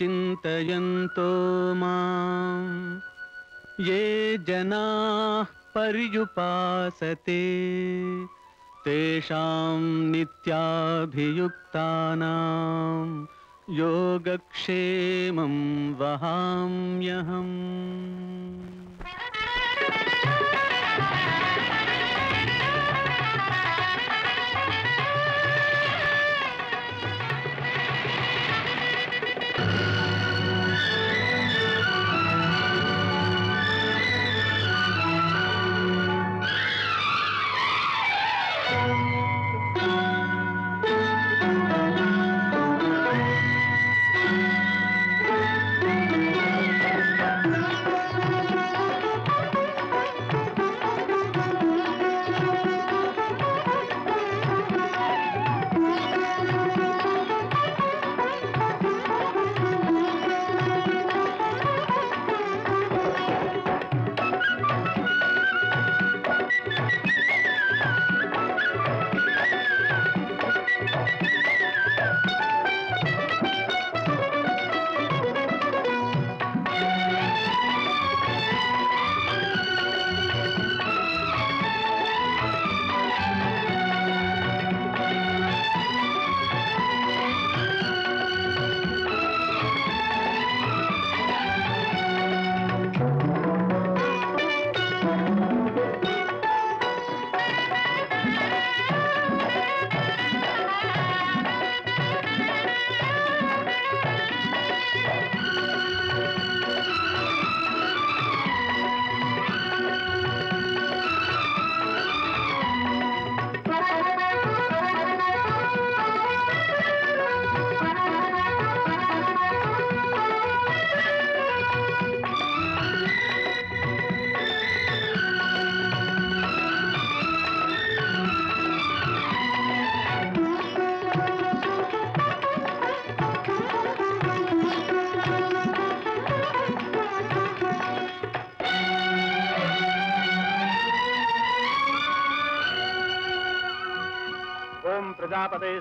चिंतयन्तो मां ये जनाः पर्युपासते तेषां नित्याभियुक्तानां योगक्षेमं वहाम्यहम्।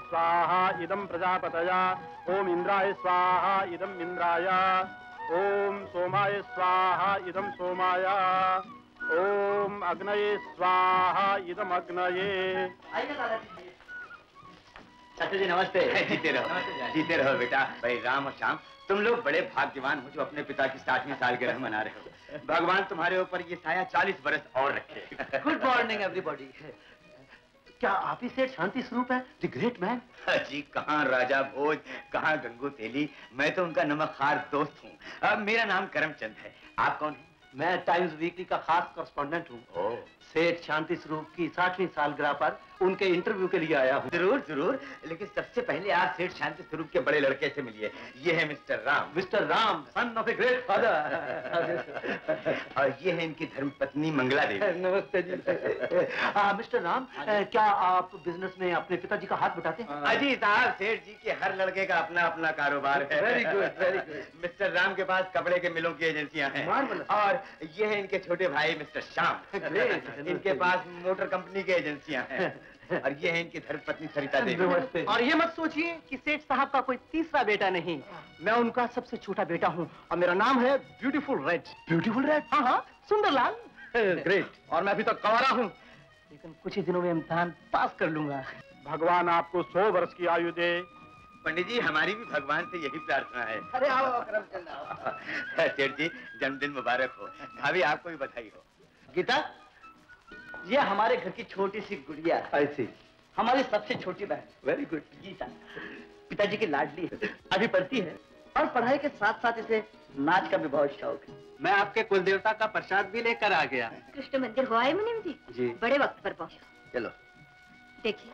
स्वाहा इदं प्रजापतया ओम इंद्राय स्वाहा इदं इंद्राय ओम सोमाय स्वाहा इदं सोमाय ओम अग्नये स्वाहा इदं अग्नये। चाचा जी नमस्ते। जीते रहो बेटा। भाई राम और श्याम, तुम लोग बड़े भाग्यवान हो जो अपने पिता की 60वीं सालगिरह मना रहे हो। भगवान तुम्हारे ऊपर ये साया 40 बरस और रखे। Good morning everybody. क्या आप ही सेठ शांति स्वरूप है, द ग्रेट मैन? जी कहाँ राजा भोज, कहाँ गंगू तेली, मैं तो उनका नमकखार दोस्त हूँ। अब मेरा नाम करमचंद है, आप कौन हैं? मैं टाइम्स वीकली का खास कॉरेस्पॉन्डेंट हूँ। सेठ शांति स्वरूप की 60वीं सालगिरह पर उनके इंटरव्यू के लिए आया हूँ। जरूर जरूर, लेकिन सबसे पहले आप सेठ शांति स्वरूप के बड़े लड़के से मिलिए, ये है mister Ram. Mister Ram, son of a great father. और ये है इनकी धर्मपत्नी मंगला देवी। नमस्ते जी। मिस्टर राम, क्या आप बिजनेस में अपने पिताजी का हाथ बटाते हैं? अजी साहब, सेठ जी के हर लड़के का अपना अपना कारोबार है। Very good very good. Mister Ram के पास कपड़े के मिलों की एजेंसियाँ हैं, और ये है इनके छोटे भाई मिस्टर श्याम, इनके पास मोटर कंपनी की एजेंसियां हैं, और ये है इनकी धर्मपत्नी सरिता देवी। और ये मत सोचिए कि सेठ साहब का कोई तीसरा बेटा नहीं, मैं उनका सबसे छोटा बेटा हूँ, और मेरा नाम है ब्यूटीफुल रेड। Beautiful red? हाँ हाँ, सुंदरलाल। ग्रेट। और मैं अभी तक कंवारा हूँ, लेकिन कुछ ही दिनों में इम्तिहान पास कर लूंगा। भगवान आपको 100 वर्ष की आयु दे। पंडित जी, हमारी भी भगवान से यही प्रार्थना है। अरे आओ करमचंद आओ। सेठ जी, जन्मदिन मुबारक हो। भाभी, आपको भी बधाई हो। गीता, ये हमारे घर की छोटी सी गुड़िया है। ऐसी हमारी सबसे छोटी बहन। Very good. गीता पिताजी की लाडली है, अभी पढ़ती है, और पढ़ाई के साथ साथ इसे नाच का भी बहुत शौक है। मैं आपके कुल देवता का प्रसाद भी लेकर आ गया। कृष्ण मंदिर हुआ है मुनिम जी, बड़े वक्त पर पहुंचे। चलो देखिए,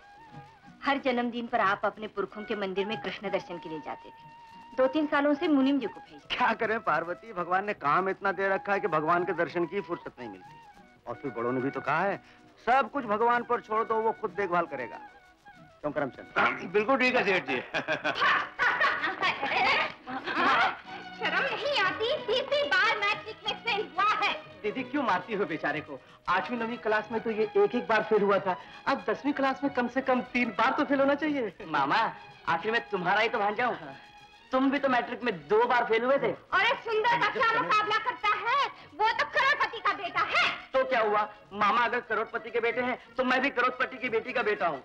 हर जन्मदिन पर आप अपने पुरखों के मंदिर में कृष्ण दर्शन के लिए जाते थे। 2-3 सालों से मुनिम जी को भेजा। क्या करें पार्वती, भगवान ने काम इतना दे रखा है कि भगवान के दर्शन की फुर्सत नहीं मिलती। और फिर बड़ों ने भी तो कहा है, सब कुछ भगवान पर छोड़ दो, वो खुद देखभाल करेगा। क्यों करमचंद? बिल्कुल ठीक है सेठ जी। शर्म नहीं आती, तीसरी बार मैट्रिक में फेल हुआ है। दीदी क्यों मारती हो बेचारे को? 8वीं 9वीं क्लास में तो ये एक बार फेल हुआ था, अब 10वीं क्लास में कम से कम 3 बार तो फेल होना चाहिए। मामा आखिर में तुम्हारा ही तो भांजा हूं, तुम भी तो मैट्रिक में 2 बार फेल हुए थे। और एक सुंदर का क्या मुकाबला करता है, वो तो करोड़पति का बेटा है। तो क्या हुआ मामा, अगर करोड़पति के बेटे हैं तो मैं भी करोड़पति की बेटी का बेटा हूँ।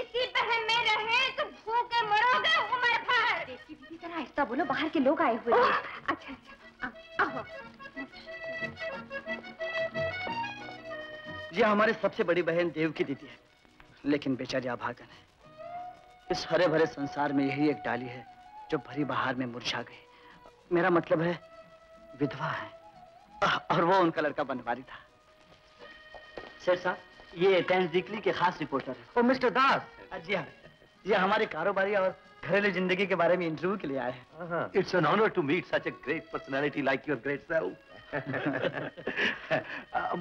इसी बहन में रहे तो भूखे मरोगे उम्र भर। किसी तरह ऐसा बोलो, बाहर के लोग आए हुए। अच्छा अच्छा, ये हमारे सबसे बड़ी बहन देवकी दीदी है, लेकिन बेचारी अभागन है। इस हरे भरे संसार में यही एक डाली है जो भरी बहार में मुरझा गई। मेरा मतलब है विधवा है, और वो उनका लड़का बनवारी था। सर साहब, ये टाइम्स वीकली के खास रिपोर्टर है। ओ मिस्टर दास। जी हाँ, ये हमारे कारोबारी और घरेलू जिंदगी के बारे में इंटरव्यू के लिए आए हैं। It's an honour to meet such a great personality like your great self.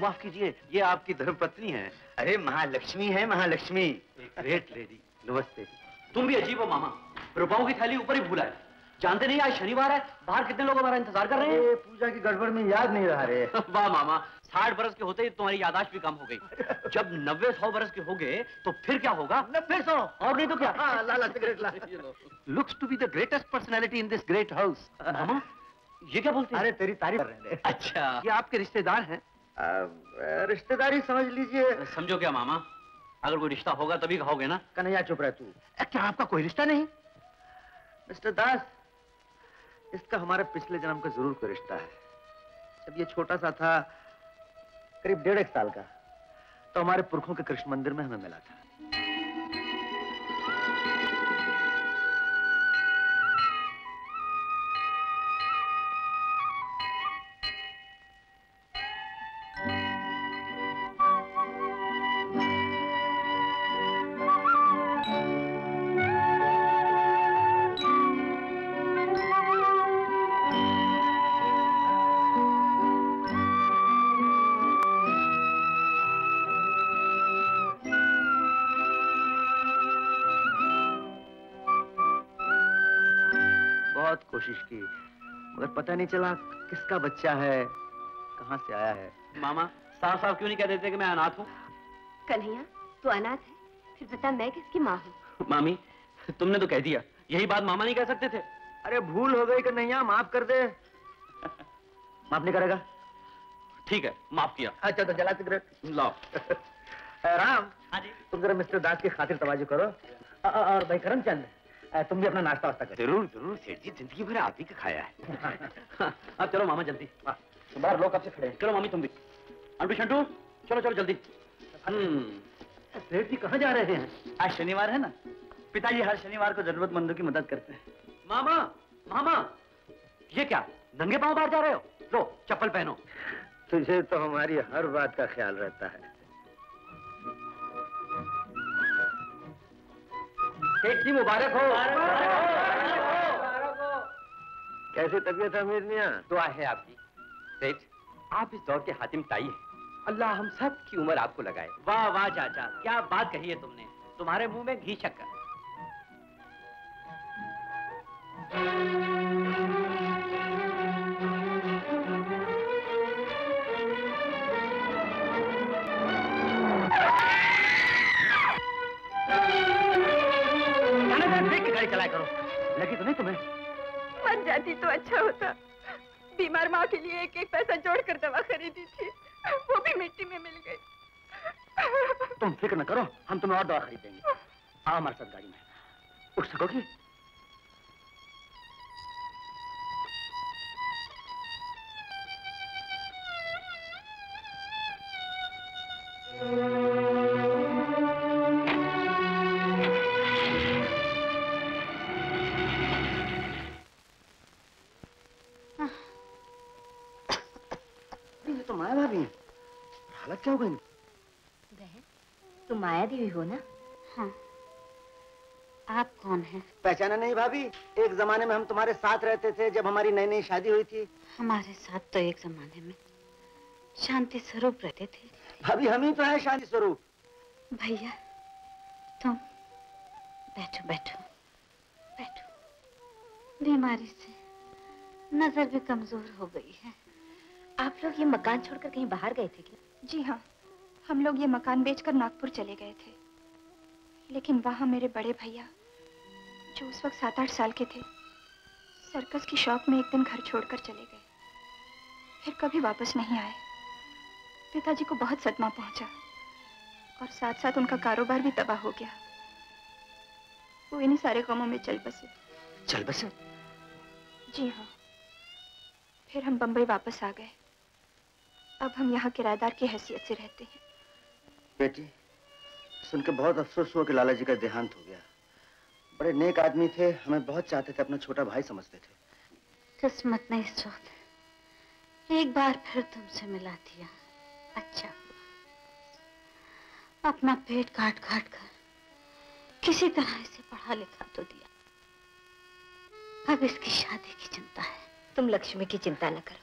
माफ कीजिए, ये आपकी धर्मपत्नी है? अरे महालक्ष्मी है, महालक्ष्मी, ग्रेट लेडी। नमस्ते। तुम भी अजीब हो मामा, रुपयों की थैली ऊपर ही भूला है। जानते नहीं आज शनिवार है, बाहर कितने लोग हमारा इंतजार कर रहे हैं। पूजा की गड़बड़ में याद नहीं रहा रे। वाह मामा, 60 बरस के होते ही तुम्हारी यादाश्त भी कम हो गई। जब 90-100 बरस के हो गए तो फिर क्या होगा? 90-100 और नहीं तो क्या। लाला सिगरेट ला। Looks to be the greatest personality in this great house. मामा ये क्या बोलते हैं? अरे तेरी तारीफ कर रहे हैं। अच्छा, ये आपके रिश्तेदार हैं? रिश्तेदारी समझ लीजिए। समझो क्या मामा, अगर कोई रिश्ता होगा तभी कहोगे ना। कन्हैया चुप रह तू। क्या आपका कोई रिश्ता नहीं? मिस्टर दास, इसका हमारे पिछले जन्म का जरूर कोई रिश्ता है। जब ये छोटा सा था, करीब 1.5 साल का, तो हमारे पुरखों के कृष्ण मंदिर में हमें मिला था। कोशिश की, मगर पता नहीं चला किसका बच्चा है, कहां से आया है। मामा साफ क्यों नहीं कह देते कि मैं अनाथ हूं? कन्हैया तू अनाथ है, फिर बता मैं किसकी माँ हूँ। मामी तुमने तो कह दिया, यही बात मामा नहीं कह सकते थे। अरे भूल हो गई कन्हैया, माफ कर दे। माफ नहीं करेगा? ठीक है, माफ किया। अच्छा तो जला सिगरेट लाओ। राम, तुम जरा मिस्टर दास की खातिर तवाजु करो। और भाई करमचंद, तुम भी अपना नाश्ता वास्ता करो। जरूर जरूर सेठ जी, जिंदगी भर आप ही का खाया है। अब चलो मामा जल्दी, बाहर लोग कब से खड़े हैं। चलो मामी तुम भी, अंटू शंटू चलो चलो जल्दी। सेठ जी कहाँ जा रहे हैं? आज शनिवार है ना, पिताजी हर शनिवार को जरूरतमंदों की मदद करते हैं। मामा मामा, ये क्या नंगे पाँव बाहर जा रहे हो? लो चप्पल पहनो। तुझे तो हमारी हर बात का ख्याल रहता है। सेठ जी मुबारक हो। कैसे तबीयत है अमीर मियां? दुआ है आपकी। सेठ, आप इस दौर के हातिम ताई हैं, अल्लाह हम सब की उम्र आपको लगाए। वाह वाह चाचा, क्या बात कही है तुमने, तुम्हारे मुंह में घी शक्कर। चलाया करो, लगी तो नहीं तुम्हें? मर जाती तो अच्छा होता। बीमार माँ के लिए एक-एक पैसा जोड़कर दवा खरीदी थी, वो भी मिट्टी में मिल गई। तुम फिक्र न करो, हम तुम्हें और दवा खरीदेंगे। आओ हमारे साथ गाड़ी में। उठ सकोगी? क्या हो गई बहन? तुम माया देवी हो ना? हाँ। आप कौन हैं? पहचाना नहीं भाभी? एक जमाने में हम तुम्हारे साथ रहते थे जब हमारी नई नई शादी हुई थी। हमारे साथ तो एक जमाने में शांति स्वरूप रहते थे। भाभी हम ही तो हैं शांति स्वरूप। भैया तुम बैठो बैठो बैठो। बीमारी से नजर भी कमजोर हो गई है। आप लोग ये मकान छोड़कर कहीं बाहर गए थे क्या? जी हाँ, हम लोग ये मकान बेचकर नागपुर चले गए थे, लेकिन वहाँ मेरे बड़े भैया जो उस वक्त 7-8 साल के थे, सर्कस की शौक में एक दिन घर छोड़कर चले गए, फिर कभी वापस नहीं आए। पिताजी को बहुत सदमा पहुँचा और साथ साथ उनका कारोबार भी तबाह हो गया। वो इन्हीं सारे गमों में चल बसे। चल बसे? जी हाँ। फिर हम बम्बई वापस आ गए। अब हम यहाँ किराएदार की हैसियत से रहते हैं। बेटी सुनकर बहुत अफसोस हुआ कि लाला जी का देहांत हो गया। बड़े नेक आदमी थे, हमें बहुत चाहते थे, अपना छोटा भाई समझते थे। किस्मत नहीं सोच एक बार फिर तुमसे मिला दिया। अच्छा अपना पेट काट काट कर किसी तरह इसे पढ़ा लिखा तो दिया। अब इसकी शादी की चिंता है। तुम लक्ष्मी की चिंता न करो,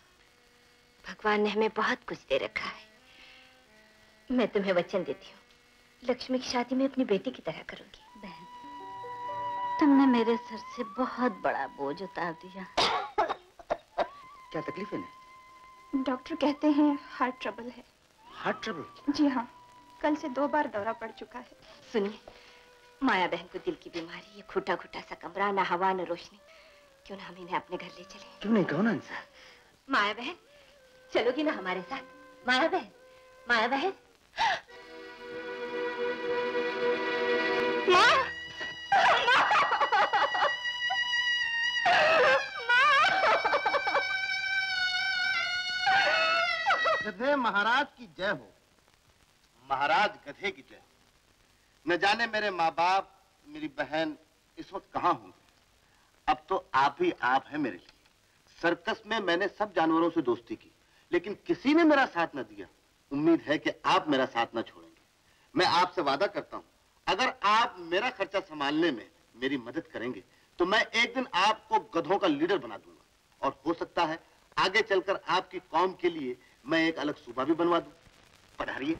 भगवान ने हमें बहुत कुछ दे रखा है। मैं तुम्हें वचन देती हूँ, लक्ष्मी की शादी में अपनी बेटी की तरह करूंगी। बहन तुमने मेरे सर से बहुत बड़ा बोझ उतार दिया। क्या तकलीफ है ना? डॉक्टर कहते हैं हार्ट ट्रबल है। Heart trouble? जी हाँ, कल से 2 बार दौरा पड़ चुका है। सुनिए माया बहन को दिल की बीमारी, ये खूटा खूटा सा कमरा, ना हवा ना रोशनी। क्यों ना हम इन्हें अपने घर ले चले? क्यों नहीं कहो ना इंसान। माया बहन चलोगी ना हमारे साथ? माया बहन, माया बहन। माँ, गधे महाराज की जय हो। महाराज गधे की जय हो। न जाने मेरे माँ बाप मेरी बहन इस वक्त कहाँ होंगे। अब तो आप ही आप हैं मेरे लिए। सर्कस में मैंने सब जानवरों से दोस्ती की, लेकिन किसी ने मेरा साथ न दिया। उम्मीद है कि आप मेरा साथ न छोड़ेंगे। मैं आपसे वादा करता हूँ, अगर आप मेरा खर्चा संभालने में मेरी मदद करेंगे तो मैं एक दिन आपको गधों का लीडर बना दूंगा। और हो सकता है आगे चलकर आपकी कौम के लिए मैं एक अलग सूबा भी बनवा दूं। पधारिए।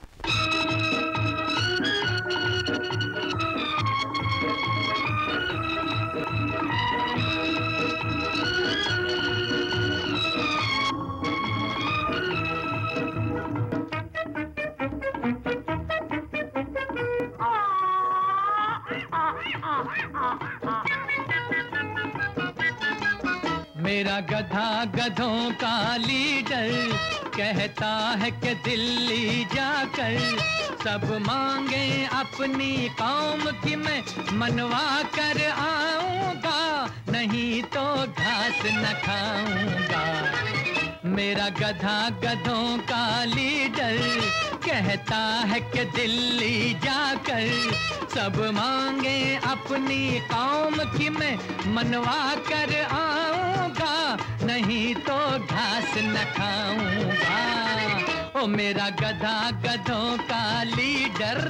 मेरा गधा गधों का लीडर कहता है कि दिल्ली जाकर सब मांगे अपनी कौम की मैं मनवा कर आऊंगा, नहीं तो घास न खाऊंगा। मेरा गधा गधों का लीडर कहता है कि दिल्ली जाकर सब मांगे अपनी कौम की मैं मनवा कर आऊंगा, नहीं तो घास न खाऊंगा। ओ मेरा गधा गधों का लीडर।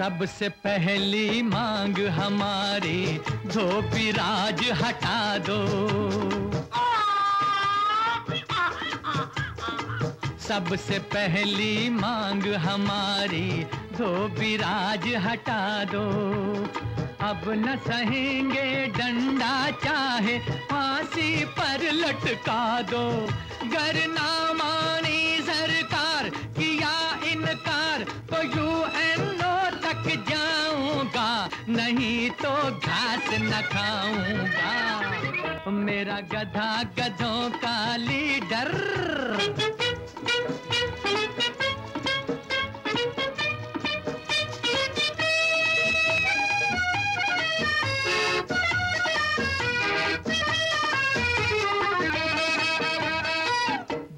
सबसे पहली मांग हमारी धोबी राज हटा दो। सबसे पहली मांग हमारी धोबी राज हटा दो। अब न सहेंगे डंडा चाहे फांसी पर लटका दो। गर ना मानी सरकार किया इनकार तो यूएनओ जाऊंगा, नहीं तो घास न खाऊंगा। मेरा गधा गधों का लीडर।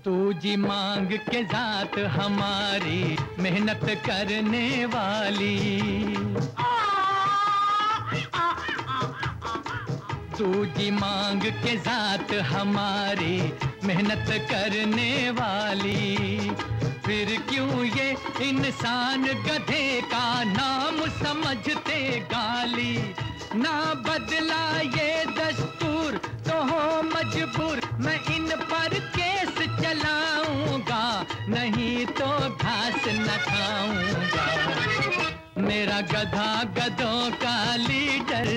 दूजी की मांग के जात हमारी मेहनत करने वाली, दूजी मांग के जात हमारी मेहनत करने वाली, फिर क्यों ये इंसान गधे का नाम समझते गाली, ना बदला ये दस्तूर तो हो मजबूर मैं इन पर केस चलाऊंगा, नहीं तो घास न खाऊंगा। मेरा गधा गधों का लीडर,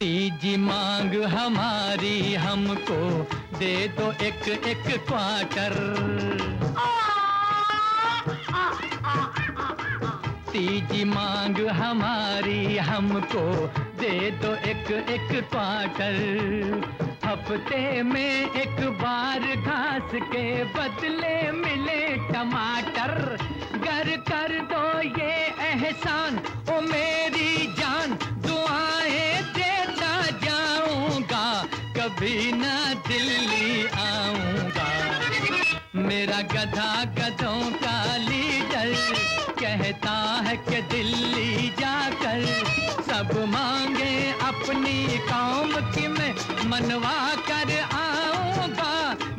तीजी मांग हमारी हमको दे दो एक एक क्वार्टर, तीजी मांग हमारी हमको दे दो एक एक क्वार्टर, हफ्ते में एक बार घास के बदले मिले टमाटर, गर कर दो ये एहसान ओ मेरी जान, दुआएं देता जाऊंगा कभी ना दिल्ली आऊंगा। मेरा गधा गधों का लीडर कहता है कि दिल्ली जाकर सब मांगे अपनी कौम की मैं मनवा कर आऊंगा,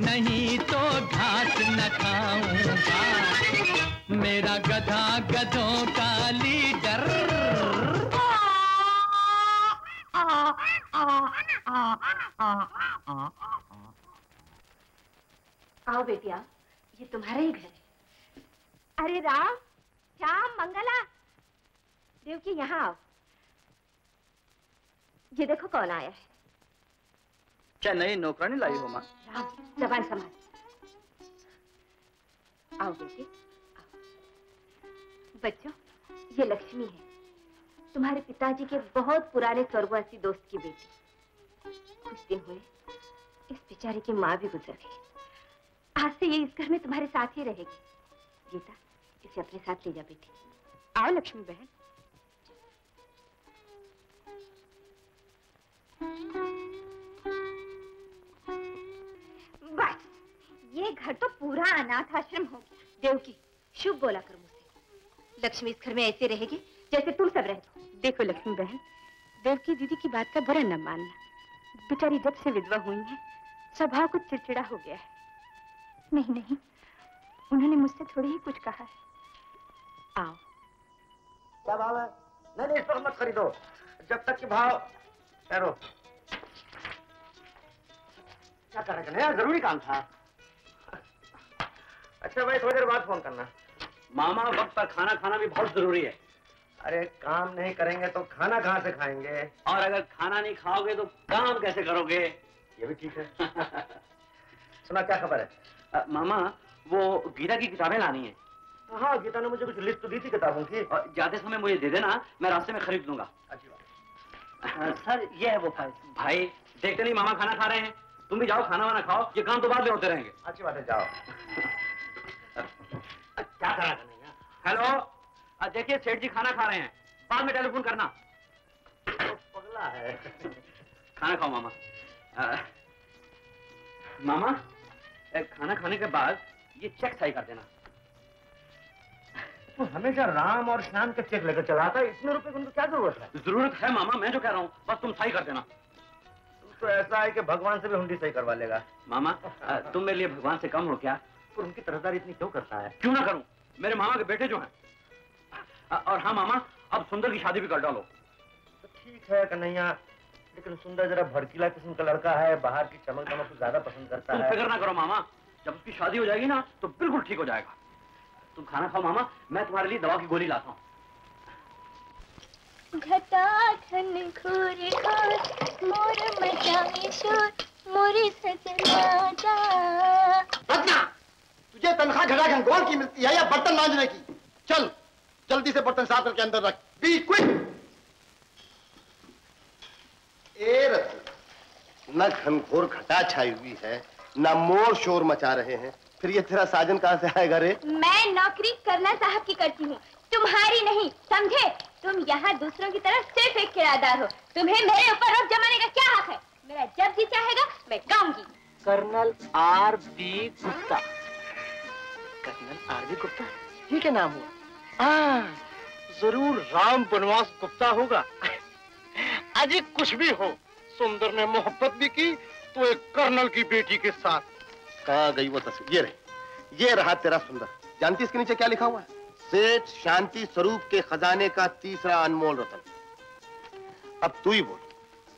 नहीं तो घास न खाऊंगा। मेरा गधा गधों का लीडर। आओ बेटिया, ये तुम्हारा ही घर है। अरे राम, श्याम, मंगला, देवकी, यहाँ आओ। ये देखो कौन आया है। क्या नई नौकरानी लाई हो माँ? राम, जबान संभाल। आओ बेटी, आओ। बच्चों, ये लक्ष्मी है, तुम्हारे पिताजी के बहुत पुराने स्वर्गवासी दोस्त की बेटी। कुछ दिन हुए इस बेचारी की माँ भी गुजर गई। आज से ये इस घर में तुम्हारे साथ ही रहेगी। गीता, इसे अपने साथ ले जा बेटी। आओ लक्ष्मी बहन। बस, ये घर तो पूरा अनाथ आश्रम हो गया। देवकी, शुभ बोला कर मुझसे। लक्ष्मी इस घर में ऐसे रहेगी जैसे तुम सब रहते हो। देखो लक्ष्मी बहन, देवकी दीदी की बात का बुरा न मानना। बेचारी जब से विधवा हुई है स्वभाव कुछ चिड़चिड़ा हो गया है। नहीं नहीं, उन्होंने मुझसे थोड़ी ही कुछ कहा है। आओ। क्या भाव है? नहीं नहीं, इस पर मत खरीदो जब तक कि भाव। ठहरो, क्या कर रहे हो? जरूरी काम था। अच्छा भाई, थोड़ी देर बाद फोन करना। मामा, वक्त पर खाना खाना भी बहुत जरूरी है। अरे काम नहीं करेंगे तो खाना कहाँ से खाएंगे? और अगर खाना नहीं खाओगे तो काम कैसे करोगे? ये भी ठीक है। सुना, क्या खबर है? मामा, वो गीता की किताबें लानी है। हाँ, गीता ने मुझे कुछ लिस्ट तो दी थी किताबों की। जाते समय मुझे दे देना, मैं रास्ते में खरीद लूंगा। अच्छी बात। सर, ये है वो फाइल। भाई देखते नहीं मामा खाना खा रहे हैं। तुम भी जाओ, खाना वाना खाओ, ये काम तो बाद में होते रहेंगे। अच्छी बात है, जाओ। क्या करा करने? हेलो, देखिए सेठ जी खाना खा रहे हैं, बाद में टेलीफोन करना। पगला है। खाना खाओ मामा। मामा, खाना खाने के बाद ये चेक सही कर देना। तो हमेशा राम और श्याम के चेक लेकर चला आता है, इतने रुपए की उनको क्या जरूरत है? जरूरत है मामा, मैं जो कह रहा हूँ, बस तुम सही कर देना। तो ऐसा है कि भगवान से भी हुंडी सही करवा लेगा। मामा, तुम मेरे लिए भगवान से कम हो क्या? पर उनकी तरफदारी इतनी क्यों करता है? क्यों ना करूँ, मेरे मामा के बेटे जो है। और हाँ मामा, अब सुंदर की शादी भी कर डालो। ठीक है कन्हैया, लेकिन सुंदर जरा भड़कीला किस्म का लड़का है, बाहर की चमक दमक को ज्यादा पसंद करता है। तुम फिक्र ना करो मामा, जब उसकी शादी हो जाएगी ना तो बिल्कुल ठीक हो जाएगा। तुम खाना खाओ मामा, मैं तुम्हारे लिए दवा की गोली लाता हूँ। रत्ना, तुझे तनख्वाह घटाघट गोल की मिलती है या बर्तन मांजने की? चल जल्दी से बर्तन साफ करके अंदर रख। Be quick. ए रत्ना, न घनघोर घटा छाई हुई है, न मोर शोर मचा रहे हैं, फिर ये तेरा साजन कहाँ से आएगा रे? मैं नौकरी करना साहब की करती हूँ, तुम्हारी नहीं, समझे? तुम यहाँ दूसरों की तरह सिर्फ एक किराएदार हो। तुम्हें मेरे ऊपर रोक जमाने का क्या हक है? मेरा जब जी चाहेगा मैं गाऊंगी। Colonel R B Gupta. Colonel R B Gupta, ये क्या नाम हुआ? जरूर राम बनवास गुप्ता होगा। अजी कुछ भी हो, सुंदर ने मोहब्बत भी की तो एक कर्नल की बेटी के साथ। कहाँ गई वो तस्वीर? ये रहा तेरा सुंदर। जानती इसके नीचे क्या लिखा हुआ है? सेठ शांति स्वरूप के खजाने का तीसरा अनमोल रतन। अब तू ही बोल,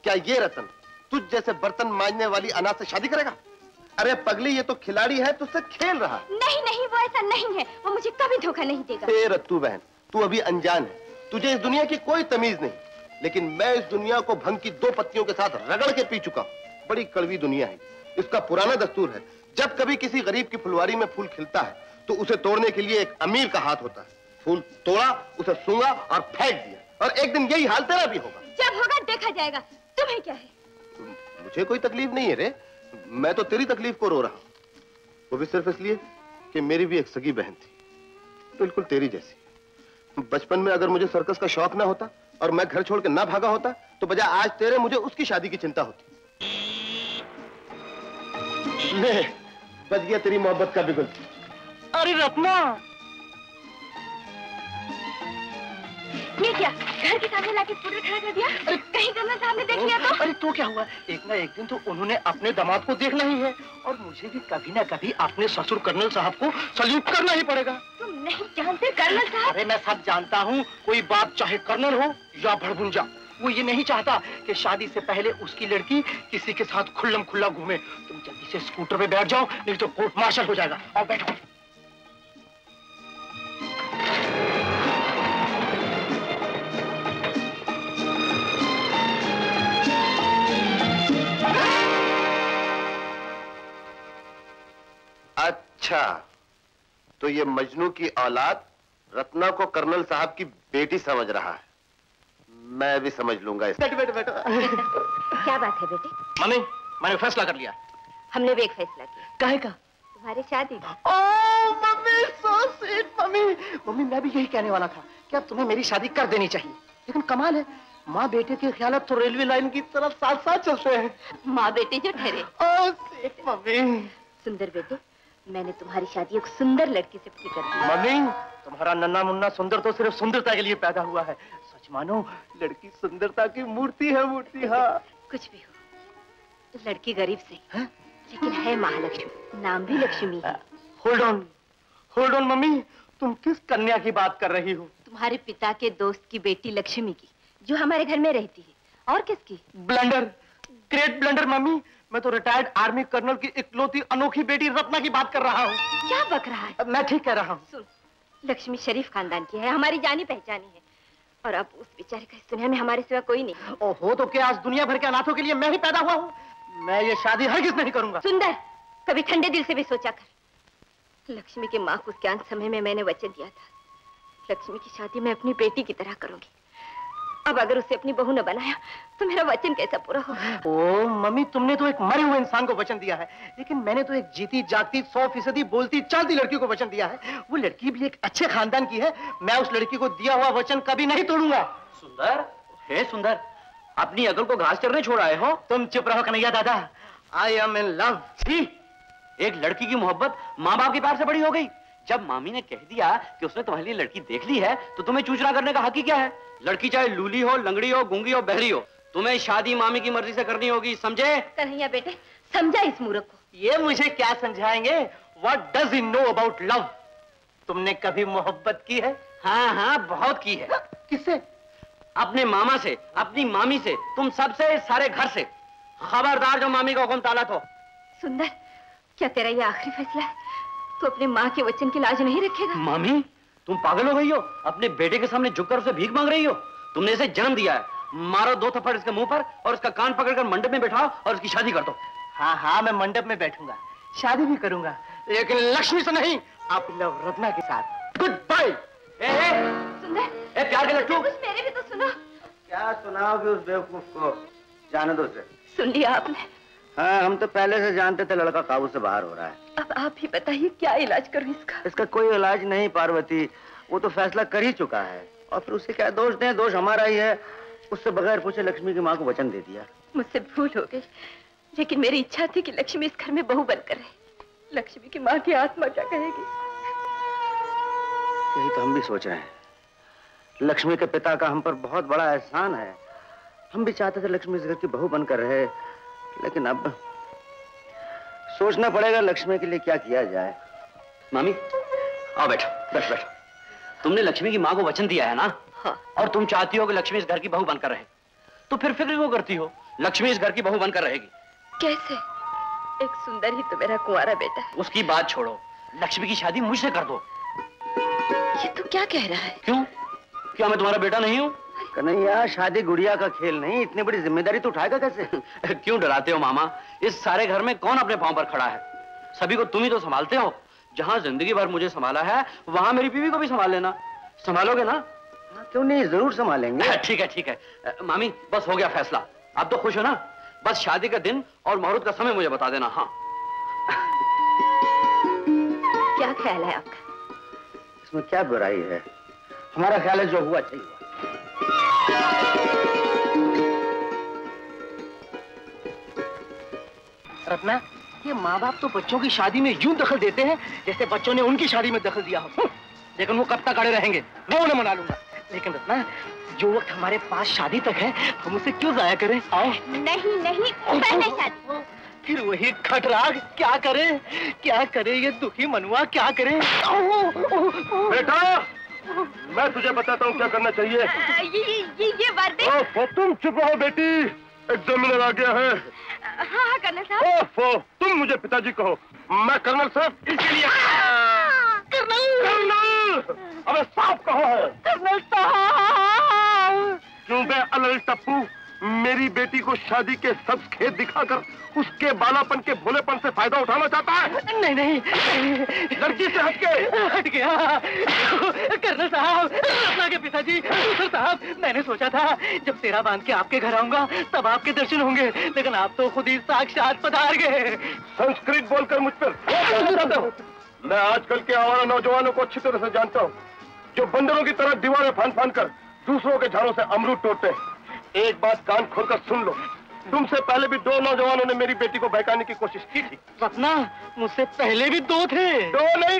क्या ये रतन तुझ जैसे बर्तन मांजने वाली अनाथ से शादी करेगा? अरे पगली, ये तो खिलाड़ी है, तुझसे खेल रहा है। नहीं नहीं, वो ऐसा नहीं है, वो मुझे कभी धोखा नहीं देगा। रत्तू बहन, तू अभी अनजान है, तुझे इस दुनिया की कोई तमीज नहीं, लेकिन मैं इस दुनिया को भंग की दो पत्तियों के साथ रगड़ के पी चुका। बड़ी कड़वी दुनिया है, इसका पुराना दस्तूर है, जब कभी किसी गरीब की फुलवारी में फूल खिलता है तो उसे तोड़ने के लिए एक अमीर का हाथ होता है। फूल तोड़ा, उसे सूंघा और फेंक दिया, और एक दिन यही हाल तेरा भी होगा। जब होगा देखा जाएगा, तुम्हें क्या है? मुझे कोई तकलीफ नहीं है रे, मैं तो तेरी तकलीफ को रो रहा हूँ, वो भी सिर्फ इसलिए कि मेरी भी एक सगी बहन थी, बिल्कुल तेरी जैसी। बचपन में अगर मुझे सर्कस का शौक ना होता और मैं घर छोड़ के ना भागा होता तो बजाय आज तेरे मुझे उसकी शादी की चिंता होती। ले, बच गया तेरी मोहब्बत का बिगुल। अरे रत्ना, ये क्या घर के सामने लाके पूरा खड़ा कर दिया? अरे कहीं करना सामने देख लिया तो? अरे तो क्या हुआ, एक ना एक दिन तो उन्होंने अपने दामाद को देखना ही है, और मुझे भी कभी ना कभी अपने ससुर कर्नल साहब को सल्यूट करना ही पड़ेगा। तुम नहीं जानते कर्नल साहब? अरे मैं सब जानता हूँ, कोई बाप चाहे कर्नल हो या भड़भुंजा, वो ये नहीं चाहता कि शादी से पहले उसकी लड़की किसी के साथ खुल्लम खुल्ला घूमे। तुम जल्दी से स्कूटर पे बैठ जाओ, नहीं तो कोर्ट मार्शल हो जाएगा। और बैठो। अच्छा, तो ये मजनू की औलाद रत्ना को कर्नल साहब की बेटी समझ रहा है। मैं भी समझ लूंगा। बैठो बैठो बैठो। क्या बात है बेटे? मम्मी, मैंने फैसला कर लिया। हमने भी एक फैसला किया। काहे का? तुम्हारी शादी। Oh mummy, so sweet mummy. Mummy, मैं भी यही कहने वाला था कि अब तुम्हें मेरी शादी कर देनी चाहिए। लेकिन कमाल है, माँ बेटे के ख्यालात तो रेलवे लाइन की तरफ साथ साथ चलते हैं। माँ बेटे जो ठहरे। Oh sweet mummy. सुंदर बेटे, मैंने तुम्हारी शादी एक सुंदर लड़की से की कर दी। मम्मी, तुम्हारा नन्ना मुन्ना सुंदर तो सिर्फ सुंदरता के लिए पैदा हुआ है। सच मानो, लड़की सुंदरता की मूर्ति है, मूर्ति। हाँ, कुछ भी हो, लड़की गरीब से है? लेकिन है महालक्ष्मी, नाम भी लक्ष्मी है। Hold on, hold on mummy, तुम किस कन्या की बात कर रही हो? तुम्हारे पिता के दोस्त की बेटी लक्ष्मी की, जो हमारे घर में रहती है। और किसकी? Blunder, great blunder mummy. मैं तो रिटायर्ड आर्मी कर्नल की इकलौती अनोखी बेटी रत्ना की बात कर रहा हूँ। क्या बक रहा है? मैं ठीक कह रहा हूँ। सुन, लक्ष्मी शरीफ खानदान की है, हमारी जानी पहचानी है, और अब उस बेचारे का इस दुनिया में हमारे सिवा कोई नहीं। ओहो, तो क्या आज दुनिया भर के अनाथों के लिए मैं ही पैदा हुआ हूँ? मैं ये शादी हरगिज़ नहीं करूंगा। सुंदर, कभी ठंडे दिल से भी सोचा कर। लक्ष्मी की माँ को उसके अंत समय में मैंने वचन दिया था, लक्ष्मी की शादी मैं अपनी बेटी की तरह करूंगी। अब अगर उसे अपनी बहू न बनाया तो मेरा वचन कैसा पूरा होगा? ओ मम्मी, तुमने तो एक मरे हुए इंसान को वचन दिया है, लेकिन मैंने तो एक जीती जागती 100% बोलती चलती लड़की को वचन दिया है। वो लड़की भी एक अच्छे खानदान की है, मैं उस लड़की को दिया हुआ वचन कभी नहीं तोड़ूंगा। सुंदर, हे सुंदर, अपनी अकल को घास चरने छोड़ आए हो? तुम चुप रहो कन्हैया दादा, आई एम इन लव। एक लड़की की मोहब्बत माँ बाप के प्यार से बड़ी हो गई। जब मामी ने कह दिया कि उसने तुम्हारे लिए लड़की देख ली है, तो तुम्हें चूचना करने का हक ही क्या है? लड़की चाहे लूली हो, लंगड़ी हो, गूंगी हो, बहरी हो, तुम्हें शादी मामी की मर्जी से करनी होगी, समझे? कन्हैया बेटे, समझा इस मूर्ख को। ये मुझे क्या समझाएंगे? What does he know about love? तुमने कभी मोहब्बत की है? हाँ हाँ, बहुत की है। किससे? अपने मामा से, अपनी मामी से, तुम सबसे, सारे घर से। खबरदार जो मामी का हुक्म ताला हो। सुंदर, क्या तेरा ये आखिरी फैसला है? तो अपने माँ के वचन की लाज नहीं रखेगा? मामी, तुम पागल हो गई हो? अपने बेटे के सामने झुककर उसे भीख मांग रही हो? तुमने इसे जन्म दिया है, मारो दो थप्पड़ इसके मुंह पर और इसका कान पकड़कर मंडप में बैठाओ और इसकी शादी कर दो। हाँ हाँ, मैं मंडप में बैठूंगा, शादी भी करूंगा, लेकिन लक्ष्मी से नहीं, आप लव रत्ना के साथ। Goodbye. प्यार के लट्टू, कुछ मेरे भी तो सुनो। क्या सुनाओगे उस बेवकूफ को? जाने दो उसे। सुन लिया आपने? हाँ, हम तो पहले से जानते थे लड़का काबू से बाहर हो रहा है। अब आप ही बताइए क्या इलाज करूं इसका? इसका कोई इलाज नहीं पार्वती, वो तो फैसला कर ही चुका है। और फिर उसे क्या दोष दें, दोष हमारा ही है। उससे बगैर पूछे लक्ष्मी की माँ को वचन दे दिया। मुझसे भूल हो गई, लेकिन मेरी इच्छा थी कि लक्ष्मी इस घर में बहू बनकर रहे। लक्ष्मी की माँ की आत्मा क्या कहेगी? यही तो हम भी सोच रहे हैं। लक्ष्मी के पिता का हम पर बहुत बड़ा एहसान है। हम भी चाहते थे लक्ष्मी इस घर की बहू बनकर रहे, लेकिन अब सोचना पड़ेगा लक्ष्मी के लिए क्या किया जाए। मामी आओ बैठो, बैठ बैठो। तुमने लक्ष्मी की माँ को वचन दिया है ना? हाँ। और तुम चाहती हो कि लक्ष्मी इस घर की बहू बनकर रहे, तो फिर फिक्र क्यों करती हो? लक्ष्मी इस घर की बहू बनकर रहेगी। कैसे? एक सुंदर ही तो मेरा कुंवारा बेटा है। उसकी बात छोड़ो, लक्ष्मी की शादी मुझसे कर दो। ये तो क्या कह रहा है? क्यों, क्या मैं तुम्हारा बेटा नहीं हूँ? कन्हैया, शादी गुड़िया का खेल नहीं। इतनी बड़ी जिम्मेदारी तो उठाएगा कैसे? क्यों डराते हो मामा? इस सारे घर में कौन अपने पांव पर खड़ा है? सभी को तुम ही तो संभालते हो। जहाँ जिंदगी भर मुझे संभाला है, वहाँ मेरी बीवी को भी संभाल लेना। संभालोगे ना? क्यों नहीं, जरूर संभालेंगे। ठीक है ठीक है। मामी बस हो गया फैसला, आप तो खुश हो ना? बस शादी का दिन और मुहूर्त का समय मुझे बता देना। हाँ। क्या ख्याल है आपका? इसमें क्या बुराई है? हमारा ख्याल है जो हुआ सही हुआ। रत्ना, ये माँ बाप तो बच्चों की शादी में यूं दखल देते हैं जैसे बच्चों ने उनकी शादी में दखल दिया हो। लेकिन वो कब तक अड़े रहेंगे, मैं उन्हें मना लूंगा। लेकिन रत्ना, जो वक्त हमारे पास शादी तक है, हम उसे क्यों जाया करें? आओ। नहीं नहीं, पहले शादी। फिर वही खटराग, क्या करे क्या करे, ये दुखी मनुआ क्या करे। बेटा मैं तुझे बताता हूँ क्या करना चाहिए। ये वादे। ओफो, तुम चुप रहो बेटी, एग्जामिनर आ गया है। हाँ कर्नल साहब। ओफो, तुम मुझे पिताजी कहो, मैं कर्नल साहब इसीलिए। कर्नल कर्नल, अबे साफ कहो है। कर्नल साहब। क्यों बे अलल टप्पू, मेरी बेटी को शादी के सब खेत दिखाकर उसके बालापन के भोलेपन से फायदा उठाना चाहता है? नहीं नहीं, लड़की से हट गया। कर्नल साहब, रत्ना के पिताजी साहब, मैंने सोचा था जब तेरा बांध के आपके घर आऊंगा तब आपके दर्शन होंगे, लेकिन आप तो खुद ही साक्षात पधार गए। संस्कृत बोलकर मुझ पर। मैं आजकल के आवारा नौजवानों को अच्छी तरह से जानता हूँ, जो बंदरों की तरह दीवारें फान फान कर दूसरों के झाड़ों से अमरूद तोड़ते। एक बात कान खोलकर सुन लो, तुमसे पहले भी दो नौजवानों ने मेरी बेटी को बहकाने की कोशिश की थी। रत्ना, मुझसे पहले भी दो थे। दो नहीं,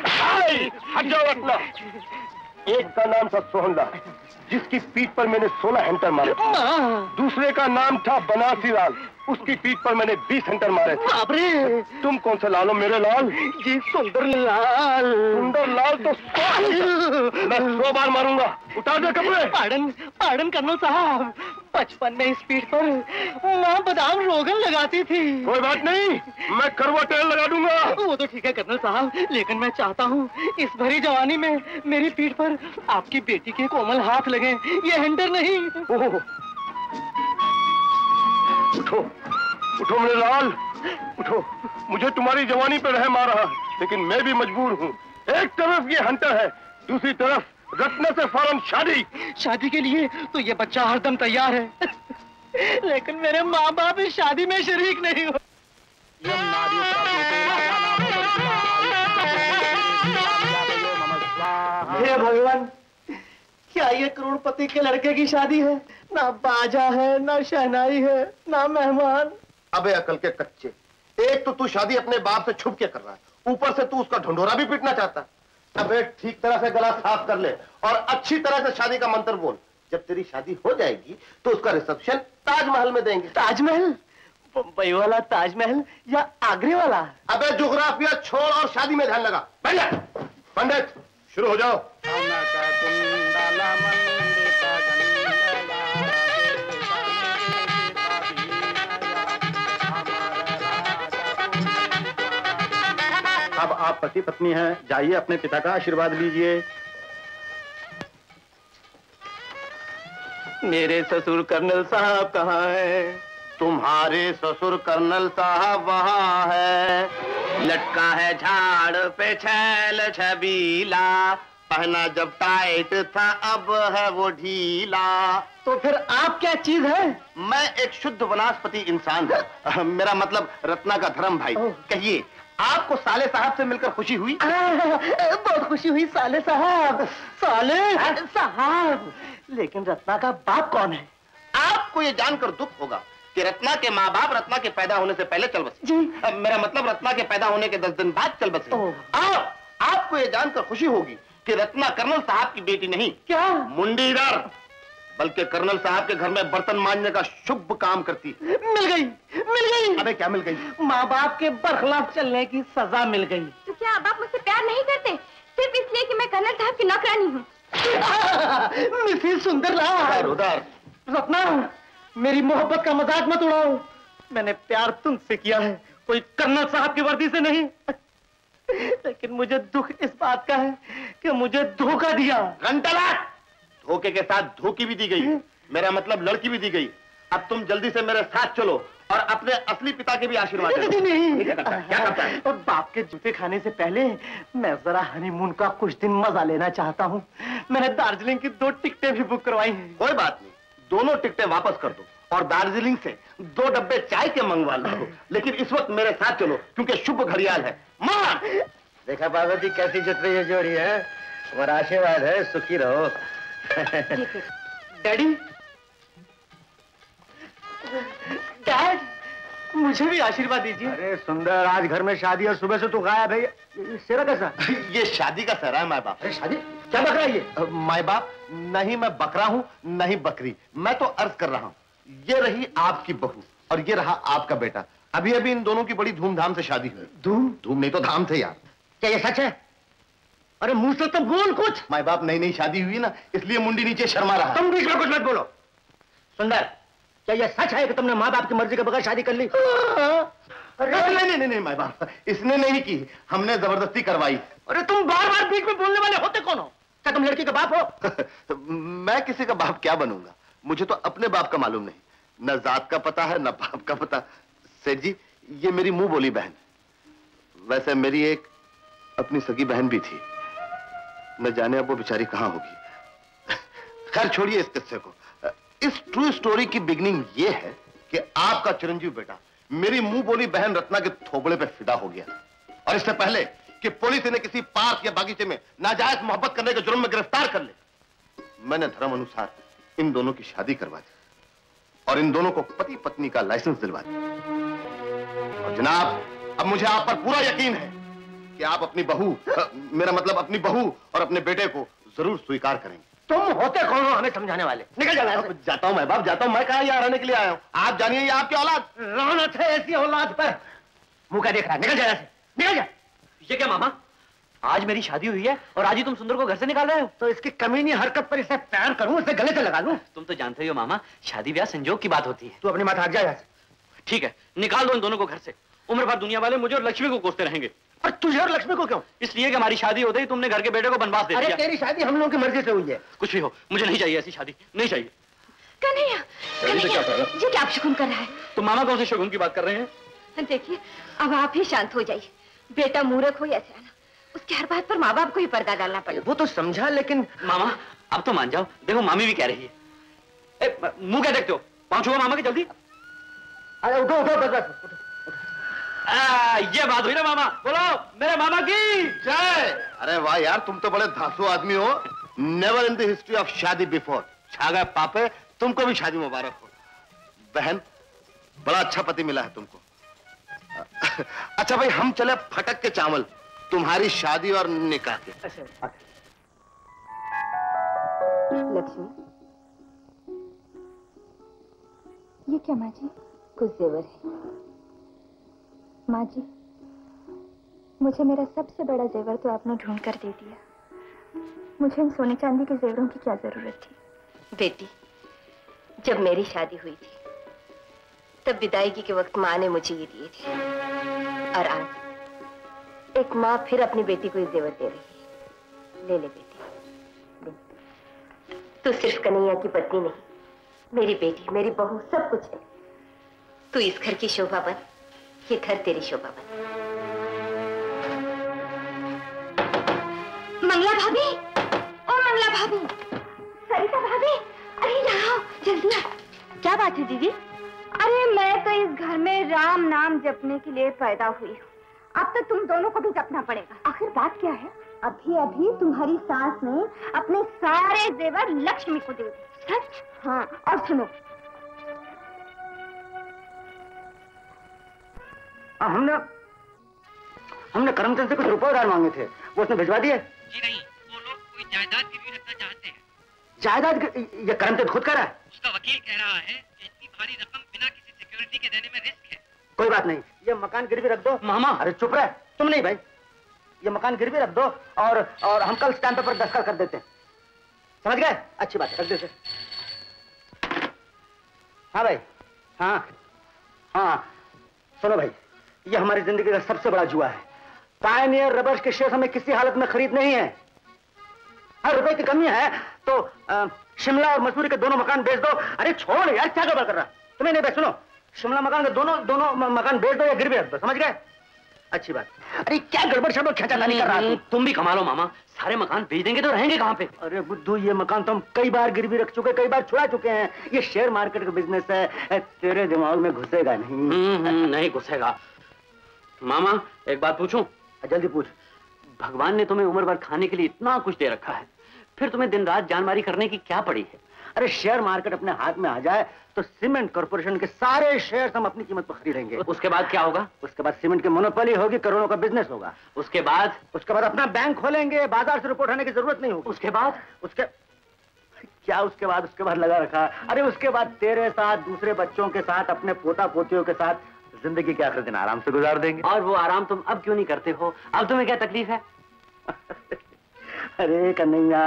हट जाओ रत्ना। एक का नाम था सोहनलाल, जिसकी पीठ पर मैंने 16 हैंटर मारे। दूसरे का नाम था बनारसी लाल, उसकी पीठ पर मैंने 20 हैंटर मारे थे। तुम कौन से लाल हो मेरे लाल? जी सुंदरलाल। सुंदरलाल तो मैं 100 बार मारूंगा। उतार दे कपड़े। पार्डन पार्डन कर्नल साहब, बचपन में इस पीठ पर माँ बादाम रोगन लगाती थी। कोई बात नहीं, मैं करवा तेल लगा दूंगा। वो तो ठीक है कर्नल साहब, लेकिन मैं चाहता हूँ इस भरी जवानी में मेरी पीठ पर आपकी बेटी के कोमल हाथ लगे, ये हैंडर नहीं। उठो उठो मेरे लाल, उठो। मुझे तुम्हारी जवानी पर रह मार रहा, लेकिन मैं भी मजबूर हूँ। एक तरफ ये हंटर है, दूसरी तरफ रत्ना से फौरन शादी। शादी के लिए तो ये बच्चा हरदम तैयार है, लेकिन मेरे माँ बाप इस शादी में शरीक नहीं हो। हे भगवान, क्या ये करोड़पति के लड़के की शादी है? ना बाजा है, ना शहनाई है, ना मेहमान। अबे अकल के कच्चे, एक तो तू शादी अपने बाप से छुप के कर रहा है, ऊपर से तू उसका ढंढोरा भी पीटना चाहता है। अबे ठीक तरह से गला साफ कर ले और अच्छी तरह से शादी का मंत्र बोल। जब तेरी शादी हो जाएगी तो उसका रिसेप्शन ताजमहल में देंगे। ताजमहल? बम्बई वाला ताजमहल या आगरे वाला? अबे जोग्राफिया छोड़ और शादी में ध्यान लगा। पंडित शुरू हो जाओ। अब आप पति पत्नी हैं, जाइए अपने पिता का आशीर्वाद लीजिए। मेरे ससुर कर्नल साहब कहाँ हैं? तुम्हारे ससुर कर्नल साहब वहाँ है। लटका है झाड़ पे छैल छबीला, पहना जब टाइट था अब है वो ढीला। तो फिर आप क्या चीज है? मैं एक शुद्ध वनस्पति इंसान हूँ। मेरा मतलब रत्ना का धर्म भाई। कहिए आपको साले साहब से मिलकर खुशी हुई? बहुत खुशी हुई साले साहब, साले साहब। लेकिन रत्ना का बाप कौन है? आपको ये जानकर दुख होगा कि रत्ना के माँ बाप रत्ना के पैदा होने से पहले चल बसे। जी। मेरा मतलब रत्ना के पैदा होने के 10 दिन बाद चल बसे। और आपको ये जानकर खुशी होगी कि रत्ना कर्नल साहब की बेटी नहीं, क्या मुंडीदार, बल्कि कर्नल साहब के घर में बर्तन मांजने का शुभ काम करती। मिल गई, मिल गई। अबे क्या मिल गई? माँ बाप के बरखिलाफ चलने की सजा मिल गई। तो क्या आप मुझसे प्यार नहीं करते सिर्फ इसलिए कि मैं कर्नल साहब की नौकरानी हूँ? मिसेस सुंदरलाल, रत्ना मेरी मोहब्बत का मजाक मत उड़ाओ। मैंने प्यार तुमसे किया है, कोई कर्नल साहब की वर्दी से नहीं। लेकिन मुझे दुख इस बात का है कि मुझे धोखा दिया। घंटाला धोखे के साथ धोखी भी दी गई, मेरा मतलब लड़की भी दी गई। अब तुम जल्दी से मेरे साथ चलो और अपने असली पिता के भी आशीर्वाद दो। नहीं, क्या करता है? और बाप के जूते खाने से पहले मैं जरा हनीमून का कुछ दिन मजा लेना चाहता हूँ। मैंने दार्जिलिंग की 2 टिकटें भी बुक करवाई हैं। कोई बात नहीं, 2 टिकटें वापस कर दो और दार्जिलिंग से 2 डब्बे चाय के मंगवा लो। लेकिन इस वक्त मेरे साथ चलो क्योंकि शुभ घड़ियाल है। माँ देखा पार्वती कैसी जुट रही है जोड़ी है। तुम्हारा आशीर्वाद है, सुखी रहो। डैडी, डैड मुझे भी आशीर्वाद दीजिए। अरे सुंदर, आज घर में शादी और सुबह से तू गायब है। सेरा कैसा? ये शादी का सेरा है माय बाप। अरे शादी क्या बकरा है ये? माय बाप नहीं, मैं बकरा हूँ नहीं बकरी। मैं तो अर्ज कर रहा हूँ, ये रही आपकी बहू और ये रहा आपका बेटा। अभी अभी इन दोनों की बड़ी धूमधाम से शादी हुई। धूम नहीं तो धाम थे यार। क्या ये सच है? अरे मुंह से तो बोल कुछ। माय बाप नई नई शादी हुई ना, इसलिए मुंडी नीचे शर्मा रहा। तुम बीच में कुछ मत बोलो। सुंदर क्या ये सच है कि तुमने माँ बाप की मर्जी के बगैर शादी कर ली? अरे नहीं नहीं नहीं माय बाप, इसने नहीं की, हमने जबरदस्ती करवाई। अरे तुम बार बार बीच में बोलने वाले होते कौन हो? क्या तुम लड़की का बाप हो? मैं किसी का बाप क्या बनूंगा? मुझे तो अपने बाप का मालूम नहीं, न जात का पता है न बाप का पता। सेठ जी ये मेरी मुंह बोली बहन। वैसे मेरी एक अपनी सगी बहन भी थी, न जाने अब वो बेचारी कहाँ होगी। खैर छोड़िए इस किस्से को। इस ट्रू स्टोरी की बिगनिंग ये है कि आपका चिरंजीव बेटा मेरी मुंह बोली बहन रत्ना के थोबड़े पे फिदा हो गया और इससे पहले कि पुलिस इन्हें किसी पार्क या बागीचे में नाजायज मोहब्बत करने के जुर्म में गिरफ्तार कर ले, मैंने धर्म अनुसार इन दोनों की शादी करवा दी और इन दोनों को पति पत्नी का लाइसेंस दिलवा दिया। और जनाब अब मुझे आप पर पूरा यकीन है कि आप अपनी बहू, मेरा मतलब अपनी बहू और अपने बेटे को जरूर स्वीकार करेंगे। तुम होते कौन हो हमें समझाने वाले? निकल जाना है। जाता हूँ मैं बाप, जाता हूँ। मैं कहाँ यहाँ रहने के लिए आया हूँ? आप जानिए ये आपकी औलाद। लानत है ऐसी औलाद पर। मुंह क्या देख रहा है? निकल जाना से, निकल जा। ये क्या मामा, आज मेरी शादी हुई है और आज ही तुम सुंदर को घर से निकाल रहे हो? तो इसकी कमीनी हरकत पर इसे प्यार करूँ, उसे गले से लगा लूँ। तुम तो जानते हो मामा, शादी ब्याह संजोग की बात होती है। तू अपने माथा हट जा। ठीक है, निकाल दो इन दोनों को घर से। उम्र भर दुनिया वाले मुझे और लक्ष्मी को कोसते रहेंगे। पर तुझे और लक्ष्मी को क्यों? इसलिए कि हमारी शादी होते ही तुमने घर के बेटे को बनवास दे दिया। अरे तेरी शादी हम लोगों की मर्जी से हुई है। कुछ भी हो, मुझे नहीं चाहिए ऐसी शादी, नहीं चाहिए। कन्हैया, कन्हैया, ये क्या आप शगुन कर रहा है? तुम मामा कौन से शगुन की बात कर रहे हैं? देखिए अब आप ही शांत हो जाइए। बेटा मूर्ख हो या सियाना, उसकी हर बात पर माँ बाप को ही पर्दा डालना पड़ेगा। वो तो समझा, लेकिन मामा अब तो मान जाओ। देखो मामी भी कह रही है। मुँह क्या देखते हो, पहुँचोगा मामा के जल्दी। अरे उठो उठो, बस। ये बात हुई ना मामा, बोलो मेरे मामा की जय। अरे वाह यार, तुम तो बड़े धांसू आदमी हो। Never in the history of शादी बिफोर। छागा पापे, तुमको भी शादी मुबारक हो बहन, बड़ा अच्छा पति मिला है तुमको। अच्छा भाई हम चले फटक के चावल, तुम्हारी शादी और निकाह के। लक्ष्मी ये क्या माँ जी, कुछ जेवर है। माँ जी मुझे मेरा सबसे बड़ा जेवर तो आपने ढूंढ कर दे दिया, मुझे इन सोने चांदी के जेवरों की क्या जरूरत थी? बेटी जब मेरी शादी हुई थी तब विदायगी के वक्त माँ ने मुझे ये दिए थे और आज एक माँ फिर अपनी बेटी को ये जेवर दे रही है। ले ले बेटी, तू सिर्फ कन्हैया की पत्नी नहीं, मेरी बेटी, मेरी बहू सब कुछ है। तू इस घर की शोभा बन, ये घर तेरी शोभा बन। मंगला भाभी। अच्छा दीदी, अरे मैं तो इस घर में राम नाम जपने के लिए पैदा हुई हूँ। अब तो तुम दोनों को भी जपना पड़ेगा। आखिर बात क्या है? अभी अभी तुम्हारी सास ने अपने सारे जेवर लक्ष्मी को दे दिए। सच? हाँ। और सुनो, हमने करमचंद से कुछ रुपए उधार मांगे थे, वो उसने भिजवा दिए? जी नहीं, वो लोग कोई जायदाद गिरवी रखना चाहते हैं। जायदाद? ये करमचंद खुद कह रहा है? उसका वकील कह रहा है कि इतनी भारी रकम बिना किसी सिक्योरिटी के देने में रिस्क है। कोई बात नहीं, ये मकान गिरवी रख दो। मामा, अरे चुप रहे तुम। नहीं भाई, ये मकान गिरवी रख दो और हम कल स्टैंप पेपर दस्तखत कर देते हैं। समझ गए? अच्छी बात है, रख देते। हाँ भाई, हाँ हाँ। सुनो भाई, ये हमारी जिंदगी का सबसे बड़ा जुआ है। पायनियर रबर्स के शेयर हमें किसी हालत में खरीद नहीं है। हर रुपए की कमी है तो शिमला और मसूरी के दोनों मकान बेच दो। अरे छोड़ यार, क्या गड़बड़ कर रहा है? तुम्हें नहीं भाई, सुनो, शिमला मकान के दोनों मकान बेच दो या गिरवी रख दो। समझ गए? अच्छी बात। अरे क्या गड़बड़ शड़बड़ खचाखची कर रहा है? तुम भी कमा लो मामा, सारे मकान बेच देंगे तो रहेंगे कहाँ पे? अरे बुद्धू, ये मकान तो हम कई बार गिरवी रख चुके, कई बार छुड़ा चुके हैं। ये शेयर मार्केट का बिजनेस है, तेरे दिमाग में घुसेगा नहीं। नहीं घुसेगा। मामा एक बात पूछूं? जल्दी पूछ। भगवान ने तुम्हें उम्र भर खाने के लिए इतना कुछ दे रखा है, फिर तुम्हें दिन रात जानमारी करने की क्या पड़ी है? अरे शेयर मार्केट अपने हाथ में आ जाए तो सीमेंट कॉर्पोरेशन के सारे शेयर हम अपनी कीमत पर खरीदेंगे। उसके बाद क्या होगा? उसके बाद सीमेंट की मोनोपोली होगी, करोड़ों का बिजनेस होगा। उसके बाद अपना बैंक खोलेंगे, बाजार से रिपोर्ट आने की जरूरत नहीं होगी। उसके बाद लगा रखा। अरे उसके बाद तेरे साथ, दूसरे बच्चों के साथ, अपने पोता पोतियों के साथ जिंदगी के आखिर दिन आराम से गुजार देंगे। और वो आराम तुम अब क्यों नहीं करते हो? अब तुम्हें क्या तकलीफ है? अरे कन्हैया,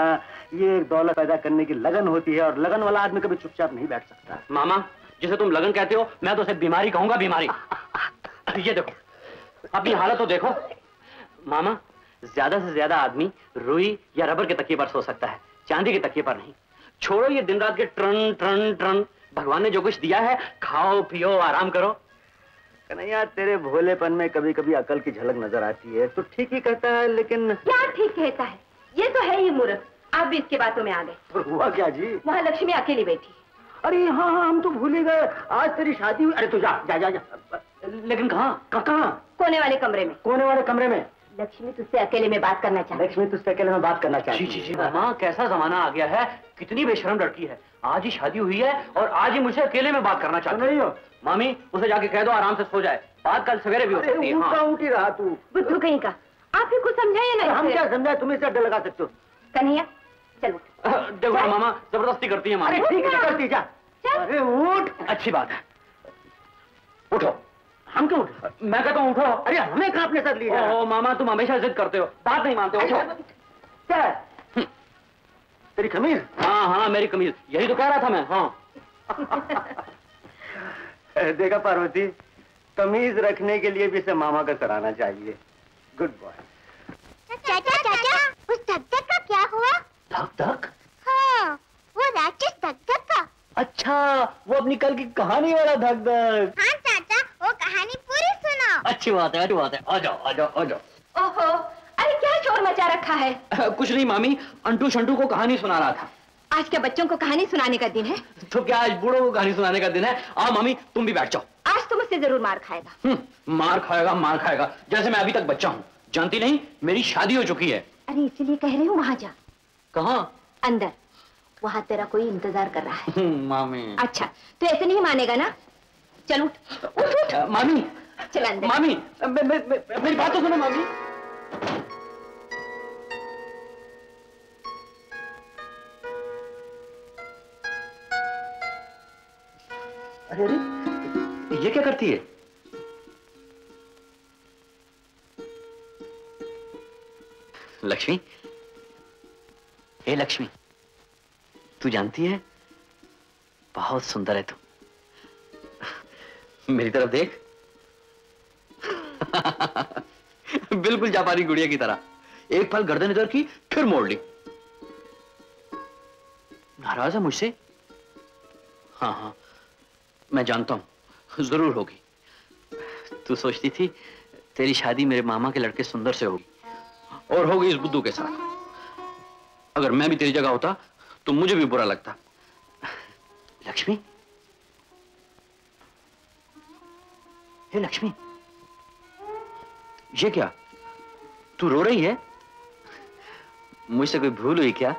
ये एक दौलत पैदा करने की लगन होती है, और लगन वाला आदमी कभी चुपचाप नहीं बैठ सकता। मामा, जिसे तुम लगन कहते हो, मैं तो उसे बीमारी कहूंगा, बीमारी। ये देखो अपनी हालत तो देखो। मामा, ज्यादा से ज्यादा आदमी रुई या रबर के तकिए पर सो सकता है, चांदी के तकिए पर नहीं। छोड़ो ये दिन रात के ट्रन ट्रन ट्रन। भगवान ने जो कुछ दिया है, खाओ पियो आराम करो। कन्हैया, तेरे भोलेपन में कभी कभी अकल की झलक नजर आती है। तो ठीक ही कहता है, लेकिन क्या ठीक कहता है? ये तो है ही मूर्ख। आप भी इसके बातों में आ गए। पर हुआ क्या जी? वहाँ लक्ष्मी अकेली बैठी। अरे हाँ, हम तो भूले गए, आज तेरी शादी हुई। अरे तू जा जा जा, जा। लेकिन कहाँ? कोने वाले कमरे में लक्ष्मी तुझसे अकेले में बात करना चाहती। जी जी मामा, कैसा जमाना आ गया है, कितनी बेशरम लड़की है। आज ही शादी हुई है और आज ही मुझसे अकेले में बात करना चाहती नहीं हो। मामी, उसे जाके कह दो आराम से सो जाए, बात कल सवेरे भी हो सकती है। उठी रहा तू बुद्धू कहीं का। आप भी कुछ समझाइए ना। हम क्या समझाए? तुम इसे अड्डा लगा सकते हो। कन्हैया चलो। देखो मामा, जबरदस्ती करती है मामा। ठीक है, करती जा। अरे उठ। अच्छी बात है, उठो। हम क्यों उठो? मैं कहता हूँ उठो। अरे हमें कहाँ अपने साथ लिए? ओ मामा, तुम हमेशा जिद करते हो, बात नहीं मानते हो। क्या तेरी कमीज? हाँ हाँ, मेरी कमीज, यही तो कह रहा था मैं। हाँ। देखा पार्वती, कमीज रखने के लिए भी इसे मामा का सराहना चाहिए। Good boy. चाचा, उस धक-धक का क्या हुआ? धक-धक? हाँ, वो राक्षस धक-धक का। अच्छा, वो अपनी कल की कहानी वाला धक-धक। हाँ चाचा, वो कहानी पूरी सुनाओ। अच्छी बात है। आ जाओ। ओहो, अरे क्या शोर मचा रखा है? कुछ नहीं मामी, अंटू शंटू को कहानी सुना रहा था। आज क्या बच्चों को कहानी सुनाने का दिन है? तो क्या आज बूढ़ों को कहानी सुनाने का दिन है? आओ मामी, तुम भी बैठ जाओ। आज तुम उससे जरूर मार खाएगा। मार खाएगा जैसे मैं अभी तक बच्चा हूँ। जानती नहीं, मेरी शादी हो चुकी है। अरे इसीलिए कह रही हूँ, वहाँ जा। कहाँ? अंदर, वहाँ तेरा कोई इंतजार कर रहा है। मामी। अच्छा, तू ऐसे नहीं मानेगा ना? चल उठ। मामी चल अंदर। मामी, मेरी बात तो सुनो मामी। अरे ये क्या करती है? लक्ष्मी, हे लक्ष्मी, तू जानती है बहुत सुंदर है तू। मेरी तरफ देख। बिल्कुल जापानी गुड़िया की तरह, एक पल गर्दन इधर की फिर मोड़ ली। नाराज है मुझसे? हाँ, मैं जानता हूं, जरूर होगी। तू सोचती थी तेरी शादी मेरे मामा के लड़के सुंदर से होगी, और होगी इस बुद्धू के साथ। अगर मैं भी तेरी जगह होता तो मुझे भी बुरा लगता। लक्ष्मी, हे लक्ष्मी, ये क्या? तू रो रही है? मुझसे कोई भूल हुई क्या?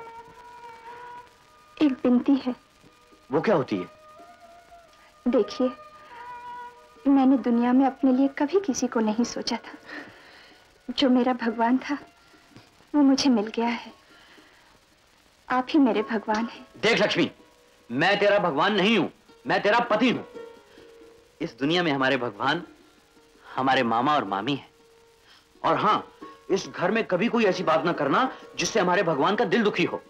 एक विनती है। वो क्या होती है? देखिए, मैंने दुनिया में अपने लिए कभी किसी को नहीं सोचा था। जो मेरा भगवान था वो मुझे मिल गया है। आप ही मेरे भगवान हैं। देख लक्ष्मी, मैं तेरा भगवान नहीं हूँ, मैं तेरा पति हूँ। इस दुनिया में हमारे भगवान हमारे मामा और मामी हैं। और हाँ, इस घर में कभी कोई ऐसी बात ना करना जिससे हमारे भगवान का दिल दुखी हो।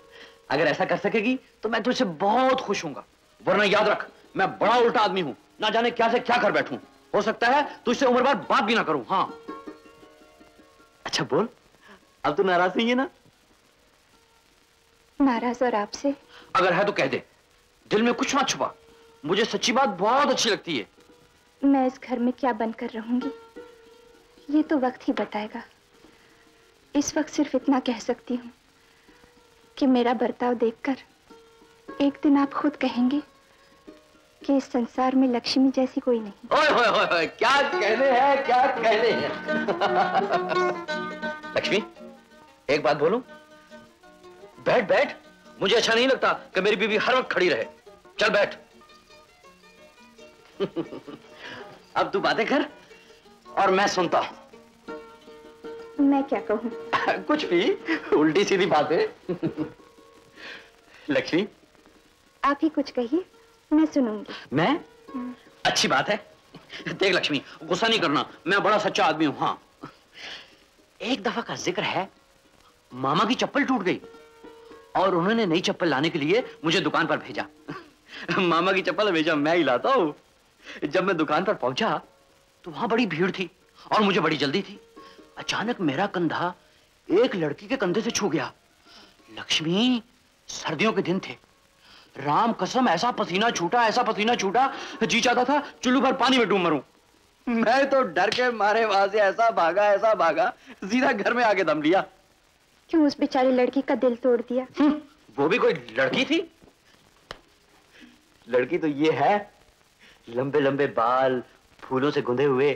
अगर ऐसा कर सकेगी तो मैं तुझसे बहुत खुश हूँगा, वरना याद रख मैं बड़ा उल्टा आदमी हूँ, ना जाने क्या से क्या कर बैठूं। हो सकता है तुझसे उम्र भर बात भी ना करूं। हाँ अच्छा बोल, अब तू नाराज नहीं है ना? नाराज और आपसे? अगर है तो कह दे, दिल में कुछ ना छुपा। मुझे सच्ची बात बहुत अच्छी लगती है। मैं इस घर में क्या बनकर रहूंगी ये तो वक्त ही बताएगा। इस वक्त सिर्फ इतना कह सकती हूँ कि मेरा बर्ताव देखकर एक दिन आप खुद कहेंगे कि इस संसार में लक्ष्मी जैसी कोई नहीं। ओए होए होए, क्या कहने हैं, क्या कहने हैं। लक्ष्मी, एक बात बोलूं? बैठ बैठ, मुझे अच्छा नहीं लगता कि मेरी बीवी हर वक्त खड़ी रहे। चल बैठ। अब तू बातें कर और मैं सुनता हूँ। मैं क्या कहूँ? कुछ भी, उल्टी सीधी बातें। लक्ष्मी, आप ही कुछ कहिए, मैं सुनूंगी। मैं? अच्छी बात है। देख लक्ष्मी, गुस्सा नहीं करना, मैं बड़ा सच्चा आदमी हूँ। हाँ, एक दफा का जिक्र है, मामा की चप्पल टूट गई और उन्होंने नई चप्पल लाने के लिए मुझे दुकान पर भेजा। मामा की चप्पल हमेशा मैं ही लाता हूँ। जब मैं दुकान पर पहुंचा तो वहां बड़ी भीड़ थी और मुझे बड़ी जल्दी थी। अचानक मेरा कंधा एक लड़की के कंधे से छू गया। लक्ष्मी, सर्दियों के दिन थे, राम कसम ऐसा पसीना छूटा, ऐसा पसीना छूटा, जी चाहता था चुल्लू भर पानी में डूब मरूं। मैं तो डर के मारे वहां से ऐसा भागा सीधा घर में आके दम लिया। क्यों उस बेचारी लड़की का दिल तोड़ दिया? वो भी कोई लड़की थी? लड़की तो ये है, लंबे लंबे बाल, फूलों से गुंधे हुए,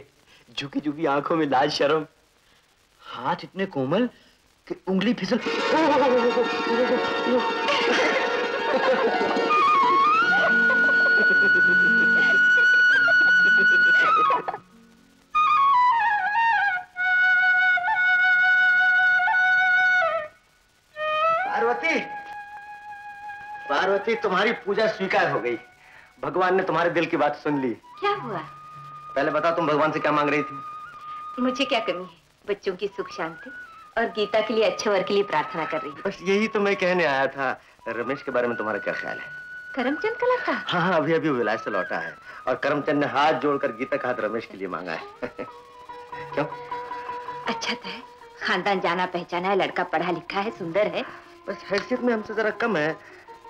झुकी झुकी आंखों में लाज शर्म, हाथ इतने कोमल कि उंगली फिसल। पार्वती, पार्वती, तुम्हारी पूजा स्वीकार हो गई। भगवान ने तुम्हारे दिल की बात सुन ली। क्या हुआ? पहले बताओ, तुम भगवान से क्या मांग रही थी? मुझे क्या कमी है? बच्चों की सुख शांति और गीता के लिए अच्छे वर के लिए प्रार्थना कर रही हूँ। बस यही तो मैं कहने आया था। रमेश के बारे में तुम्हारा क्या ख्याल है? करमचंद का लड़का? हाँ हाँ, अभी अभी विलायत से लौटा है और करमचंद ने हाथ जोड़कर गीता का हाथ रमेश के लिए मांगा है। क्यों? अच्छा तो है, खानदान जाना पहचाना है, लड़का पढ़ा लिखा है, सुंदर है। बस हैसियत में हमसे जरा कम है,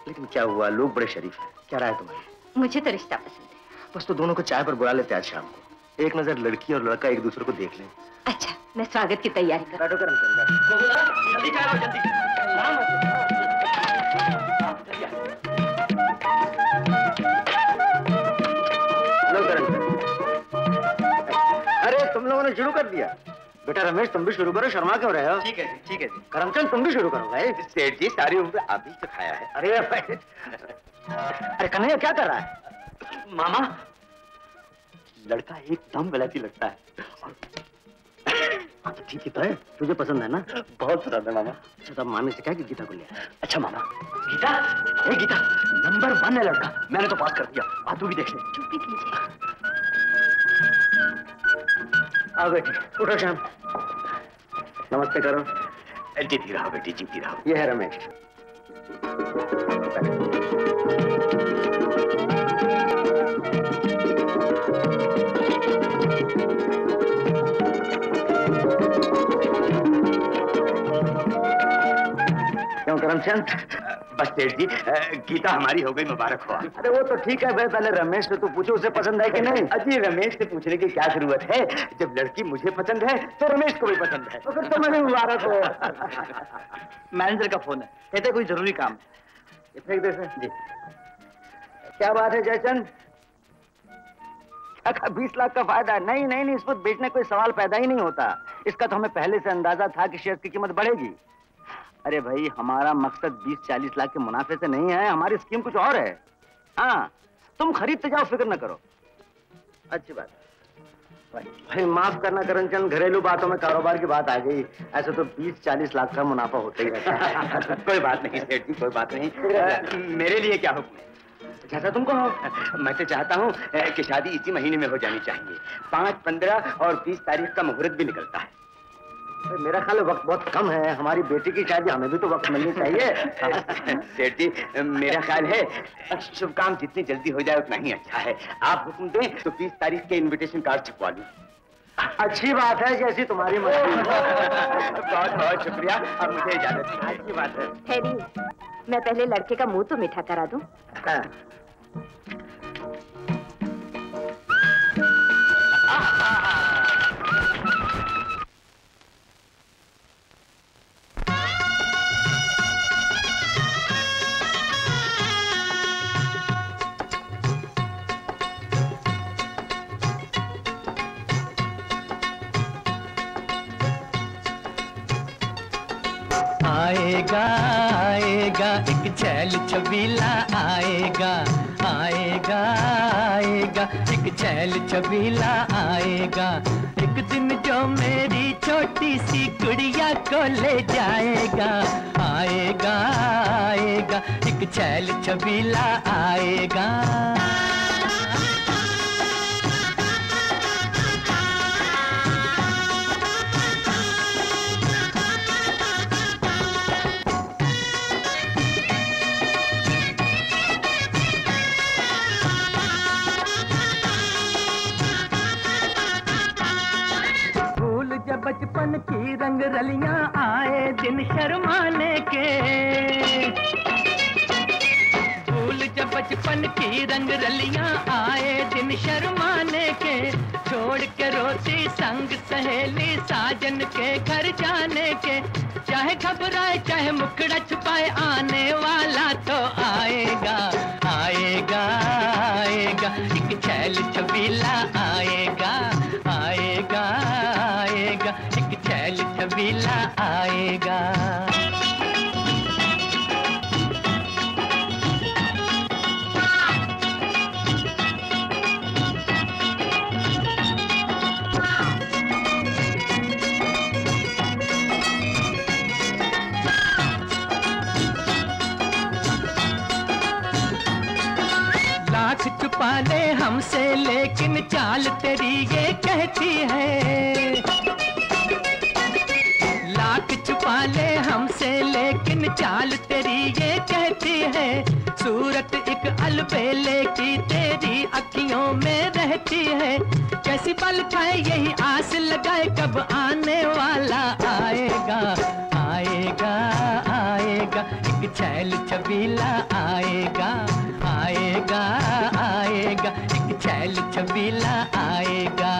लेकिन क्या हुआ, लोग बड़े शरीफ है। क्या राय तुम्हारी? मुझे तो रिश्ता पसंद है। बस तो दोनों को चाय पर बुला लेते आज शाम को, एक नजर लड़की और लड़का एक दूसरे को देख ले। अच्छा, मैं स्वागत की तैयारी कर रहा हूँ। अरे तुम लोगों ने शुरू कर दिया? बेटा रमेश, तुम भी शुरू करो, शर्मा क्यों रहे हो? ठीक है जी, ठीक है जी। करमचंद, तुम भी शुरू करो भाई। सेठ जी, सारी उम्र आप ही तो खाया है। अरे अरे कन्हैया क्या कर रहा है? मामा, लड़का एकदम गलती लगता है। ठीक ही तो है, तुझे पसंद है ना? बहुत पसंद है मामा। अच्छा तो मामी से क्या कि गीता को ले आए। अच्छा मामा, गीता, ए गीता, नंबर 1 है लड़का, मैंने तो पास कर दिया। आप तू भी देख ले। चुप ही कीजिए। आओ बेटी, उठो शाम, नमस्ते करो। जीती रहो बेटी, जीती रहो। ये है रमेश। करमचंद, बस सेठ जी, गीता हमारी हो गई, मुबारक हो। अरे वो तो ठीक है भाई, पहले रमेश से तो पूछो उसे पसंद है कि नहीं। अजी रमेश से पूछने की क्या जरूरत है, जब लड़की मुझे पसंद है तो रमेश को भी पसंद है। तो तुम्हें मुबारक हो। मैनेजर का फोन है, कहते कोई जरूरी काम है। जी क्या बात है जयचंद, का 20 लाख का फायदा। नहीं, इस पर बेचने कोई सवाल पैदा ही नहीं होता। इसका तो हमें पहले से अंदाजा था कि शेयर की कीमत बढ़ेगी। अरे भाई, हमारा मकसद 20-40 लाख के मुनाफे से नहीं है, हमारी स्कीम कुछ और है। हाँ, तुम खरीदते जाओ, फिक्र न करो। अच्छी बात भाई, भाई माफ करना करण चंद, घरेलू बातों में कारोबार की बात आ गई। ऐसे तो 20-40 लाख का मुनाफा होता ही रहता है। कोई बात नहीं सेठ जी, कोई बात नहीं। मेरे लिए क्या हुक्म है? जैसा तुम कहो। मैं तो चाहता हूँ कि शादी इसी महीने में हो जानी चाहिए। 5, 15 और 20 तारीख का मुहूर्त भी निकलता है। मेरा ख्याल वक्त बहुत कम है, हमारी बेटी की शादी, हमें भी तो वक्त मिलनी चाहिए। सेठ जी, मेरा ख्याल है शुभ काम जितनी जल्दी हो जाए उतना ही अच्छा है। आप हुक्म दें तो 20 तारीख के इनविटेशन कार्ड छपवा लूँ। अच्छी बात है, जैसी तुम्हारी मर्जी। बहुत बहुत शुक्रिया, अब मुझे इजाजत है। अच्छी बात है। हैरी, मैं पहले लड़के का मुंह तो मीठा करा दूं। हाँ। आएगा आएगा एक छैल छबीला, आएगा आएगा आएगा एक छैल छबीला, आएगा एक दिन जो मेरी छोटी सी गुड़िया को ले जाएगा। आएगा आएगा एक छैल छबीला, आएगा। बचपन की रंग रलियां आए दिन शर्माने के, भूल जा बचपन की रंग रलियां आए दिन शर्माने के, छोड़ के रोती संग सहेली साजन के घर जाने के, चाहे घबराए चाहे मुखड़ा छुपाए आने वाला तो आएगा। आएगा आएगा एक छैल छबीला, आएगा आएगा आएगा एक छैल छबीला, आएगा। लाख छुपा ले हमसे लेकिन चाल तेरी ये कहती है, लाख छुपा ले हमसे लेकिन चाल तेरी ये कहती है, सूरत एक अलबेले की तेरी अखियों में रहती है, कैसी पल खाए यही आस लगाए कब आने वाला आएगा। आएगा आएगा एक छैल छबीला, आएगा आएगा आएगा एक छैल छबीला, आएगा।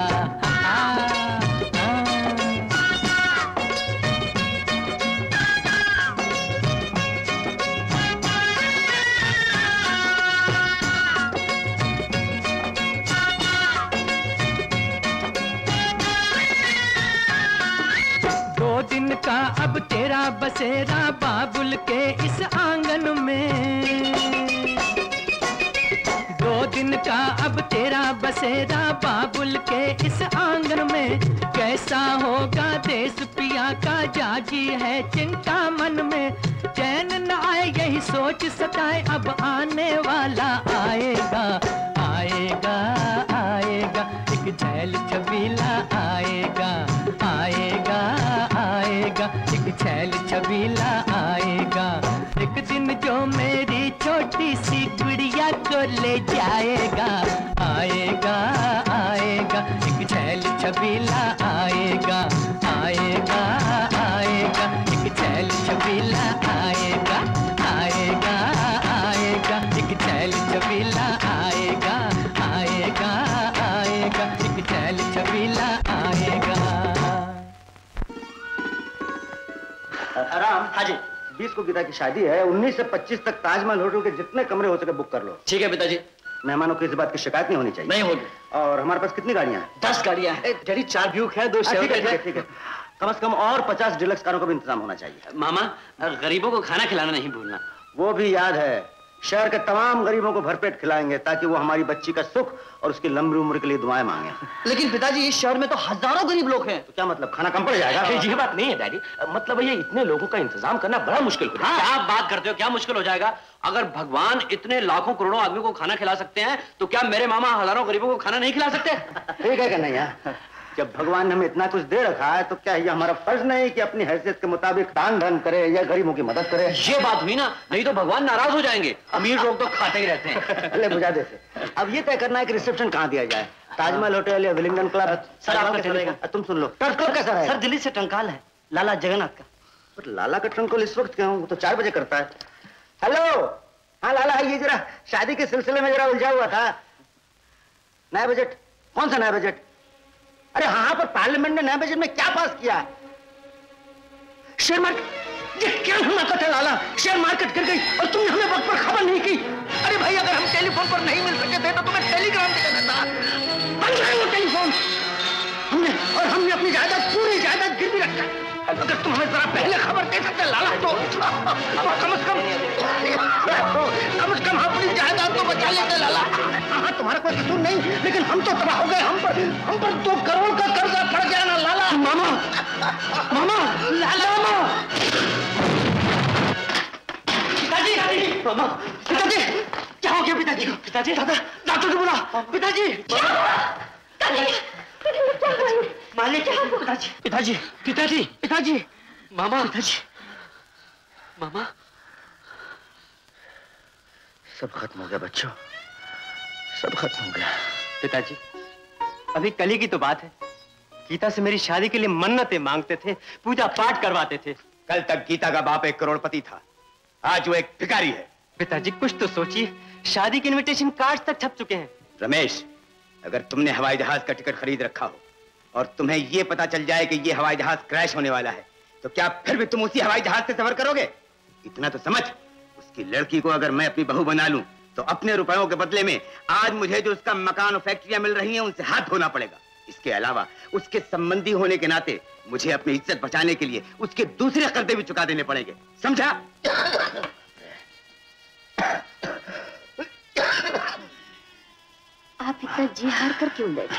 दिन का अब तेरा बसेरा बाबुल के इस आंगन में, 2 दिन का अब तेरा बसेरा बाबुल के इस आंगन में, कैसा होगा देश पिया का जागी है चिंता मन में, चैन न आए यही सोच सताए अब आने वाला आएगा। आएगा आएगा एक छैल छबीला, आएगा आएगा आएगा एक छैल छबीला, आएगा। एक दिन जो मेरी छोटी सी गुड़िया को ले जाएगा। आएगा आएगा एक छैल छबीला, आएगा आएगा आएगा एक छैल छबीला, आएगा आएगा आएगा एक छैल छबीला, आएगा आएगा आएगा एक छैल छबीला, आएगा। राम हाजी, 20 को गीता की शादी है, 19 से 25 तक ताजमहल होटल के जितने कमरे हो सके बुक कर लो। ठीक है पिताजी। मेहमानों को इस बात की शिकायत नहीं होनी चाहिए। नहीं होगी। और हमारे पास कितनी गाड़ियाँ हैं? 10 गाड़ियाँ हैं। जड़ी 4 ड्यूक हैं, 2 शेवरलेट हैं। ठीक है। कम से कम और 50 डिलक्स कारों का भी इंतजाम होना चाहिए। मामा, गरीबों को खाना खिलाना नहीं भूलना। वो भी याद है। शहर के तमाम गरीबों को भरपेट खिलाएंगे ताकि वो हमारी बच्ची का सुख और उसकी लंबी उम्र के लिए दुआएं मांगे। लेकिन पिताजी, इस शहर में तो हजारों गरीब लोग हैं। तो क्या मतलब, खाना कम पड़ जाएगा? ये बात नहीं है डैडी, मतलब ये इतने लोगों का इंतजाम करना बड़ा मुश्किल होगा। हाँ। क्या बात करते हो, क्या मुश्किल हो जाएगा? अगर भगवान इतने लाखों करोड़ों आदमी को खाना खिला सकते हैं तो क्या मेरे मामा हजारों गरीबों को खाना नहीं खिला सकते? ठीक है कन्हैया, जब भगवान ने हमें इतना कुछ दे रखा है तो क्या ये हमारा फर्ज नहीं कि अपनी हैसियत के मुताबिक दान धन करे या गरीबों की मदद करे? ये बात हुई ना, नहीं तो भगवान नाराज हो जाएंगे। अमीर लोग तो खाते ही रहते हैं। ले बुझा दे से। अब ये तय करना है कि रिसेप्शन कहाँ दिया जाए, ताजमहल होटल या विलिंगडन क्लब? सर आपका चलेगा। तुम सुन लो, टर्फ क्लब कैसा है? सर दिल्ली से टंकाल है, लाला जगन्नाथ का। पर लाला का टंकाल इस वक्त क्या, तो 4 बजे करता है। हेलो, हाँ लाला, ये जरा शादी के सिलसिले में जरा उलझा हुआ था। नया बजट? कौन सा नया बजट? अरे हाँ, पर पार्लियामेंट ने 9 बजट में क्या पास किया? Share market? ये क्या हमाकत है लाला, शेयर मार्केट गिर गई और तुमने हमें वक्त पर खबर नहीं की। अरे भाई, अगर हम टेलीफोन पर नहीं मिल सके थे तो तुम्हें टेलीग्राम पे देना था। बंद है वो टेलीफोन। हमने अपनी जायदाद, पूरी जायदाद गिरवी रखा। अगर तुम हमें जरा पहले खबर दे सकते लाला तो कम से कम अपनी जायदाद तो बचा लेते लाला। हाँ, तुम्हारा कोई कसूर नहीं, लेकिन हम तो तबाह हो गए। हम पर 2 करोड़ का कर्जा पड़ गया ना लाला। मामा, मामा, लाला मामा, पिताजी, मामा, पिताजी, क्या हो गया पिताजी को? पिताजी, दादा, डॉक्टर को बुला। पिताजी, मालिक, पिताजी, पिताजी, पिताजी, पिताजी, मामा, पिताजी, मामा, सब खत्म हो गया बच्चों, सब खत्म हो गया। पिताजी, अभी कल ही की तो बात है, गीता से मेरी शादी के लिए मन्नतें मांगते थे, पूजा पाठ करवाते थे। कल तक गीता का बाप 1 करोड़पति था, आज वो एक भिखारी है। पिताजी कुछ तो सोचिए, शादी के इनविटेशन कार्ड तक छप चुके हैं। रमेश, अगर तुमने हवाई जहाज का टिकट खरीद रखा हो और तुम्हें ये पता चल जाए कि ये हवाई जहाज क्रैश होने वाला है तो क्या फिर भी तुम उसी हवाई जहाज से सफर करोगे? इतना तो समझ, उसकी लड़की को अगर मैं अपनी बहू बना लूं तो अपने रुपयों के बदले में आज मुझे जो उसका मकान और फैक्ट्रियां मिल रही हैं उनसे हाथ धोना पड़ेगा। इसके अलावा उसके संबंधी होने के नाते मुझे अपनी इज्जत बचाने के लिए उसके दूसरे कर्जे भी चुका देने पड़ेंगे, समझा? आप इतना जी हार कर क्यों बैठे?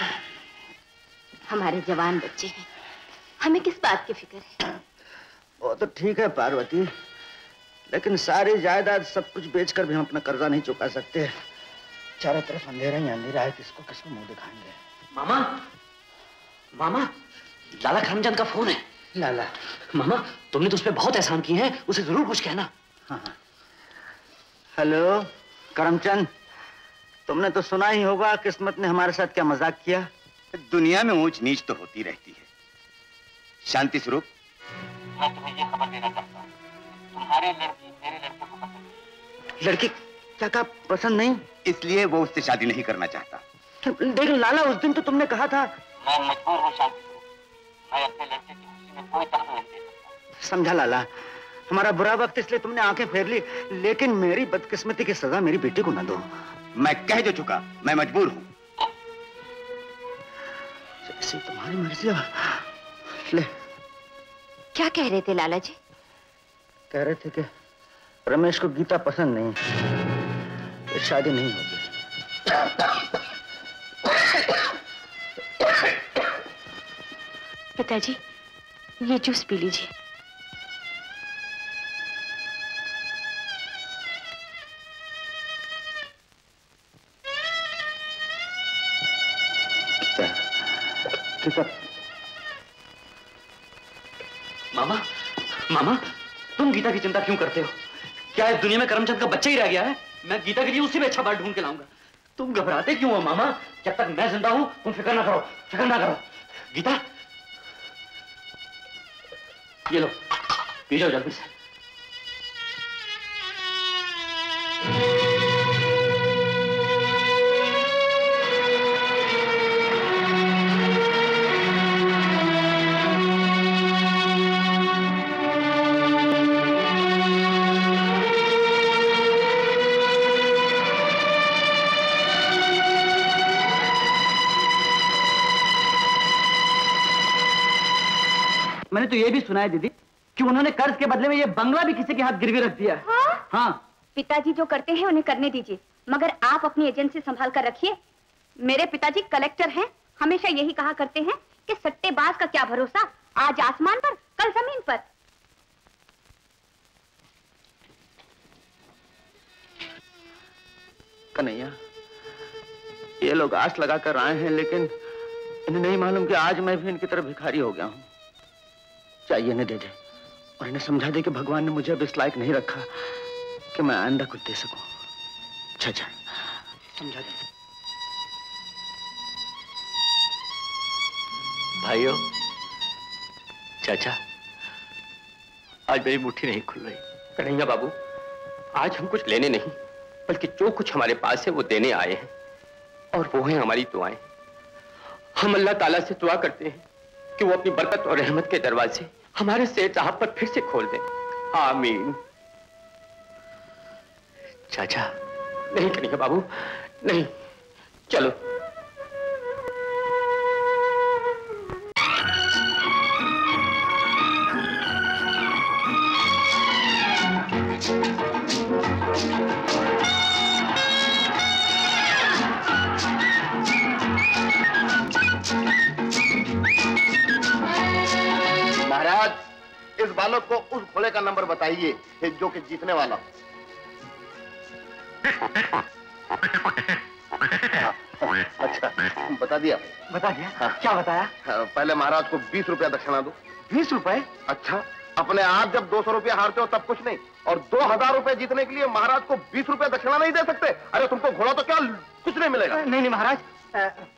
हमारे जवान बच्चे हैं, हमें किस बात की फिक्र है? वो तो ठीक है पार्वती, लेकिन सारी जायदाद सब कुछ बेचकर भी हम अपना कर्जा नहीं चुका सकते। चारों तरफ अंधेरा ही अंधेरा है, किसको किसको मुंह दिखाएंगे? मामा, मामा, लाला करमचंद का फोन है। लाला, मामा तुमने तो उस पर बहुत एहसान किए हैं, उसे जरूर कुछ कहना। हाँ। हेलो करमचंद, तुमने तो सुना ही होगा किस्मत ने हमारे साथ क्या मजाक किया। दुनिया में ऊंच नीच तो होती रहती है। शांति स्वरूप, मैं तुम्हें ये खबर देना चाहता हूँ, तुम्हारी लड़की मेरे लड़के को पसंद नहीं। लड़की क्या कहा? पसंद नहीं, इसलिए वो उससे शादी नहीं करना चाहता। देख लाला, उस दिन तो तुमने कहा था। मैं मजबूर हूँ शांति स्वरूप, मैं अपने लड़के की खुशी में कोई तक नहीं दे सकता। समझा लाला, हमारा बुरा वक्त इसलिए तुमने आंखें फेर ली, लेकिन मेरी बदकिस्मती की सजा मेरी बेटी को न दो। मैं कह जो चुका, मैं मजबूर हूँ। जैसे तुम्हारी मर्जी। ले, क्या कह रहे थे लाला जी? कह रहे थे कि रमेश को गीता पसंद नहीं, शादी नहीं होगी। पिताजी, ये जूस पी लीजिए। मामा, मामा तुम गीता की चिंता क्यों करते हो? क्या इस दुनिया में करमचंद का बच्चा ही रह गया है? मैं गीता के लिए उससे भी अच्छा बाल ढूंढ के लाऊंगा। तुम घबराते क्यों हो मामा? जब तक मैं जिंदा हूं तुम फिक्र ना करो, फिक्र ना करो। गीता, ये लो, पी जाओ जल्दी से। मैंने तो ये भी सुना है दीदी कि उन्होंने कर्ज के बदले में ये बंगला भी किसी के हाथ गिरवी रख दिया। हाँ? हाँ। पिताजी जो करते हैं उन्हें करने दीजिए, मगर आप अपनी एजेंसी संभाल कर रखिए। मेरे पिताजी कलेक्टर हैं, हमेशा यही कहा करते हैं कि सट्टेबाज का क्या भरोसा, आज आसमान पर कल जमीन पर। कन्हैया, ये लोग आस लगाकर आए हैं, लेकिन इन्हें नहीं मालूम कि आज मैं भी इनकी तरफ भिखारी हो गया हूँ। चाहिए इन्हें दे दे और इन्हें समझा दे कि भगवान ने मुझे अब इस लायक नहीं रखा कि मैं आइंदा कुछ दे सकूं। अच्छा अच्छा, समझा दे। भाइयों, चाचा, आज मेरी मुट्ठी नहीं खुल रही। कन्हैया बाबू, आज हम कुछ लेने नहीं बल्कि जो कुछ हमारे पास है वो देने आए हैं, और वो है हमारी दुआएं। हम अल्लाह ताला से दुआ करते हैं कि वो अपनी बरकत और रहमत के दरवाजे हमारे सेठ साहब पर फिर से खोल दें। आमीन। चाचा, नहीं कन्हैया बाबू, नहीं, चलो। इस बालक को उस घोड़े का नंबर बताइए जो कि जीतने वाला। अच्छा, बता दिया? बता दिया। हाँ। क्या बताया? पहले महाराज को 20 रुपया दक्षिणा दो। 20 रुपए? अच्छा, अपने आप जब 200 रुपया हारते हो तब कुछ नहीं, और 2000 रुपए जीतने के लिए महाराज को 20 रुपया दक्षिणा नहीं दे सकते? अरे तुमको घोड़ा तो क्या कुछ नहीं मिलेगा। नहीं नहीं महाराज,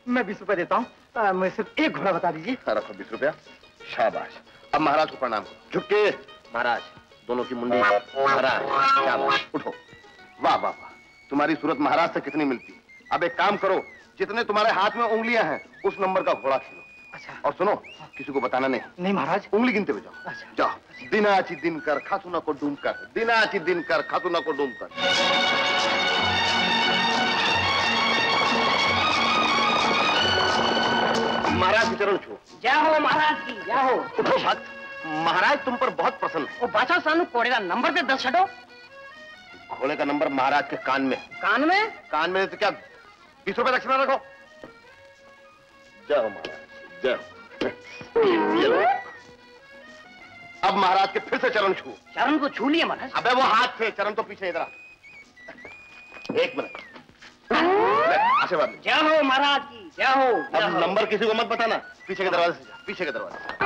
मैं 20 रुपया देता हूँ, मैं सिर्फ एक घोड़ा बता दीजिए। रखो 20 रुपया, शाबाश। अब महाराज को प्रणाम करो, झुक के। महाराज, दोनों की मुंडी। महाराज, शाबाश, उठो। वाह वाह वाह, तुम्हारी सूरत महाराज से कितनी मिलती। अब एक काम करो, जितने तुम्हारे हाथ में उंगलियां हैं उस नंबर का घोड़ा खेलो। अच्छा। और सुनो, किसी को बताना नहीं। नहीं महाराज। उंगली गिनते हुए जाओ। अच्छा। जाओ, दिनाची दिन कर खातुना को डूम कर, दिनाची दिन कर खातुना को डूम कर। महाराज के चरण छू। जय हो महाराज की, जय हो। उठो भक्त, महाराज तुम पर बहुत प्रसन्न है। ओ बादशाह सानू, घोड़े का नंबर पे 10 छो। घोड़े का नंबर महाराज के कान में। कान में? कान में तो क्या 20 रुपए दक्षिणा रखो। जय हो महाराज, जय हो। अब महाराज के फिर से चरण छू। चरण को छू लिया महाराज? अबे वो हाथ से, चरण तो पीछे। इधर एक मिनट, आशीर्वाद। जय हो महाराज की, जय हो। अब नंबर किसी को मत बताना, पीछे के दरवाजे से जा, पीछे के दरवाजे से।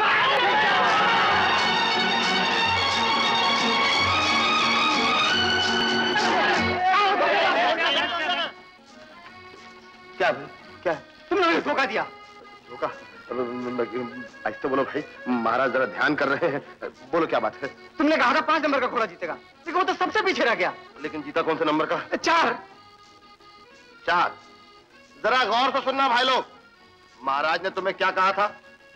क्या क्या तुमने मुझे धोखा दिया? धोखा? आज तो बोलो भाई, महाराज जरा ध्यान कर रहे हैं, बोलो क्या बात है। तुमने कहा था 5 नंबर का घोड़ा जीतेगा, लेकिन वो तो सबसे पीछे रह गया। लेकिन जीता कौन से नंबर का? 4। जरा गौर से सुनना भाई लोग, महाराज ने तुम्हें क्या कहा था?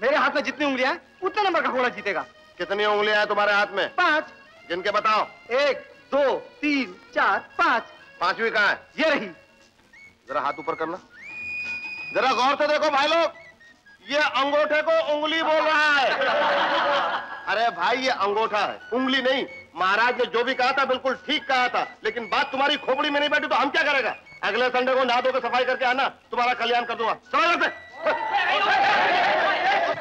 मेरे हाथ में जितनी उंगलियां हैं उतने नंबर का घोड़ा जीतेगा। कितनी उंगलियां हैं तुम्हारे हाथ में? 5। जिनके बताओ। 1 2 3 4 5। 5वीं कहाँ है? ये रही। जरा हाथ ऊपर करना, जरा गौर से देखो भाई लोग, ये अंगूठे को उंगली बोल रहा है। अरे भाई, ये अंगूठा है, उंगली नहीं। महाराज ने जो भी कहा था बिल्कुल ठीक कहा था, लेकिन बात तुम्हारी खोपड़ी में नहीं बैठी तो हम क्या करेगा। अगले संडे को नहा धोकर सफाई करके आना, तुम्हारा कल्याण कर दूंगा।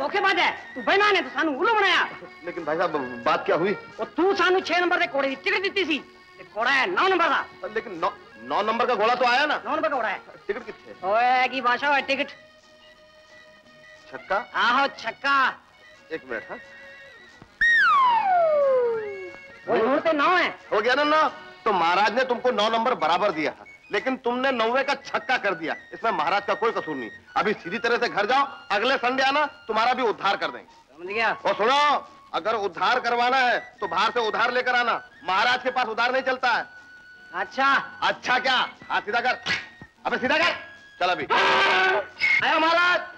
ओके बात है, तू बेईमान है, तू सानू उल्लू बनाया। लेकिन भाई साहब, बात क्या हुई? और तू सानू 6 नंबर के घोड़े की टिकट दी थी, घोड़ा है 9 नंबर का। लेकिन 9 नंबर का घोड़ा तो आया ना। 9 नंबर का घोड़ा है, टिकट किससे? ओए की भाषा है, टिकट छक्का। आहो छक्का। एक मिनट, हाँ 9 है, हो गया ना 9। तो महाराज ने तुमको 9 नंबर बराबर दिया था, लेकिन तुमने 9वें का छक्का कर दिया। इसमें महाराज का कोई कसूर नहीं। अभी सीधी तरह से घर जाओ, अगले संडे आना, तुम्हारा भी उद्धार कर देंगे। समझ गया? और सुनो, अगर उद्धार करवाना है तो बाहर से उधार लेकर आना, महाराज के पास उधार नहीं चलता है। अच्छा। अच्छा क्या? हाथ सीधा कर, अबे सीधा कर, चल अभी। आया महाराज।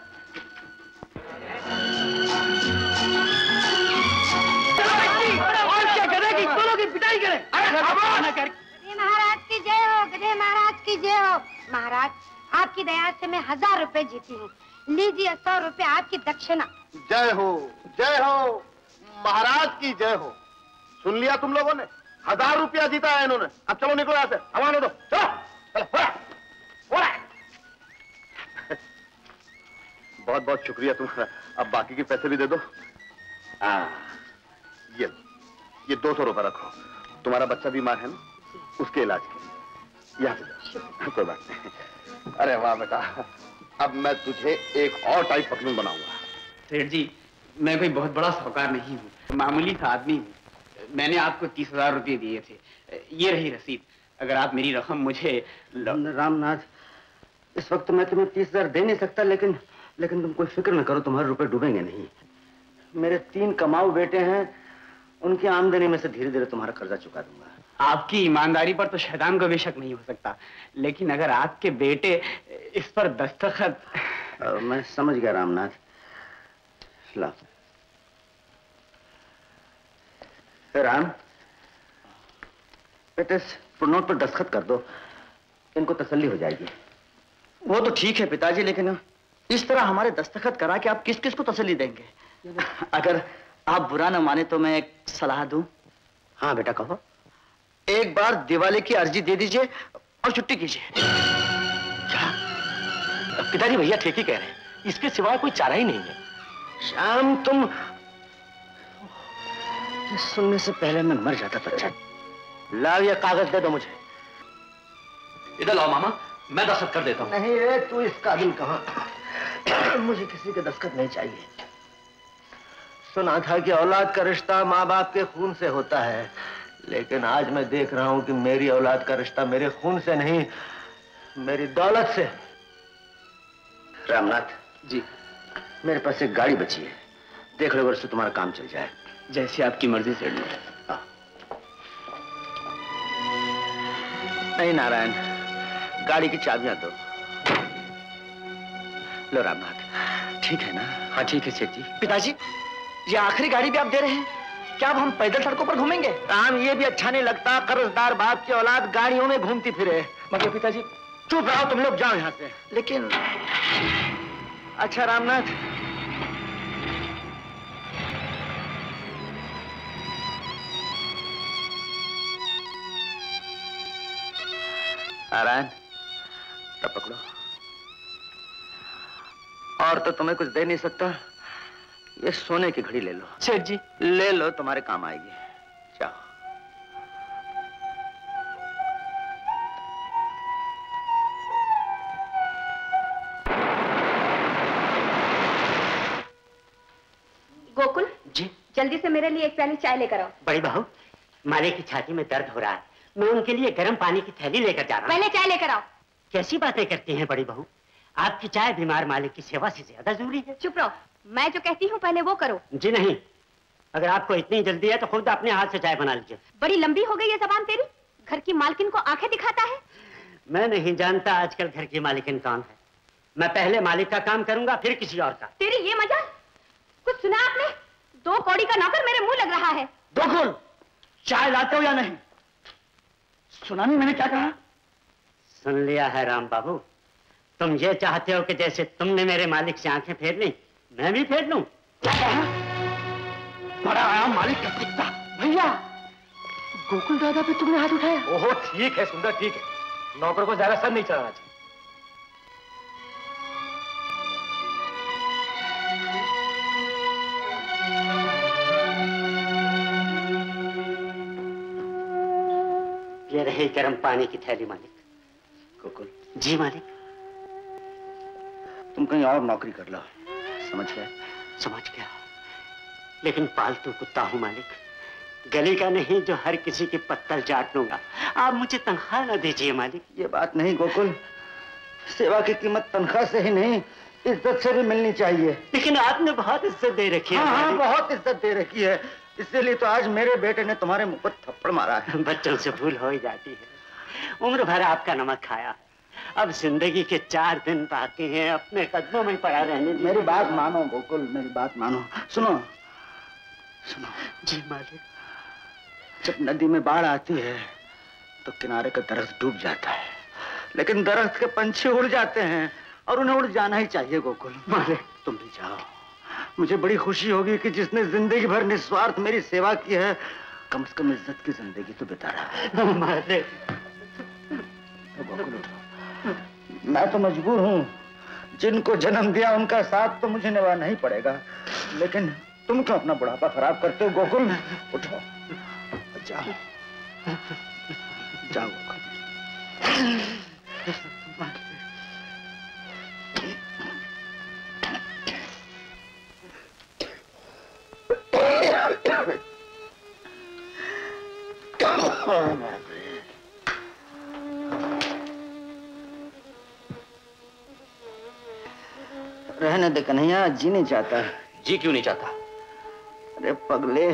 महाराज की जय हो, गधे महाराज की जय हो। महाराज, आपकी दया से मैं 1000 रुपए जीती हूँ, लीजिए 100 रुपए आपकी दक्षिणा। जय हो, जय हो। महाराज की जय हो। सुन लिया तुम लोगों ने, 1000 रुपया जीता है इन्होंने। अब चलो निकलो यहाँ से, हवा दो, चलो चलो। बहुत बहुत शुक्रिया तुम्हारा। अब बाकी के पैसे भी दे दो। ये 200 रुपया रखो, तुम्हारा बच्चा बीमार है ना, उसके इलाज के। यहाँ से कोई बात नहीं। अरे वाह बेटा, अब मैं तुझे एक और टाइप पकवान बनाऊंगा। सेठ जी, मैं कोई बहुत बड़ा साहूकार नहीं हूँ, मामूली सा आदमी हूँ। मैंने आपको 30,000 रुपये दिए थे, ये रही रसीद। अगर आप मेरी रकम मुझे रामनाथ, इस वक्त मैं तुम्हें 30,000 दे नहीं सकता, लेकिन तुम कोई फिक्र न करो, तुम्हारे रुपए डूबेंगे नहीं। मेरे 3 कमाऊ बेटे हैं, उनकी आमदनी में से धीरे धीरे तुम्हारा कर्जा चुका दूंगा। आपकी ईमानदारी पर तो शैतान को भी शक नहीं हो सकता, लेकिन अगर आपके बेटे इस पर दस्तखत। मैं समझ गया रामनाथ। राम, बेटे इस नोट पर दस्तखत कर दो, इनको तसल्ली हो जाएगी। वो तो ठीक है पिताजी, लेकिन इस तरह हमारे दस्तखत करा के आप किस किस को तसल्ली देंगे? अगर आप बुरा न माने तो मैं एक सलाह दूं? हाँ बेटा कहो। एक बार दिवाली की अर्जी दे दीजिए और छुट्टी कीजिए। क्या पिताजी? भैया ठीक ही कह रहे हैं, इसके सिवाय कोई चारा ही नहीं है। श्याम तुम, सुनने से पहले मैं मर जाता तो अच्छा। लाओ ये कागज दे दो मुझे। इधर लाओ मामा, मैं दस्तखत कर देता हूँ। नहीं रे, तू इस काबिल कहाँ, मुझे किसी के दस्तखत नहीं चाहिए। सुना था कि औलाद का रिश्ता माँ बाप के खून से होता है, लेकिन आज मैं देख रहा हूँ कि मेरी औलाद का रिश्ता मेरे खून से नहीं, मेरी दौलत से। रामनाथ जी, मेरे पास एक गाड़ी बची है, देख लो उससे तुम्हारा काम चल जाए। जैसी आपकी मर्जी से। नहीं नारायण, गाड़ी की चाबियां दो। लो रामनाथ, ठीक है ना? हाँ ठीक है सेठ जी। पिताजी, ये आखिरी गाड़ी भी आप दे रहे हैं, क्या अब हम पैदल सड़कों पर घूमेंगे? राम, ये भी अच्छा नहीं लगता, कर्जदार बाप की औलाद गाड़ियों में घूमती फिरे। मगर पिताजी। चुप रहो तुम लोग, जाओ यहाँ से। लेकिन अच्छा रामनाथ, नारायण तब पकड़ो। और तो तुम्हें कुछ दे नहीं सकता, ये सोने की घड़ी ले लो। सेठ जी ले लो, तुम्हारे काम आएगी। जाओ। गोकुल जी, जल्दी से मेरे लिए एक प्याली चाय लेकर आओ। बड़ी बहू, माले की छाती में दर्द हो रहा है, मैं उनके लिए गर्म पानी की थैली लेकर जा रहा हूँ। पहले चाय लेकर आओ। कैसी बातें करती हैं बड़ी बहू, आपकी चाय बीमार मालिक की सेवा से ज्यादा जरूरी है। चुप रहो, मैं जो कहती हूँ पहले वो करो। जी नहीं, अगर आपको इतनी जल्दी है तो खुद अपने हाथ से चाय बना लीजिए। बड़ी लंबी हो गई है जबान तेरी, घर की मालकिन को आंखें दिखाता है। मैं नहीं जानता आजकल घर की मालकिन कौन है, मैं पहले मालिक का काम करूंगा फिर किसी और का। तेरी ये मजा, कुछ सुना आपने? 2 कौड़ी का नौकर मेरे मुँह लग रहा है। गोकुल, चाय लाते हो या नहीं? सुना नहीं मैंने क्या कहा? सुन लिया है राम बाबू, तुम ये चाहते हो कि जैसे तुमने मेरे मालिक से आंखें फेर ली, मैं भी फेर लूं। क्या कहा? बड़ा आया मालिक का कुत्ता। भैया, गोकुल दादा पे तुमने हाथ उठाया? ओहो ठीक है सुंदर, ठीक है, नौकर को ज्यादा सर नहीं चढ़ाना चाहिए। ये रही गर्म पानी की थैली मालिक। गोकुल जी। मालिक, तुम कहीं और नौकरी कर लो, समझ गया? समझ गया, लेकिन पालतू कुत्ता हूं मालिक, गली का नहीं जो हर किसी की पत्तल चाट लूंगा। आप मुझे तनख्वाह ना दीजिए मालिक। ये बात नहीं गोकुल, सेवा की कीमत तनख्वाह से ही नहीं, इज्जत से भी मिलनी चाहिए। लेकिन आपने बहुत इज्जत दे रखी है। हाँ, बहुत इज्जत दे रखी है, इसीलिए तो आज मेरे बेटे ने तुम्हारे मुंह पर थप्पड़ मारा है। बच्चों से भूल हो ही जाती है, उम्र भर आपका नमक खाया, अब जिंदगी के 4 दिन बाकी हैं, अपने कदमों में पड़ा रहने। मेरी बात मानो गोकुल, मेरी बात मानो। सुनो सुनो जी मालिक, जब नदी में बाढ़ आती है तो किनारे का दरख्त डूब जाता है, लेकिन दरख्त के पंछी उड़ जाते हैं, और उन्हें उड़ जाना ही चाहिए गोकुल। मालिक तुम भी जाओ, मुझे बड़ी खुशी होगी कि जिसने जिंदगी भर निस्वार्थ मेरी सेवा की है, कम से कम इज्जत की जिंदगी तो बिता रहा है। मैं तो मजबूर हूँ, जिनको जन्म दिया उनका साथ तो मुझे निभा नहीं पड़ेगा, लेकिन तुम क्यों अपना बुढ़ापा खराब करते हो गोकुल? उठो, जाओ जाओ गोकुल। रहने दे कन्हैया, जी नहीं चाहता। जी क्यों नहीं चाहता? अरे पगले,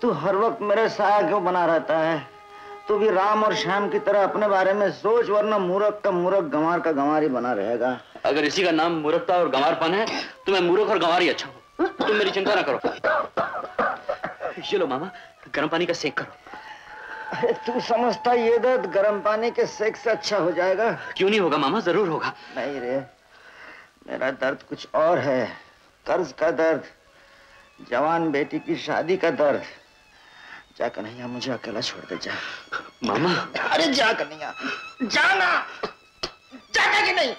तू हर वक्त मेरे साया क्यों बना रहता है? तू भी राम और श्याम की तरह अपने बारे में सोच, वरना मूर्ख का मूर्ख, गंवार का गंवार ही बना रहेगा। अगर इसी का नाम मूर्खता और गंवारपन है तो मैं मूर्ख और गंवार ही अच्छा हूँ। तुम मेरी चिंता ना करो। ये लो मामा, गर्म पानी का सेक करो। तू समझता ये दर्द गर्म पानी के सेक से अच्छा हो जाएगा? क्यों नहीं होगा मामा, जरूर होगा। नहीं रे, मेरा दर्द कुछ और है। कर्ज का दर्द, जवान बेटी की शादी का दर्द। जा कन्हैया, मुझे अकेला छोड़ दे। जा मामा। अरे जा कन्हैया, जाना जाना कि नहीं?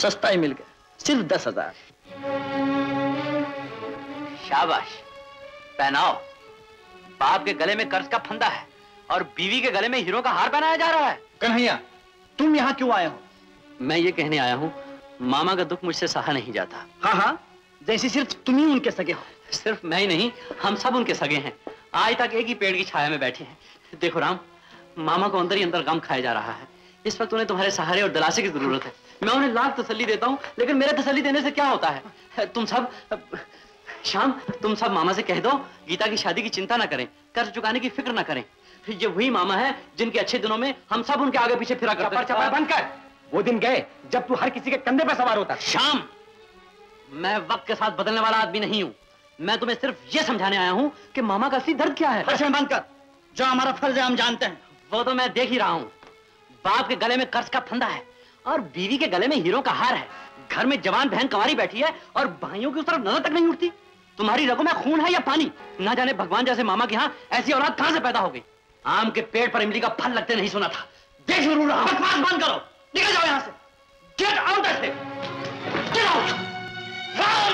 सस्ता ही मिल गया, सिर्फ 10,000। शाबाश, पहनाओ। बाप के गले में कर्ज का फंदा है और बीवी के गले में हीरो का हार पहनाया जा रहा है। कन्हैया, तुम यहाँ क्यों आए हो? मैं ये कहने आया हूँ, मामा का दुख मुझसे सहा नहीं जाता। हाँ, जैसे सिर्फ तुम ही उनके सगे हो। सिर्फ मैं ही नहीं, हम सब उनके सगे हैं। आज तक एक ही पेड़ की छाया में बैठे हैं। देखो राम, मामा को अंदर ही अंदर गम खाया जा रहा है। इस वक्त उन्हें तुम्हारे सहारे और दिलासे की जरूरत है। मैं उन्हें लाख तसल्ली देता हूँ, लेकिन मेरा तसल्ली देने से क्या होता है? तुम सब मामा से कह दो, गीता की शादी की चिंता ना करें, कर्ज चुकाने की फिक्र ना करें। ये वही मामा है जिनके अच्छे दिनों में हम सब उनके आगे पीछे फिरा करते। चपड़ बंद कर। वो दिन गए जब तू हर किसी के कंधे पर सवार होता। श्याम, मैं वक्त के साथ बदलने वाला आदमी नहीं हूँ। मैं तुम्हें सिर्फ ये समझाने आया हूँ कि मामा का असली दर्द क्या है। बंद कर। जो हमारा फर्ज है हम जानते हैं। वो तो मैं देख ही रहा हूँ। बाप के गले में कर्ज का फंदा है और बीवी के गले में हीरो का हार है। घर में जवान बहन कंवारी बैठी है और भाइयों की उस तरफ नजर तक नहीं उठती। तुम्हारी रगों में खून है या पानी? ना जाने भगवान जैसे मामा के यहाँ ऐसी औलाद कहाँ से पैदा हो गई। आम के पेड़ पर इमली का फल लगते नहीं सुना था। देख जरूर रहा। बकवास बंद करो, निकल जाओ यहाँ से। गेट आउट ऐसे।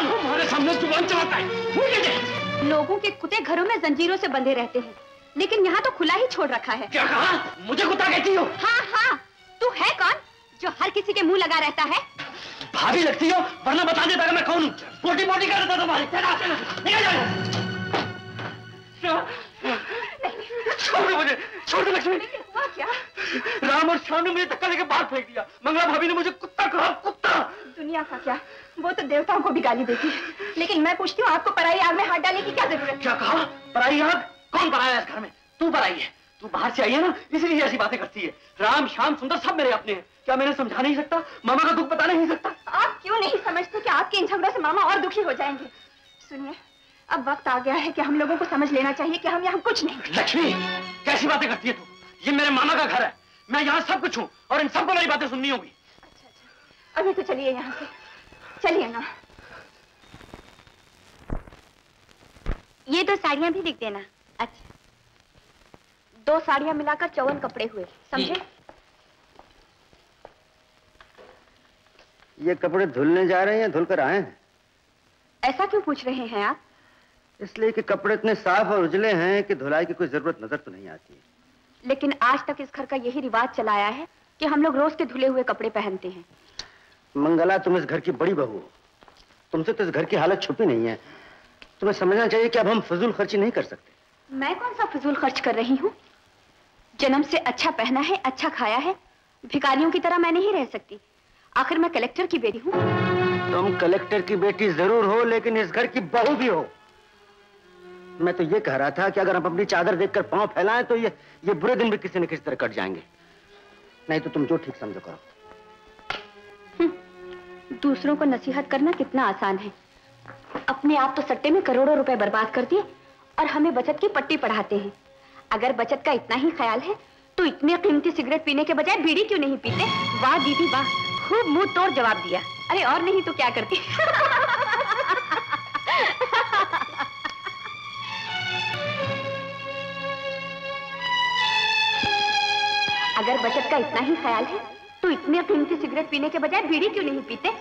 तुम्हारे सामने जुबान चलाता है। लोगों के कुत्ते घरों में जंजीरों से बंधे रहते हैं, लेकिन यहाँ तो खुला ही छोड़ रखा है। क्या कहा? मुझे कुत्ता कहती हो? हाँ, तू है कौन जो हर किसी के मुंह लगा रहता है? भाभी लगती हो, वरना बता देता कि मैं कौन हूँ। पोटी-पोटी कर देता तुम्हारी। निकल जाओ। छोड़ दो मुझे, छोड़ दो लक्ष्मी। हुआ क्या? राम और शाम ने मुझे धक्का लेकर बाहर फेंक दिया। मंगला भाभी ने मुझे कुत्ता कहा। कुत्ता दुनिया का क्या, वो तो देवताओं को भी गाली देती है। लेकिन मैं पूछती हूँ, आपको पराई आग में हाथ डालने की क्या जरूरत? क्या कहा? पराई आग? कौन बनाया इस घर में? तू बनाई है। तू बाहर से आई है ना, इसलिए ऐसी बातें करती है। राम, श्याम, सुंदर सब मेरे अपने हैं। क्या मैंने समझा नहीं सकता? मामा का दुख बता नहीं सकता? आप क्यों नहीं समझते कि आपके इन झगड़ों से मामा और दुखी हो जाएंगे? सुनिए, अब वक्त आ गया है कि हम लोगों को समझ लेना चाहिए कि हम यहाँ कुछ नहीं। लक्ष्मी, कैसी बातें करती है तू? ये मेरे मामा का घर है, मैं यहाँ सब कुछ हूँ और इन सबको मेरी बातें सुननी होगी। अच्छा, अभी तो चलिए यहाँ से, चलिए ना। ये 2 साड़ियाँ भी लिख देना। अच्छा, 2 साड़ियाँ मिलाकर 54 कपड़े हुए, समझे? ये कपड़े धुलने जा रहे हैं या धुलकर आए हैं? ऐसा क्यों पूछ रहे हैं आप? इसलिए कि कपड़े इतने साफ और उजले हैं कि धुलाई की कोई जरूरत नजर तो नहीं आती। लेकिन आज तक इस घर का यही रिवाज चला आया है कि हम लोग रोज के धुले हुए कपड़े पहनते हैं। मंगला, तुम इस घर की बड़ी बहू हो, तुमसे तो इस घर की हालत छुपी नहीं है। तुम्हें समझना चाहिए कि अब हम फिजूल खर्ची नहीं कर सकते। मैं कौन सा फिजूल खर्च कर रही हूँ? जन्म से अच्छा पहना है, अच्छा खाया है। भिखारियों की तरह मैं नहीं रह सकती। आखिर मैं कलेक्टर की बेटी हूँ। तुम कलेक्टर की बेटी जरूर हो, लेकिन इस घर की बहू भी हो। मैं तो ये कह रहा था कि अगर हम अपनी चादर देखकर पांव फैलाएं तो ये बुरे दिन भी किसी न किसी तरह कट जाएंगे। नहीं तो तुम जो ठीक समझो करो। दूसरों को नसीहत करना कितना आसान है। अपने आप तो सट्टे में करोड़ों रुपए बर्बाद कर दिए और हमें बचत की पट्टी पढ़ाते हैं। अगर बचत का इतना ही ख्याल है तो इतने कीमती सिगरेट पीने के बजाय बीड़ी क्यों नहीं पीते? वाह दीदी वाह, खूब मुंह तोड़ जवाब दिया। अरे और नहीं तो क्या करती। अगर बचत का इतना ही ख्याल है तो इतने कीमती सिगरेट पीने के बजाय बीड़ी क्यों नहीं पीते?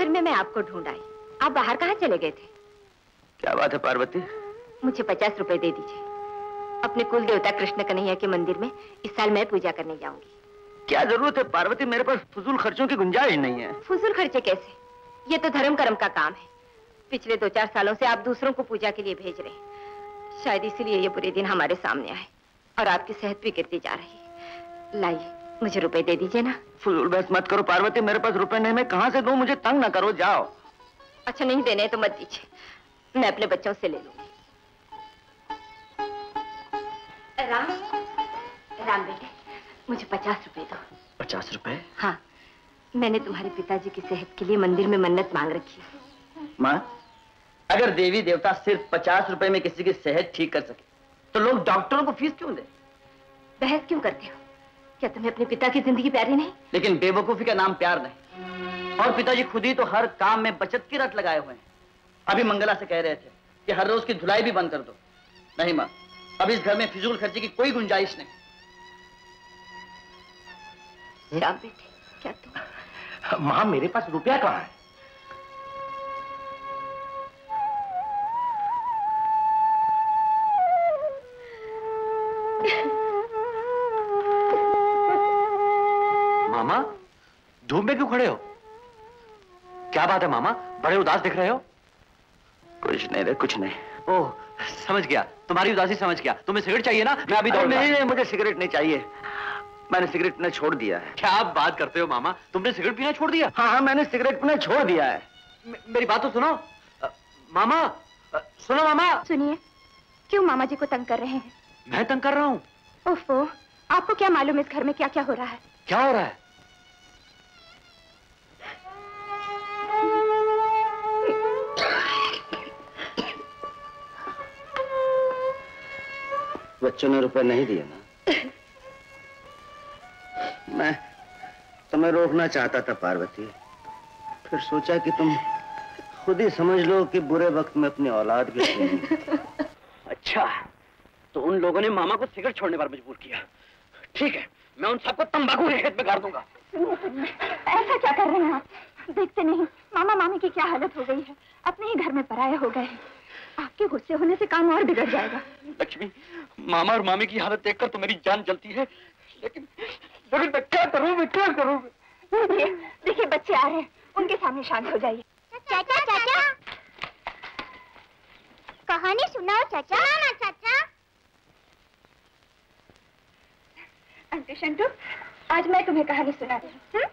घर में मैं आपको ढूंढ आई, आप बाहर कहाँ चले गए थे? क्या बात है पार्वती? मुझे 50 रुपए दे दीजिए। अपने कुल देवता कृष्ण कन्हैया के मंदिर में इस साल मैं पूजा करने जाऊंगी। क्या जरूरत है पार्वती, मेरे पास फजूल खर्चों की गुंजाइश नहीं है। फजूल खर्चे कैसे? ये तो धर्म कर्म का काम है। पिछले 2-4 सालों से आप दूसरों को पूजा के लिए भेज रहे हैं, शायद इसीलिए ये बुरे दिन हमारे सामने आए और आपकी सेहत भी गिरती जा रही है। लाइए मुझे रुपए दे दीजिए ना। फजूल बहस मत करो पार्वती, मेरे पास रुपए नहीं, मैं कहाँ से दूँ? मुझे तंग ना करो, जाओ। अच्छा नहीं देने तो मत दीजिए, मैं अपने बच्चों से ले लूंगी। राम, राम बेटे मुझे 50 रुपए दो। 50 रुपए? हाँ, मैंने तुम्हारे पिताजी की सेहत के लिए मंदिर में मन्नत मांग रखी है। माँ, अगर देवी देवता सिर्फ 50 रुपए में किसी की सेहत ठीक कर सके तो लोग डॉक्टरों को फीस क्यों दे? बहस क्यों करते हो? क्या तुम्हें अपने पिता की जिंदगी प्यारी नहीं? लेकिन बेवकूफी का नाम प्यार नहीं। और पिताजी खुद ही तो हर काम में बचत की रट लगाए हुए हैं। अभी मंगला से कह रहे थे कि हर रोज की धुलाई भी बंद कर दो। नहीं माँ, अब इस घर में फिजूल खर्चे की कोई गुंजाइश नहीं। श्याम बेटे, क्या तुम? माँ मेरे पास रुपया कहाँ है? मामा, धूप में क्यों खड़े हो? क्या बात है मामा, बड़े उदास दिख रहे हो। कुछ नहीं रे, कुछ नहीं। ओह समझ गया, तुम्हारी उदासी समझ गया। तुम्हें सिगरेट चाहिए ना? मैं अभी नहीं, मुझे सिगरेट नहीं चाहिए, मैंने सिगरेट पीना छोड़ दिया है। क्या आप बात करते हो मामा, तुमने सिगरेट पीना छोड़ दिया? हाँ हाँ, मैंने सिगरेट पीना छोड़ दिया है। मेरी बात तो सुनो मामा, सुनो मामा। सुनिए, क्यों मामा जी को तंग कर रहे हैं? मैं तंग कर रहा हूँ? ओफो, आपको क्या मालूम इस घर में क्या क्या हो रहा है। क्या हो रहा है? बच्चों ने रुपए नहीं दिया ना। मैं तुम्हें रोकना चाहता था पार्वती, फिर सोचा कि तुम खुद ही समझ लो कि बुरे वक्त में अपनी औलाद भी नहीं। अच्छा, तो उन लोगों ने मामा को सिगरेट छोड़ने पर मजबूर किया। ठीक है, मैं उन सबको तंबाकू के खेत में गाड़ दूंगा। ऐसा क्या कर रहे हैं आप? देखते नहीं मामा मामी की क्या हालत हो गई है, अपने ही घर में पराये हो गए। आपके गुस्से होने से काम और बिगड़ जाएगा। लक्ष्मी, मामा और मामी की हालत देखकर तो मेरी जान जलती है, लेकिन मैं क्या करूँ, मैं क्या करूँ? देखिए बच्चे आ रहे हैं, उनके सामने शांत हो जाइए। चाचा चाचा, कहानी सुनाओ चाचा। ना चाचा। अंतु शंटू, आज मैं तुम्हें कहानी सुना रही हूँ।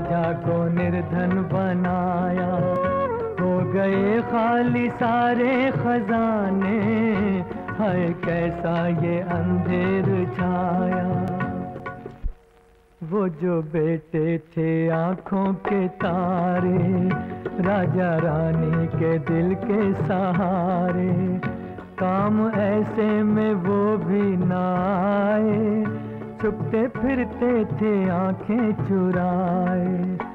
राजा को निर्धन बनाया, हो गए खाली सारे खजाने, हाय कैसा ये अंधेर छाया। वो जो बेटे थे आँखों के तारे, राजा रानी के दिल के सहारे, काम ऐसे में वो भी ना आए, छुपते फिरते थे आँखें चुराए।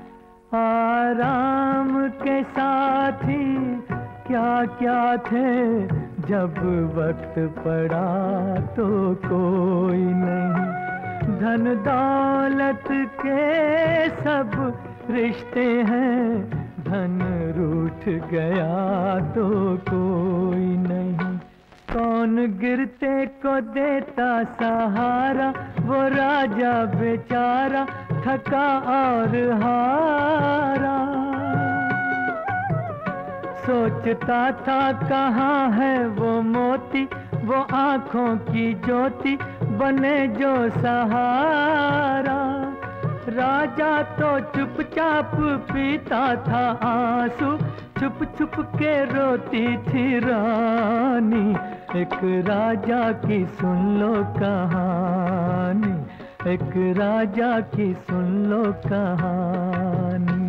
आराम के साथी क्या क्या थे, जब वक्त पड़ा तो कोई नहीं। धन दौलत के सब रिश्ते हैं, धन रूठ गया तो कोई नहीं। कौन गिरते को देता सहारा, वो राजा बेचारा थका और हारा। सोचता था कहाँ है वो मोती, वो आँखों की ज्योति बने जो सहारा। राजा तो चुपचाप पीता था आंसू, छुप छुप के रोती थी रानी। एक राजा की सुन लो कहानी, एक राजा की सुन लो कहानी।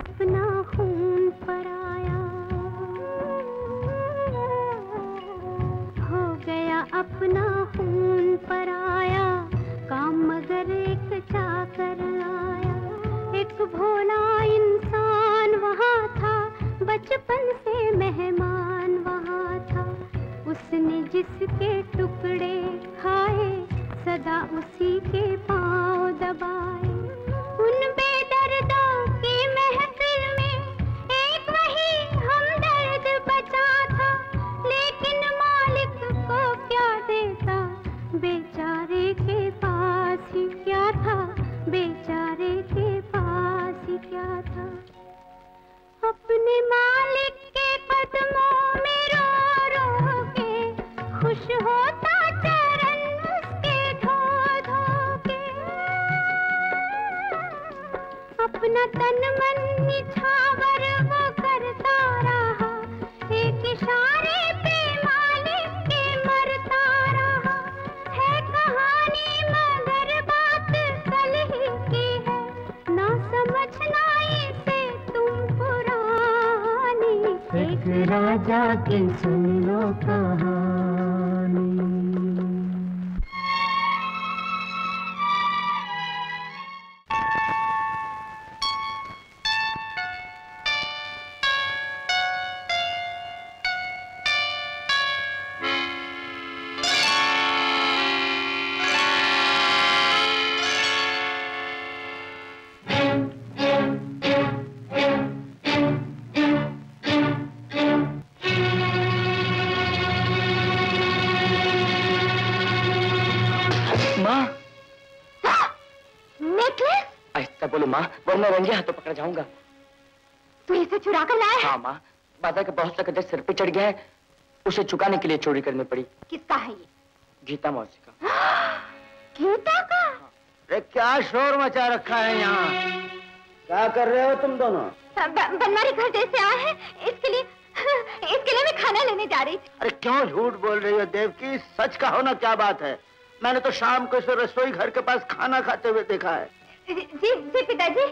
अपना खून पराया, हो गया अपना खून पराया, काम मगर एक चाकर आया। एक भोला इंसान वहाँ था, बचपन से मेहमान वहाँ था। उसने जिसके टुकड़े खाए, सदा उसी के पाँव दबाए। उन बेदर्दों की महफिल में एक वही हमदर्द बचा था, लेकिन मालिक को क्या देता, बेचारे के पास ही क्या था, बेचारे के पास ही क्या था। अपने मालिक के कदमों में रो रो के खुश होता, अपना तन मन निछावर वो करता रहा, एक इशारे पे मालिक के मरता रहा। है कहानी मगर बात कल ही की है, ना समझना इसे तुम पुरानी। एक राजा की सुन लो कहानी। मैं रंगे हाथों पकड़ जाऊंगा। तू इसे चुरा कर लाया है? हाँ माँ, बादा का बहुत सा कर्जा सिर पे चढ़ गया है, उसे चुकाने के लिए चोरी करनी पड़ी। किसका है ये? गीता मौसी का। गीता का? अरे क्या शोर मचा रखा है यहाँ, क्या कर रहे हो तुम दोनों? बनवारी घर जैसे आए हैं, इसके लिए मैं खाना लेने जा रही थी। अरे क्यों झूठ बोल रही हो देवकी, सच का होना क्या बात है। मैंने तो शाम को इसे रसोई घर के पास खाना खाते हुए देखा है। जी पिताजी,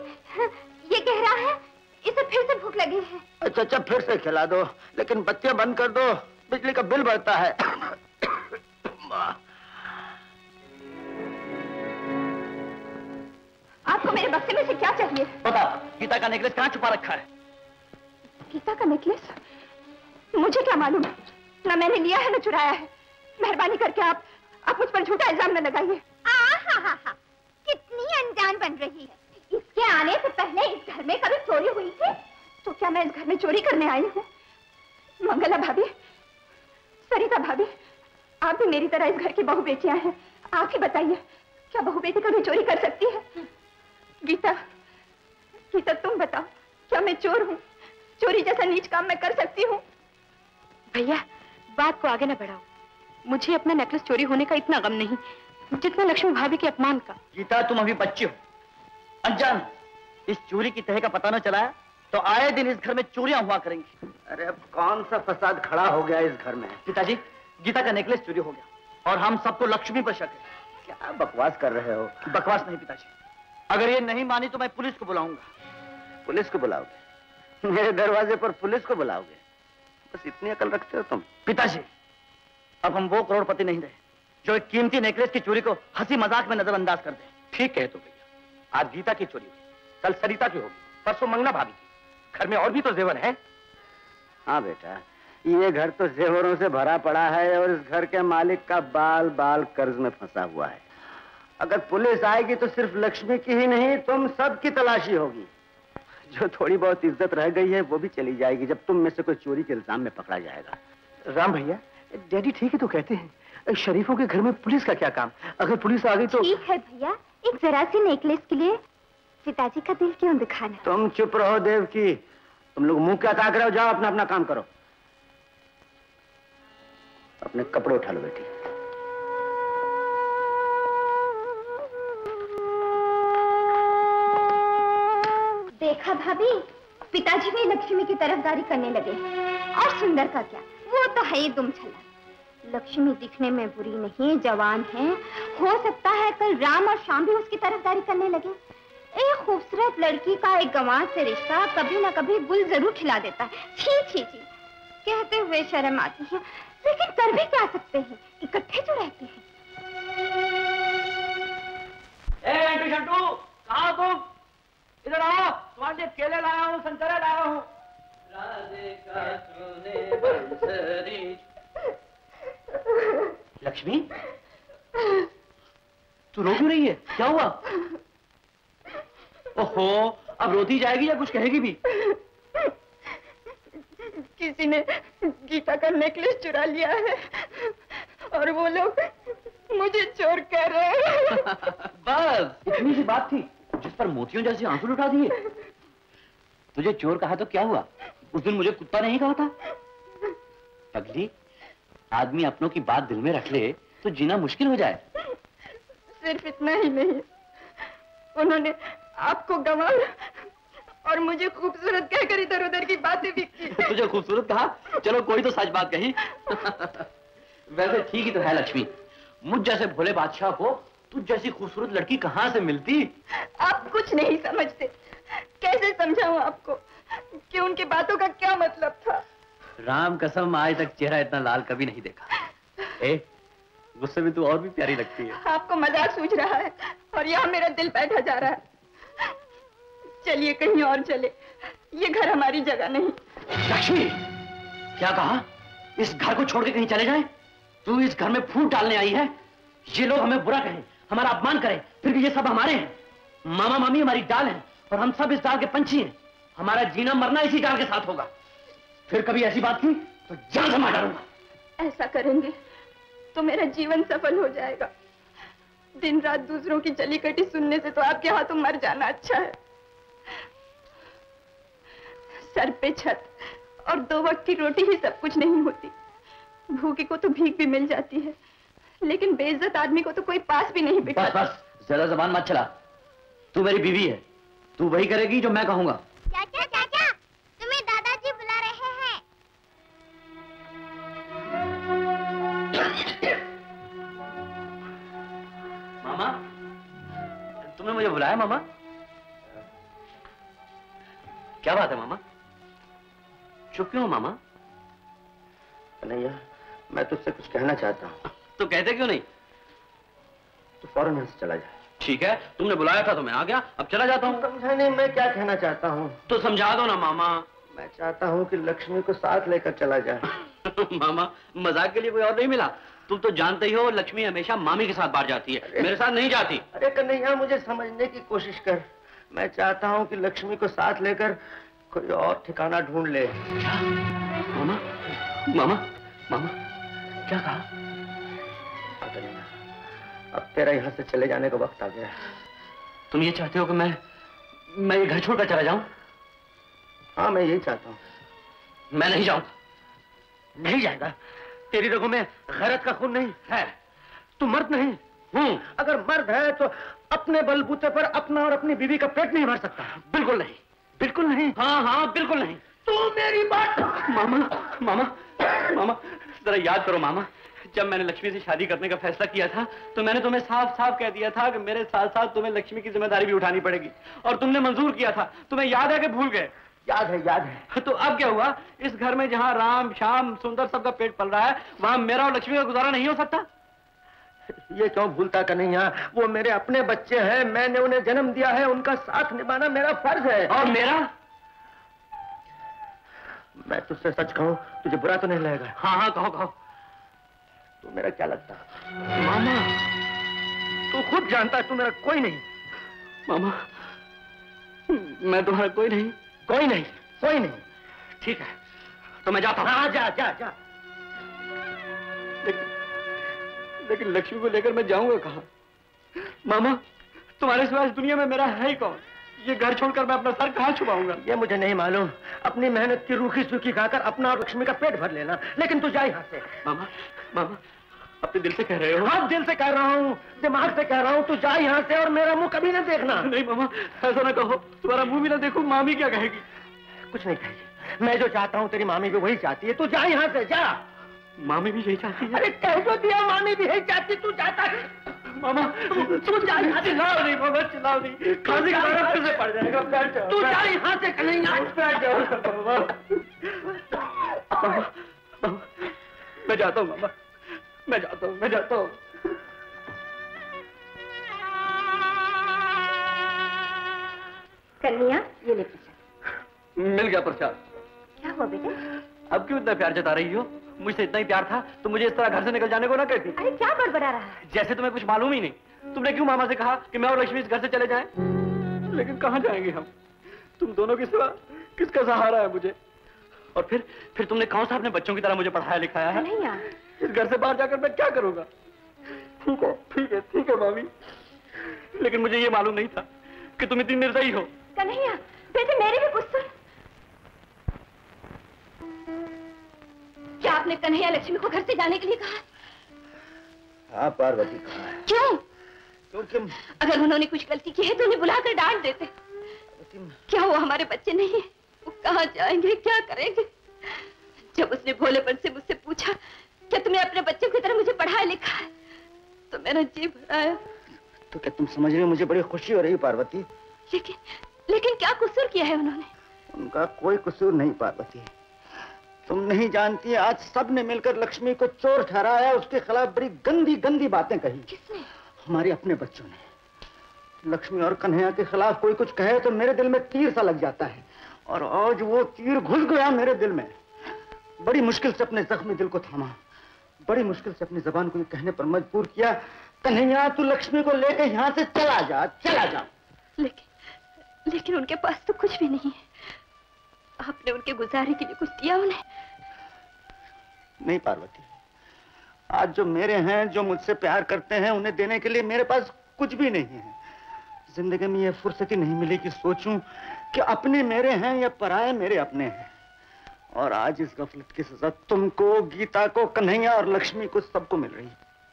ये कह रहा है इसे फिर से भूख लगी है। अच्छा फिर से खिला दो, लेकिन बत्तियां बंद कर दो, बिजली का बिल बढ़ता है। आपको मेरे बक्से में से क्या चाहिए? बताओ, गीता का नेकलेस कहाँ छुपा रखा है? गीता का नेकलेस? मुझे क्या मालूम, ना मैंने लिया है ना चुराया है। मेहरबानी करके आप मुझ पर झूठा इल्जाम न लगाइए। कितनी अनजान बन रही है, इसके आने से पहले इस घर में कभी चोरी हुई थी? तो क्या मैं इस घर में चोरी करने आई हूँ? मंगला भाभी, सरिता भाभी, आप भी मेरी तरह इस घर की बहु बेटियां हैं। आके बताइए, क्या बहू बेटी कभी चोरी कर सकती है? गीता, गीता तुम बताओ, क्या मैं चोर हूँ? चोरी जैसा नीच काम मैं कर सकती हूँ? भैया बात को आगे न बढ़ाओ, मुझे अपना नेकलेस चोरी होने का इतना गम नहीं जितना लक्ष्मी भाभी के अपमान का। गीता तुम अभी बच्ची हो, अनजान, इस चोरी की तह का पता न चलाया तो आए दिन इस घर में चोरियां हुआ करेंगी। अरे अब कौन सा फसाद खड़ा हो गया इस घर में? पिताजी गीता का नेकलेस चोरी हो गया और हम सबको लक्ष्मी पर शक है। क्या बकवास कर रहे हो? बकवास नहीं पिताजी, अगर ये नहीं मानी तो मैं पुलिस को बुलाऊंगा। पुलिस को बुलाओगे? मेरे दरवाजे पर पुलिस को बुलाओगे? बस इतनी अकल रखते हो तुम? पिताजी अब हम वो करोड़पति नहीं रहे जो एक कीमती नेकलेस की चोरी को हंसी मजाक में नजरअंदाज कर दे। ठीक है तो भैया, आज गीता की चोरी होगी, कल सरिता की होगी, परसों मंगला भाभी की। घर में और भी तो जेवर है। हाँ बेटा, ये घर तो जेवरों से भरा पड़ा है और इस घर के मालिक का बाल बाल कर्ज में फंसा हुआ है। अगर पुलिस आएगी तो सिर्फ लक्ष्मी की ही नहीं तुम सब की तलाशी होगी। जो थोड़ी बहुत इज्जत रह गई है वो भी चली जाएगी जब तुम में से कोई चोरी के इल्जाम में पकड़ा जाएगा। राम भैया, डैडी ठीक है तो कहते हैं, शरीफों के घर में पुलिस का क्या काम? अगर पुलिस आ गई तो ठीक है भैया, एक जरा सी नेकलेस के लिए पिताजी का दिल क्यों दिखाना? तुम चुप रहो देवकी, तुम लोग मुंह क्या ताक रहे हो? जाओ अपना अपना काम करो। अपने कपड़े उठा लो बेटी। देखा भाभी, पिताजी भी लक्ष्मी की तरफदारी करने लगे। और सुंदर का क्या, वो तो है ही दुम छला। लक्ष्मी दिखने में बुरी नहीं, जवान है, हो सकता है कल राम और श्याम भी उसकी तरफदारी करने लगे। एक खूबसूरत लड़की का एक गंवार से रिश्ता कभी ना कभी गुल जरूर खिला देता है। छी छी छी कहते हुए शर्म आती है, लेकिन कर भी क्या सकते हैं, इकट्ठे जो रहते हैं। ए आंटी शंटू, कहाँ तुम? इधर आओ, तुम्हारे लिए केले लाया हूँ, संतरे लाया हूँ। लक्ष्मी तू रो क्यों रही है? क्या हुआ? ओहो, अब रोती जाएगी या कुछ कहेगी भी? किसी ने गीता का नेकलेस चुरा लिया है और वो लोग मुझे चोर कह रहे हैं। बस इतनी सी बात थी जिस पर मोतियों जैसे आंसू उठा दिए। तुझे चोर कहा तो क्या हुआ? उस दिन मुझे कुत्ता नहीं कहा था? पगली, आदमी अपनों की बात दिल में रख ले तो जीना मुश्किल हो जाए। सिर्फ इतना ही नहीं, उन्होंने आपको गंवार और मुझे खूबसूरत कहकर इधर उधर की बातें भी की। तुझे खूबसूरत कहा? चलो कोई तो सच बात कही। वैसे ठीक ही तो है लक्ष्मी, मुझ जैसे भोले बादशाह को तुझ जैसी खूबसूरत लड़की कहाँ से मिलती? आप कुछ नहीं समझते, कैसे समझाऊं आपको कि उनकी बातों का क्या मतलब था। राम कसम, आज तक चेहरा इतना लाल कभी नहीं देखा। ए, गुस्से में तू और भी प्यारी लगती है। आपको मजाक सूझ रहा है और यहाँ मेरा दिल बैठा जा रहा है। चलिए कहीं और चले, ये घर हमारी जगह नहीं। लक्ष्मी, क्या कहा? इस घर को छोड़ के कहीं चले जाएं? तू इस घर में फूट डालने आई है। ये लोग हमें बुरा कहें, हमारा अपमान करें, फिर भी ये सब हमारे हैं। मामा मामी हमारी डाल हैं और हम सब इस डाल के पंछी हैं। हमारा जीना मरना इसी डाल के साथ होगा। फिर कभी ऐसी बात की तो जान से मार डालूंगा। ऐसा करेंगे तो मेरा जीवन सफल हो जाएगा। दिन रात दूसरों की चली कटी सुनने से तो आपके हाथों मर जाना अच्छा है। सर पे छत और दो वक्त की रोटी ही सब कुछ नहीं होती। भूखे को तो भीख भी मिल जाती है, लेकिन बेइज्जत आदमी को तो कोई पास भी नहीं बिठाता। बस बस, ज्यादा जबान मत चला। तू मेरी बीवी है, तू वही करेगी जो मैं कहूँगा। चाचा चाचा, तुम्हें दादाजी बुला रहे हैं। मामा, तुमने मुझे बुलाया मामा? क्या बात है मामा, चुप क्यों मामा? कन्हैया, मैं तुझसे कुछ कहना चाहता हूँ। तो कहते क्यों नहीं? तो फौरन यहाँ से चला जाए। ठीक है, तुमने बुलाया था तो मैं आ गया, अब चला जाता हूँ। समझा नहीं मैं क्या कहना चाहता हूँ। तो समझा दो ना मामा। मैं चाहता हूँ कि लक्ष्मी को साथ लेकर चला जाए। मामा, मजाक के लिए कोई और नहीं मिला? तुम तो जानते ही हो लक्ष्मी हमेशा मामी के साथ बाहर जाती है, मेरे साथ नहीं जाती। अरे कन्हैया, मुझे समझने की कोशिश कर। मैं चाहता हूँ कि लक्ष्मी को साथ लेकर कोई और ठिकाना ढूंढ ले। मामा, मामा, मामा, क्या कहा? अब तेरा यहाँ से चले जाने का वक्त आ गया। तुम ये चाहते हो कि मैं ये घर छोड़कर चला जाऊं? हाँ, मैं यही चाहता हूँ। मैं नहीं जाऊंगा, नहीं जाएगा। तेरी रगों में गैरत का खून नहीं है, तू मर्द नहीं। अगर मर्द है तो अपने बलबूते पर अपना और अपनी बीवी का पेट नहीं भर सकता। बिल्कुल नहीं, बिल्कुल नहीं। हाँ हाँ, बिल्कुल नहीं। तू मेरी बात मामा मामा मामा जरा याद करो मामा, जब मैंने लक्ष्मी से शादी करने का फैसला किया था तो मैंने तुम्हें साफ साफ कह दिया था कि मेरे साथ साथ तुम्हें लक्ष्मी की जिम्मेदारी भी उठानी पड़ेगी, और तुमने मंजूर किया था। तुम्हें याद है कि भूल गए? याद है, याद है। तो अब क्या हुआ? इस घर में जहाँ राम श्याम सुंदर सबका पेट पल रहा है, वहाँ मेरा और लक्ष्मी का गुजारा नहीं हो सकता। ये क्यों भूलता कन्हैया? वो मेरे अपने बच्चे हैं, मैंने उन्हें जन्म दिया है, उनका साथ निभाना मेरा फर्ज है। और मेरा? मैं तुझसे सच कहूं, तुझे बुरा तो नहीं लगेगा? हाँ हाँ, कहो कहो। तू मेरा क्या लगता? मामा, तू खुद जानता है तू मेरा कोई नहीं। मामा, मैं तुम्हारा कोई नहीं। कोई नहीं, कोई नहीं। ठीक है, तो मैं जाता हूँ। हाँ, जा जा जा। लेकिन लक्ष्मी को लेकर मैं जाऊंगा कहाँ? मामा, तुम्हारे सिवा इस दुनिया में मेरा है ही कौन? ये घर छोड़कर मैं अपना सर कहाँ छुपाऊंगा? ये मुझे नहीं मालूम। अपनी मेहनत की रूखी सूखी खाकर अपना और लक्ष्मी का पेट भर लेना, लेकिन तू जा यहाँ से। मामा मामा, अपने दिल से कह रहे हो? हाँ, दिल से कह रहा हूँ, दिमाग से कह रहा हूँ। तू जा यहाँ से और मेरा मुँह कभी ना देखना। नहीं मामा, ऐसा ना कहो। तुम्हारा मुँह भी ना देखो, मामी क्या कहेगी? कुछ नहीं कहेगी। मैं जो चाहता हूँ तेरी मामी भी वही चाहती है। तू जा यहाँ से, जा। मामी भी यही चाहती है? अरे कह तो दिया, मामी भी यही चाहती। तू जाता है मामा, तू जा। चिल्लाओ नहीं मामा, चिल्लाओ नहीं, खांसी का दर्द फिर से पड़ जाएगा। बैठ जाओ, तू जा यहाँ से। कहीं बैठ जाओ। मैं जाता हूँ मामा, मैं जाता हूँ, मैं जाता हूँ। कन्हैया, ये ले प्रसाद। मिल गया प्रसाद। क्या हुआ बेटे? अब क्यों इतना प्यार जता रही हो? मुझसे इतना ही प्यार था तो मुझे इस तरह घर से निकल जाने को ना कहती। अरे क्या बड़बड़ा रहा है? जैसे तुम्हें कुछ मालूम ही नहीं। तुमने क्यों मामा से कहा कि मैं और लक्ष्मी इस घर से चले जाएं? लेकिन कहाँ जाएंगे हम? तुम दोनों के सिवा किसका सहारा है मुझे? और फिर तुमने कौन सा अपने बच्चों की तरह मुझे पढ़ाया लिखाया है? इस घर से बाहर जाकर मैं क्या करूँगा? ठीक है, ठीक है, ठीक है मामी, लेकिन मुझे ये मालूम नहीं था कि तुम इतनी निर्दयी हो। कन्हैया बेटे, मेरे भी कुछ सुन। क्या आपने कन्हैया लक्ष्मी को घर से जाने के लिए कहा? हाँ पार्वती, कहा है। क्यों? क्योंकि अगर उन्होंने कुछ गलती की है तो उन्हें बुलाकर डांट देते। क्या वो हमारे बच्चे नहीं है? वो कहाँ जाएंगे, क्या करेंगे? जब उसने भोलेपन से मुझसे पूछा क्या तुमने अपने बच्चों की तरह मुझे पढ़ाया लिखा है, तो मेरा जी भर आया। तो क्या तुम समझ रहे हो? मुझे बड़ी खुशी हो रही पार्वती। लेकिन क्या कसूर किया है उन्होंने? उनका कोई कसूर नहीं पार्वती, तुम नहीं जानती। आज सब ने मिलकर लक्ष्मी को चोर ठहराया, उसके खिलाफ बड़ी गंदी गंदी बातें कही। किसने? हमारे अपने बच्चों ने। लक्ष्मी और कन्हैया के खिलाफ कोई कुछ कहे तो मेरे दिल में तीर सा लग जाता है, और आज वो तीर घुस गया मेरे दिल में। बड़ी मुश्किल से अपने जख्मी दिल को थामा, बड़ी मुश्किल से अपनी जबान को कहने पर मजबूर किया, कन्हैया तू लक्ष्मी को लेकर यहाँ से चला जा, चला जा। लेकिन उनके पास तो कुछ भी नहीं है। आपने उनके गुजारे के लिए कुछ दिया उन्हें? नहीं पार्वती, आज जो मेरे हैं, जो मुझसे प्यार करते हैं, उन्हें देने के लिए मेरे पास कुछ भी नहीं है। जिंदगी में यह फुर्सत ही नहीं मिली कि सोचूं कि अपने मेरे हैं या पराए मेरे अपने हैं। और आज इस गफलत की सजा तुमको, गीता को, कन्हैया और लक्ष्मी को, सबको मिल रही।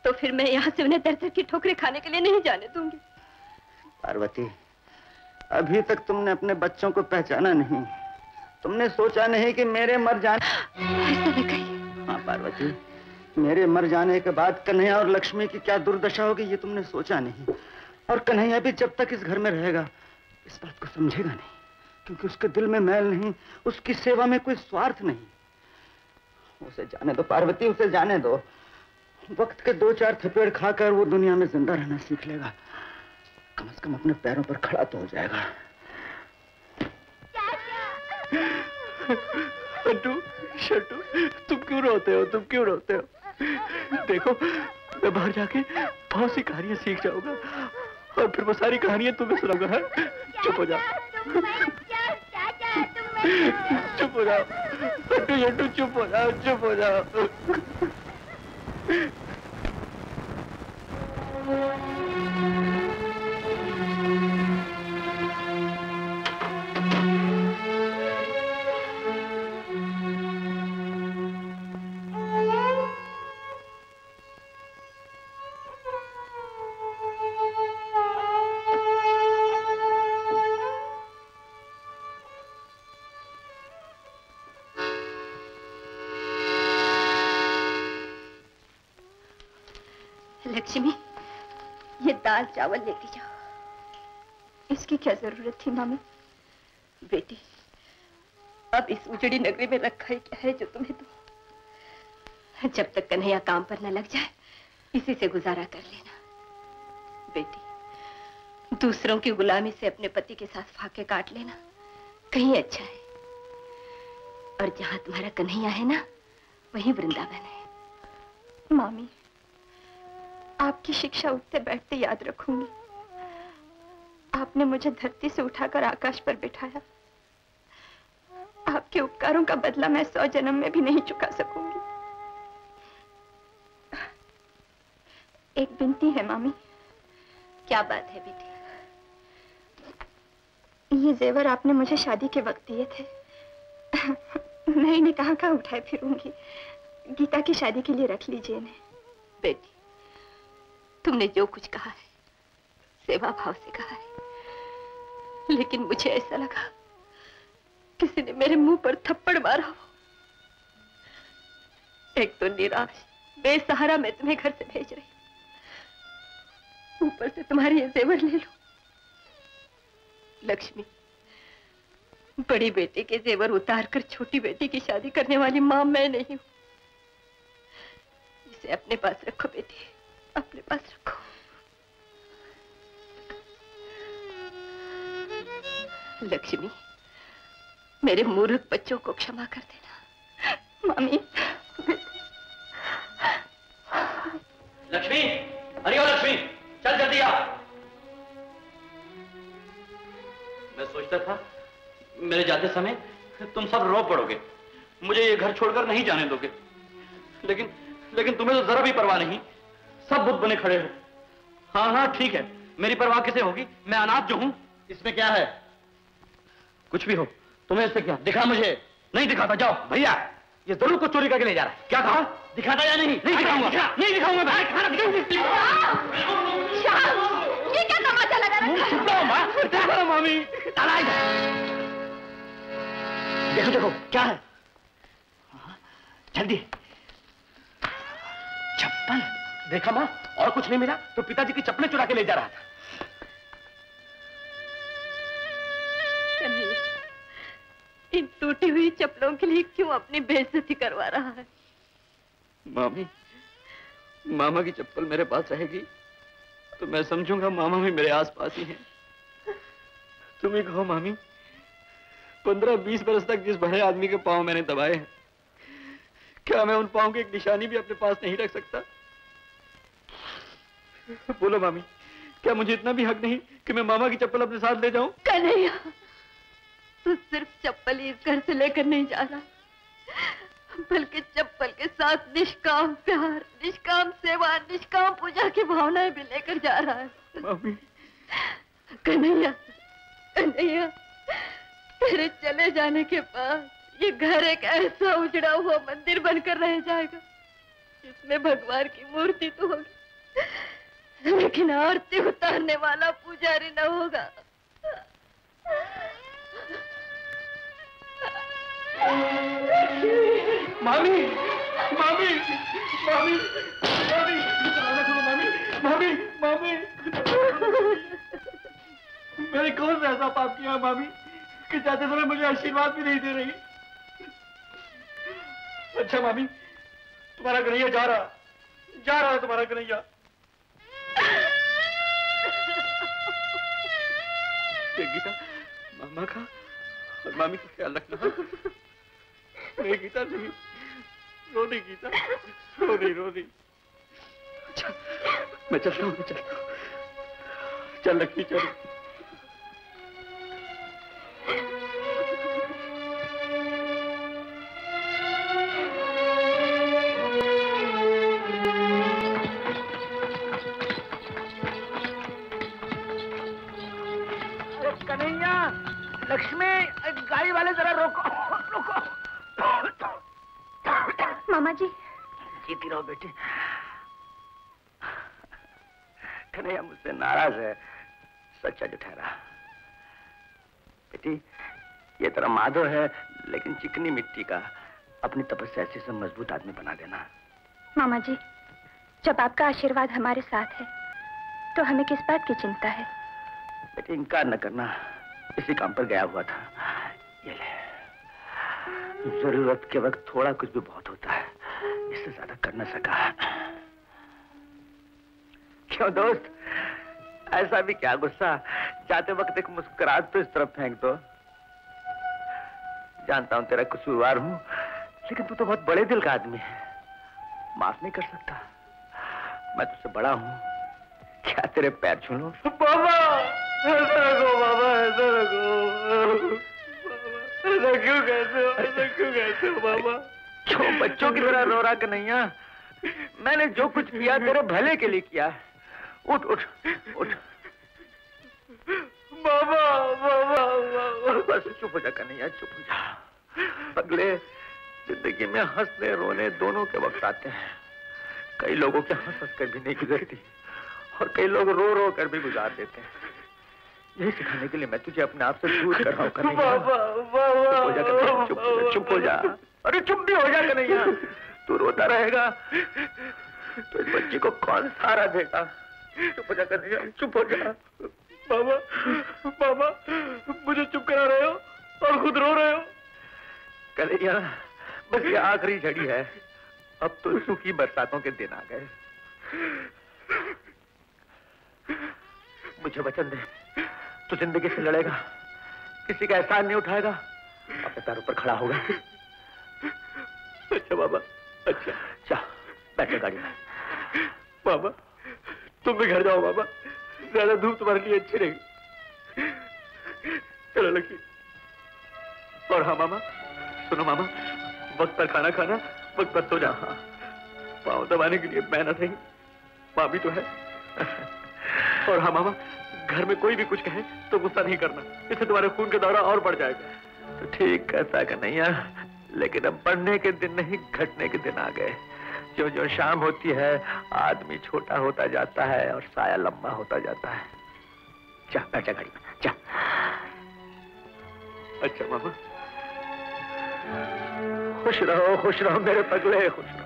तो फिर मैं यहाँ से उन्हें दर-दर की ठोकरें खाने के लिए नहीं जाने दूंगी। पार्वती, अभी तक तुमने अपने बच्चों को पहचाना नहीं, तुमने सोचा नहीं कि मेरे मर जाने। ऐसा न कहिए। हाँ पार्वती, मेरे मर जाने के बाद कन्हैया और लक्ष्मी की क्या दुर्दशा होगी ये तुमने सोचा नहीं, और कन्हैया भी जब तक इस घर में रहेगा इस बात को समझेगा नहीं, क्योंकि उसके दिल में मैल नहीं, उसकी सेवा में कोई स्वार्थ नहीं। उसे जाने दो पार्वती, उसे जाने दो। वक्त के दो चार थपेड़ खाकर वो दुनिया में जिंदा रहना सीख लेगा, कम से कम अपने पैरों पर खड़ा तो हो जाएगा। अंटू, शंटू, तुम क्यों रोते हो? तुम क्यों रोते हो? देखो, मैं बाहर जाके बहुत सी कहानियां सीख जाऊंगा और फिर वो सारी कहानियां तुम्हें सुनाऊंगा। चुप हो जाओ, चुप हो जाओ अंटू शंटू, चुप हो जाओ, चुप हो जाओ। लक्ष्मी, ये दाल चावल लेती जाओ। इसकी क्या जरूरत थी मामी? बेटी, अब इस उजड़ी नगरी में रखा ही क्या है जो तुम्हें दो। जब तक कन्हैया काम पर न लग जाए, इसी से गुजारा कर लेना। बेटी, दूसरों की गुलामी से अपने पति के साथ फाके काट लेना कहीं अच्छा है। और जहाँ तुम्हारा कन्हैया है ना, वहीं वृंदावन है। मामी, आपकी शिक्षा उठते बैठते याद रखूंगी। आपने मुझे धरती से उठाकर आकाश पर बिठाया। आपके उपकारों का बदला मैं 100 जन्म में भी नहीं चुका सकूंगी। एक विनती है मामी। क्या बात है बेटी? ये जेवर आपने मुझे शादी के वक्त दिए थे। मैं इन्हें कहाँ उठाए फिरूंगी। गीता की शादी के लिए रख लीजिए इन्हें। बेटी, तुमने जो कुछ कहा है सेवा भाव से कहा है, लेकिन मुझे ऐसा लगा किसी ने मेरे मुंह पर थप्पड़ मारा हो। एक तो निराश बेसहारा मैं तुम्हें घर से भेज रही, ऊपर से तुम्हारे ये जेवर ले लो। लक्ष्मी, बड़ी बेटी के जेवर उतार कर छोटी बेटी की शादी करने वाली मां मैं नहीं हूं। इसे अपने पास रखो बेटी, अपने पास रखो। लक्ष्मी, मेरे मूर्ख बच्चों को क्षमा कर देना। मामी, लक्ष्मी, अरे ओ लक्ष्मी, चल जल्दी आ। मैं सोचता था मेरे जाते समय तुम सब रो पड़ोगे, मुझे ये घर छोड़कर नहीं जाने दोगे, लेकिन तुम्हें तो जरा भी परवाह नहीं। सब बुत बने खड़े हो। हाँ हाँ ठीक है, मेरी परवाह किसे होगी? मैं अनाथ जो हूँ, इसमें क्या है? कुछ भी हो तुम्हें इससे क्या? दिखा मुझे। नहीं दिखाता, जाओ। भैया, ये जरूर कुछ चोरी करके ले जा रहा है। क्या कहा? दिखाता या नहीं? नहीं दिखाऊंगा, नहीं दिखाऊंगा। ये क्या तमाचा लगा रखा है? मामी, देखो देखो क्या है। जल्दी, चप्पल। देखा माँ, और कुछ नहीं मिला तो पिताजी की चप्पलें चुरा के ले जा रहा था। इन टूटी हुई चप्पलों के लिए क्यों अपनी बेइज्जती करवा रहा है? मामी, मामा की चप्पल मेरे पास रहेगी तो मैं समझूंगा मामा भी मेरे आसपास ही हैं। तुम ही कहो मामी, 15-20 बरस तक जिस बड़े आदमी के पाँव मैंने दबाए हैं, क्या मैं उन पाँव की एक निशानी भी अपने पास नहीं रख सकता? बोलो मामी, क्या मुझे इतना भी हक नहीं कि मैं मामा की चप्पल अपने साथ ले जाऊं? कन्हैया, तू सिर्फ चप्पल ही इस घर से लेकर नहीं जा रहा, बल्कि चप्पल के साथ निष्काम प्यार, निष्काम सेवा, निष्काम पूजा की भावनाएं भी लेकर जा रहा है। मामी, कन्हैया, कन्हैया, तेरे चले जाने के बाद ये घर एक ऐसा उजड़ा हुआ मंदिर बनकर रह जाएगा जिसमें भगवान की मूर्ति तो होगी, लेकिन आरती उतारने वाला पुजारी न होगा। मामी, मामी, मामी, मामी, मामी, मामी, मैंने कौन सा ऐसा पाप किया मामी कि जाते समय मुझे आशीर्वाद भी नहीं दे रही? अच्छा मामी, तुम्हारा कन्हैया जा रहा है तुम्हारा कन्हैया। गीता, मामा का और मामी का ख्याल रखना। नहीं गीता, नहीं, रो नहीं गीता, रो नहीं। अच्छा, मैं चलता हूँ। चल लक्ष्मी, चल। लक्ष्मी, गाड़ी वाले जरा रोको। मामा जी, जीती रहो बेटी। कन्हैया मुझसे नाराज है, सच्चा जुठेरा। बेटी, ये तेरा माधव है, लेकिन चिकनी मिट्टी का। अपनी तपस्या से मजबूत आदमी बना देना। मामा जी, जब आपका आशीर्वाद हमारे साथ है तो हमें किस बात की चिंता है? बेटे इनकार न करना, इसी काम पर गया हुआ था। ये ले, जरूरत के वक्त थोड़ा कुछ भी बहुत होता है, इससे ज्यादा कर न सका। क्यों दोस्त, ऐसा भी क्या गुस्सा? जाते वक्त एक मुस्कुराहट तो इस तरफ फेंक दो। जानता हूं तेरा कसूरवार हूं, लेकिन तू तो बहुत बड़े दिल का आदमी है, माफ नहीं कर सकता। मैं तुझसे बड़ा हूं, क्या तेरे पैर छू लूं? बाबा ऐसा रखो, बाबा ऐसा रखो, ऐसा क्यों कहते हो बाबा? क्यों बच्चों की तरह रो रहा कन्हैया? मैंने जो कुछ किया तेरे भले के लिए किया। उठ उठ उठ बाबा, बाबा, बाबा। बस चुप हो जा कन्हैया, चुप हो जा। पगले, जिंदगी में हंसने रोने दोनों के वक्त आते हैं। कई लोगों के हंस हंस कर भी नहीं गुजरती और कई लोग रो रो कर भी गुजार देते हैं। यही सिखाने के लिए मैं तुझे अपने आप से दूर कर रहा हूँ कन्हैया। चुप हो जा। अरे चुप भी हो जा कन्हैया, तू रोता रहेगा तो इस बच्ची को कौन सहारा देगा? चुप हो जा कन्हैया, चुप हो जा। बाबा बाबा, मुझे चुप करा रहे हो और खुद रो रहे हो। कन्हैया बस ये आखिरी झड़ी है, अब तो सूखी बरसातों के दिन आ गए। मुझे वचन दे, तू जिंदगी से लड़ेगा, किसी का एहसान नहीं उठाएगा, अपने पैरों पर खड़ा होगा। अच्छा बाबा, अच्छा जा, बैठो गाड़ी में। बाबा तुम भी घर जाओ बाबा, ज्यादा धूप तुम्हारे लिए अच्छी रहेगी। चलो लकी। और हाँ मामा, सुनो मामा, वक्त पर खाना खाना, वक्त पर सो जाना। पाँव दबाने के लिए मेहनत है, माँ भी तो है। और हाँ मामा, घर में कोई भी कुछ कहे तो गुस्सा नहीं करना, इससे तुम्हारे खून का दौरा और बढ़ जाएगा। तो ठीक कहता कन्हैया, लेकिन अब बढ़ने के दिन नहीं घटने के दिन आ गए। जो जो शाम होती है आदमी छोटा होता जाता है और साया लंबा होता जाता है। जा बैठ जा गाड़ी में, जा। अच्छा मामा, खुश रहो मेरे पगले, खुश रहो।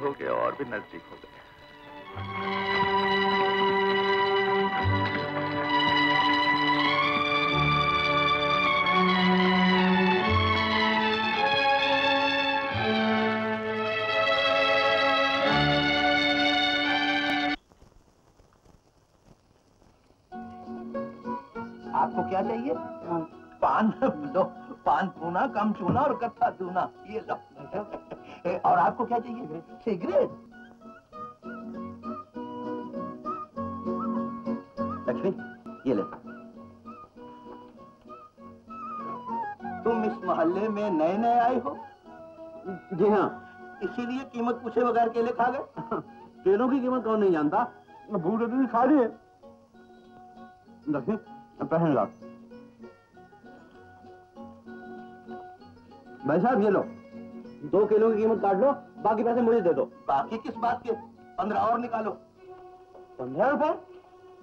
हो गया और भी नजदीक हो गया। आपको क्या चाहिए? पान लो, पान पूना, कम चूना और कत्था दूना, ये लो। और आपको क्या चाहिए? सिगरेट? लक्ष्मी ये ले। तुम इस मोहल्ले में नए नए आए हो? जी हाँ। इसीलिए कीमत पूछे बगैर केले खा गए? केलों की कीमत कौन नहीं जानता, भूखे तो खा लिए। लक्ष्मी पहन लो। भाई साहब ये लो, 2 किलो की कीमत काट लो, बाकी पैसे मुझे दे दो। बाकी किस बात के? 15 और निकालो। 15 रुपए?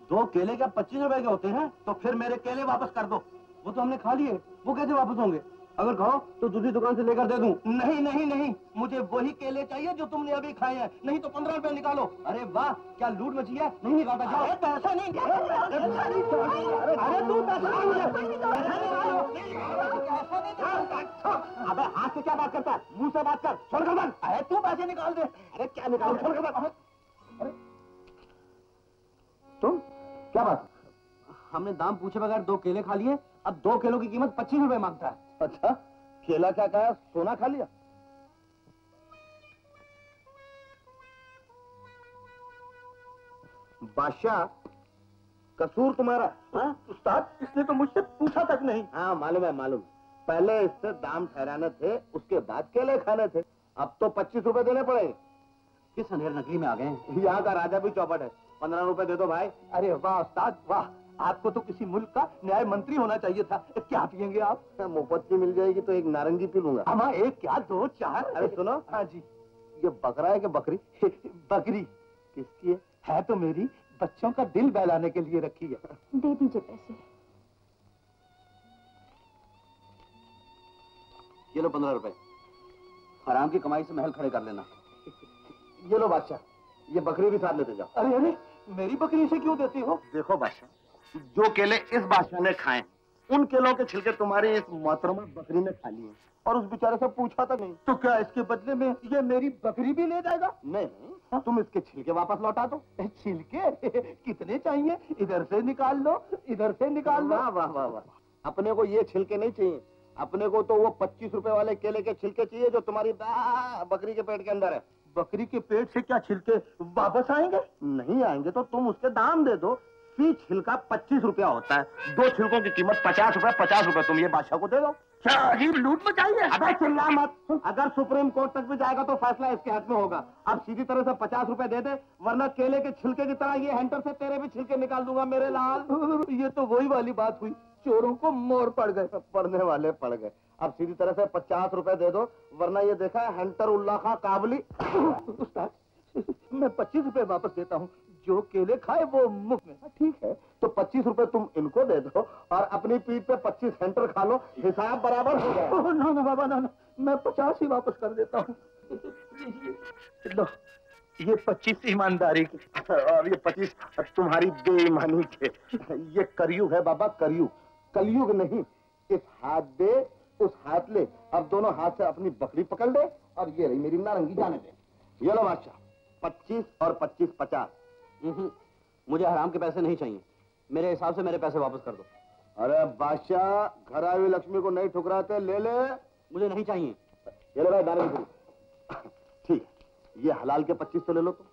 2 केले क्या 25 रुपए के होते हैं? तो फिर मेरे केले वापस कर दो। वो तो हमने खा लिए, वो कैसे वापस होंगे? अगर कहो तो दूसरी दुकान से लेकर दे दूं। नहीं नहीं नहीं, मुझे वही केले चाहिए जो तुमने अभी खाए हैं, नहीं तो 15 रुपए निकालो। अरे वाह क्या लूट मची है, नहीं निकालता जाओ। पैसा नहीं, अबे हाथ से क्या बात करता है, मुंह से बात कर। छोड़ कर बंद। अरे तू पैसे निकाल दे। अरे क्या निकाल, छोड़ कर बंद। अरे तुम क्या बात? हमने दाम पूछे बगैर 2 केले खा लिए, अब 2 किलो की कीमत 25 रुपए मांगता है। अच्छा, केला क्या खाया, सोना खा लिया? बादशाह कसूर तुम्हारा है उस्ताद, इसने तो मुझसे पूछा तक नहीं। हाँ मालूम है मालूम, पहले इससे दाम ठहराने थे, उसके बाद केले खाने थे, अब तो 25 रुपए देने पड़ेंगे। किस अंधेर नगरी में आ गए, यहाँ का राजा भी चौपट है। 15 रुपए दे दो भाई। अरे वाह उस्ताद वाह, आपको तो किसी मुल्क का न्याय मंत्री होना चाहिए था। क्या पियेंगे आप? मोहब्बत की मिल जाएगी तो एक नारंगी पी लूंगा। हाँ एक क्या 2 4। अरे सुनो, हाँ जी ये बकरा है कि बकरी? बकरी किसकी है तो मेरी, बच्चों का दिल बहलाने के लिए रखी है। दे दीजिए पैसे। ये लो 15 रुपए। हराम की कमाई से महल खड़े कर लेना। ये लो बादशाह, ये बकरी भी साथ लेते जाओ। अरे अरे, मेरी बकरी से क्यों देती हो? देखो बादशाह, जो केले इस बादशाह ने खाए उन केलों के छिलके तुम्हारे इस मोहतरमा बकरी ने खा लिए और उस बेचारे से पूछा तक नहीं। तो क्या इसके बदले में ये मेरी बकरी भी ले जाएगा? नहीं हा? तुम इसके छिलके वापस लौटा दो। छिलके कितने चाहिए? इधर से निकाल लो, इधर से निकाल लो। वाह वाह वाह वाह, अपने को ये छिलके नहीं चाहिए, अपने को तो वो 25 रुपए वाले केले के छिलके चाहिए जो तुम्हारी बकरी के पेट के अंदर है। बकरी के पेट से क्या छिलके वापस आएंगे? नहीं आएंगे तो तुम उसके दाम दे दो। फी छिलका 25 रुपया होता है, 2 छिलकों की कीमत 50 रुपया। 50 रुपया तुम ये बादशाह को दे दो। क्या अजीब लूट मचाई है। अबे चिल्ला मत, अगर सुप्रीम कोर्ट तक भी जाएगा तो फैसला इसके हाथ में होगा। अब सीधी तरह से 50 रुपए दे दे, वरना केले के छिलके की तरह ये हैंटर से तेरे भी छिलके निकाल दूंगा मेरे लाल। ये तो वही वाली बात हुई, चोरों को मोर पड़ गए, पढ़ने वाले पड़ गए। अब सीधी तरह से 50 रुपए दे दो, वरना ये देखा हैंटर उल्ला खां काबली। उस्ताद, मैं 25 रुपए वापस देता हूँ, जो केले खाए वो मुफ्त में। ठीक है, तो 25 रुपए तुम इनको दे दो और अपनी पीठ पे 25 हैंटर खा लो, हिसाब बराबर हो गया। ना ना बाबा ना, मैं 50 ही वापस कर देता हूँ। लो, ये 25 ईमानदारी के और ये 25 तुम्हारी बेईमानी के। ये कलयुग है बाबा, कलयुग, कलयुग नहीं। इस हाथ दे, उस हाथ ले, अब दोनों हाथ से अपनी बकरी पकड़ ले और ये रही मेरी नारंगी, जाने दे। ये लो बादशाह, 25 और 25 50। मुझे हराम के पैसे नहीं चाहिए, मेरे हिसाब से मेरे पैसे वापस कर दो। अरे बादशाह, घर आई लक्ष्मी को नहीं ठुकराते, ले ले। मुझे नहीं चाहिए। ये लो भाई नारंगी, ठीक है, ये हलाल के 25 तो ले लो तुम,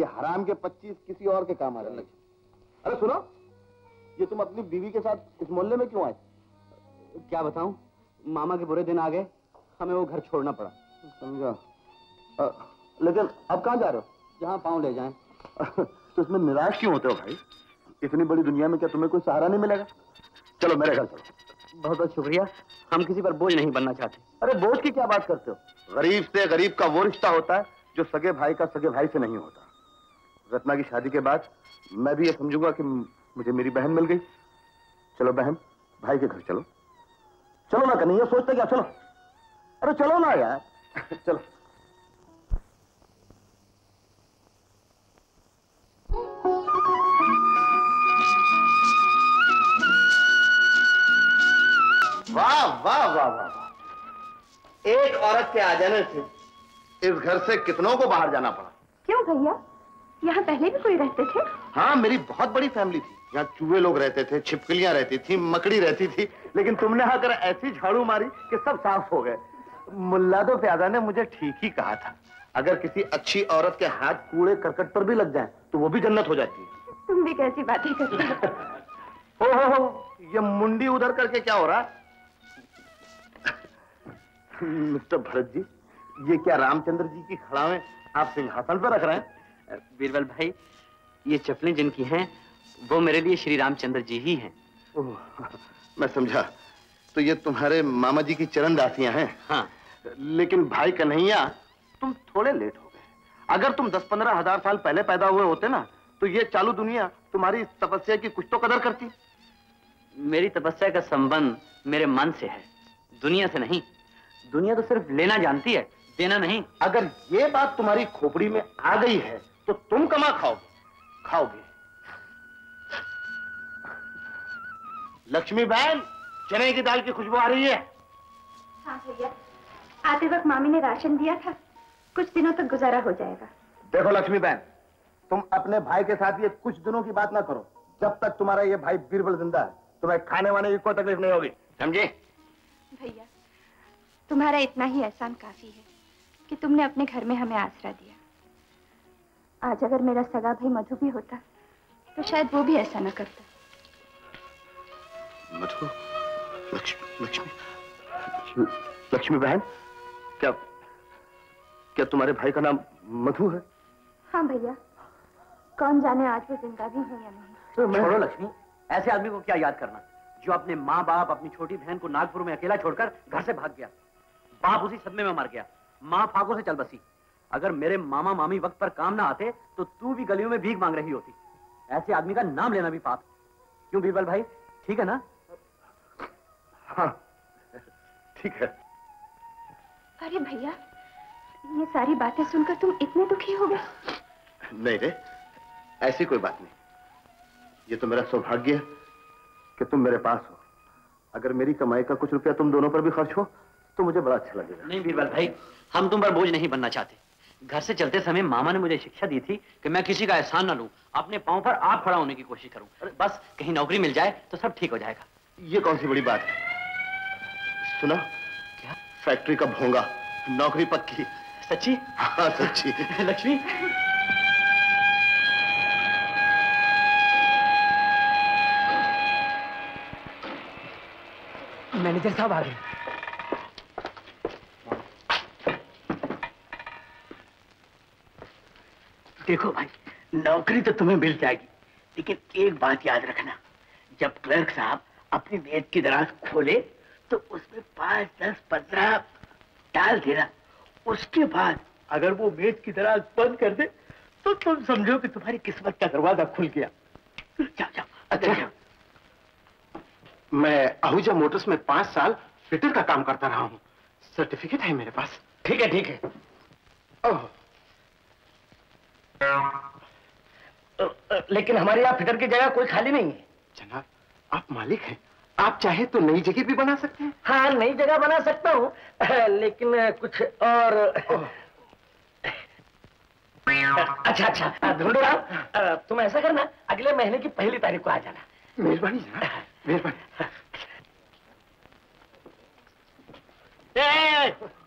ये हराम के 25 किसी और के काम आ जाएंगे। अरे सुनो, ये तुम अपनी बीवी के साथ इस मोहल्ले में क्यों आए? क्या बताऊं, मामा के बुरे दिन आ गए, हमें वो घर छोड़ना पड़ा। समझा। लेकिन अब कहाँ जा रहे हो? जहाँ पाँव ले जाएं। तो इसमें निराश क्यों होते हो भाई? इतनी बड़ी दुनिया में क्या तुम्हें कोई सहारा नहीं मिलेगा? चलो मेरे घर चलो। बहुत बहुत शुक्रिया, हम किसी पर बोझ नहीं बनना चाहते। अरे बोझ की क्या बात करते हो, गरीब से गरीब का वो रिश्ता होता है जो सगे भाई का सगे भाई से नहीं होता। रत्ना की शादी के बाद मैं भी ये समझूंगा कि मुझे मेरी बहन मिल गई। चलो बहन, भाई के घर चलो। चलो ना कन्हैया, सोचते क्या? चलो, अरे चलो ना यार, चलो। वाह वाह वाह वाह, एक औरत के आ जाने से इस घर से कितनों को बाहर जाना पड़ा। क्यों भैया, यहाँ पहले भी कोई रहते थे? हाँ, मेरी बहुत बड़ी फैमिली थी। यहाँ चूहे लोग रहते थे, छिपकलियाँ रहती थी, मकड़ी रहती थी, लेकिन तुमने आकर ऐसी झाड़ू मारी कि सब साफ हो गए। मुल्ला दो प्यादा ने मुझे ठीक ही कहा था, अगर किसी अच्छी औरत के हाथ कूड़े करकट पर भी लग जाए तो वो भी जन्नत हो जाती है। तुम भी कैसी बातें करते हो? हो, ये मुंडी उधर करके क्या हो रहा है? मिस्टर भरत जी, ये क्या रामचंद्र जी की खड़ावें आप सिंहासन पर रख रहे हैं? बीरबल भाई, ये चप्पलें जिनकी हैं वो मेरे लिए श्री रामचंद्र जी ही हैं। मैं समझा, तो ये तुम्हारे मामा जी की चरणदासियां हैं। हाँ, लेकिन भाई कन्हैया, तुम थोड़े लेट हो गए। अगर तुम 10-15 हजार साल पहले पैदा हुए होते ना, तो ये चालू दुनिया तुम्हारी तपस्या की कुछ तो कदर करती। मेरी तपस्या का संबंध मेरे मन से है, दुनिया से नहीं। दुनिया तो सिर्फ लेना जानती है, देना नहीं। अगर ये बात तुम्हारी खोपड़ी में आ गई है तो तुम कमा खाओगे। लक्ष्मी बहन, चने की दाल की खुशबू आ रही है। हाँ भैया, आते वक्त मामी ने राशन दिया था, कुछ दिनों तक गुजारा हो जाएगा। देखो लक्ष्मी बहन, तुम अपने भाई के साथ ये कुछ दिनों की बात ना करो। जब तक तुम्हारा ये भाई बीरबल जिंदा है, तुम्हें खाने वाने की कोई तकलीफ नहीं होगी, समझे? भैया, तुम्हारा इतना ही एहसान काफी है कि तुमने अपने घर में हमें आसरा दिया। आज अगर मेरा सगा भाई मधु भी होता तो शायद वो भी ऐसा ना करता। मधु, लक्ष्मी, लक्ष्मी बहन, क्या तुम्हारे भाई का नाम मधु है? हाँ भैया, कौन जाने आज वो जिंदा भी है या नहीं। छोड़ो लक्ष्मी, ऐसे आदमी को क्या याद करना, जो अपने माँ बाप, अपनी छोटी बहन को नागपुर में अकेला छोड़कर घर से भाग गया। बाप उसी सदमे में मर गया, माँ फागों से चल बसी। अगर मेरे मामा मामी वक्त पर काम ना आते तो तू भी गलियों में भीख मांग रही होती। ऐसे आदमी का नाम लेना भी पाप। क्यों बीरबल भाई, ठीक है ना? हाँ, ठीक है। अरे भैया, ये सारी बातें सुनकर तुम इतने दुखी हो गए? नहीं रे, ऐसी कोई बात नहीं। ये तो मेरा सौभाग्य है कि तुम मेरे पास हो। अगर मेरी कमाई का कुछ रुपया तुम दोनों पर भी खर्च हो तो मुझे बड़ा अच्छा लगेगा। नहीं बीरबल भाई, हम तुम पर बोझ नहीं बनना चाहते। घर से चलते समय मामा ने मुझे शिक्षा दी थी कि मैं किसी का एहसान ना लूं, अपने पांव पर आप खड़ा होने की कोशिश करूं। बस कहीं नौकरी मिल जाए तो सब ठीक हो जाएगा। ये कौन सी बड़ी बात है? सुना क्या? फैक्ट्री का भोंगा, नौकरी पक्की। सच्ची? हाँ सच्ची। लक्ष्मी, मैनेजर साहब आ गए। देखो भाई, नौकरी तो तुम्हें मिल जाएगी, लेकिन एक बात याद रखना, जब क्लर्क साहब अपनी मेज की दराज खोले तो उसमें 5, 10, 15 डाल देना। उसके बाद अगर वो मेज की दराज बंद कर दे तो तुम समझो कि तुम्हारी किस्मत का दरवाजा खुल गया। जाओ जाओ। अच्छा जाओ। मैं आहूजा मोटर्स में 5 साल फिटर का काम करता रहा हूँ, सर्टिफिकेट है मेरे पास। ठीक है ठीक है। ओह, लेकिन हमारे यहाँ फिटर की जगह कोई खाली नहीं है। जनाब, आप मालिक हैं, आप चाहे तो नई जगह भी बना सकते हैं। हाँ, नई जगह बना सकता हूँ, लेकिन कुछ और। अच्छा अच्छा, ढूंढो राम, तुम ऐसा करना, अगले महीने की 1 तारीख को आ जाना। मेहरबानी जनाब, मेहरबानी।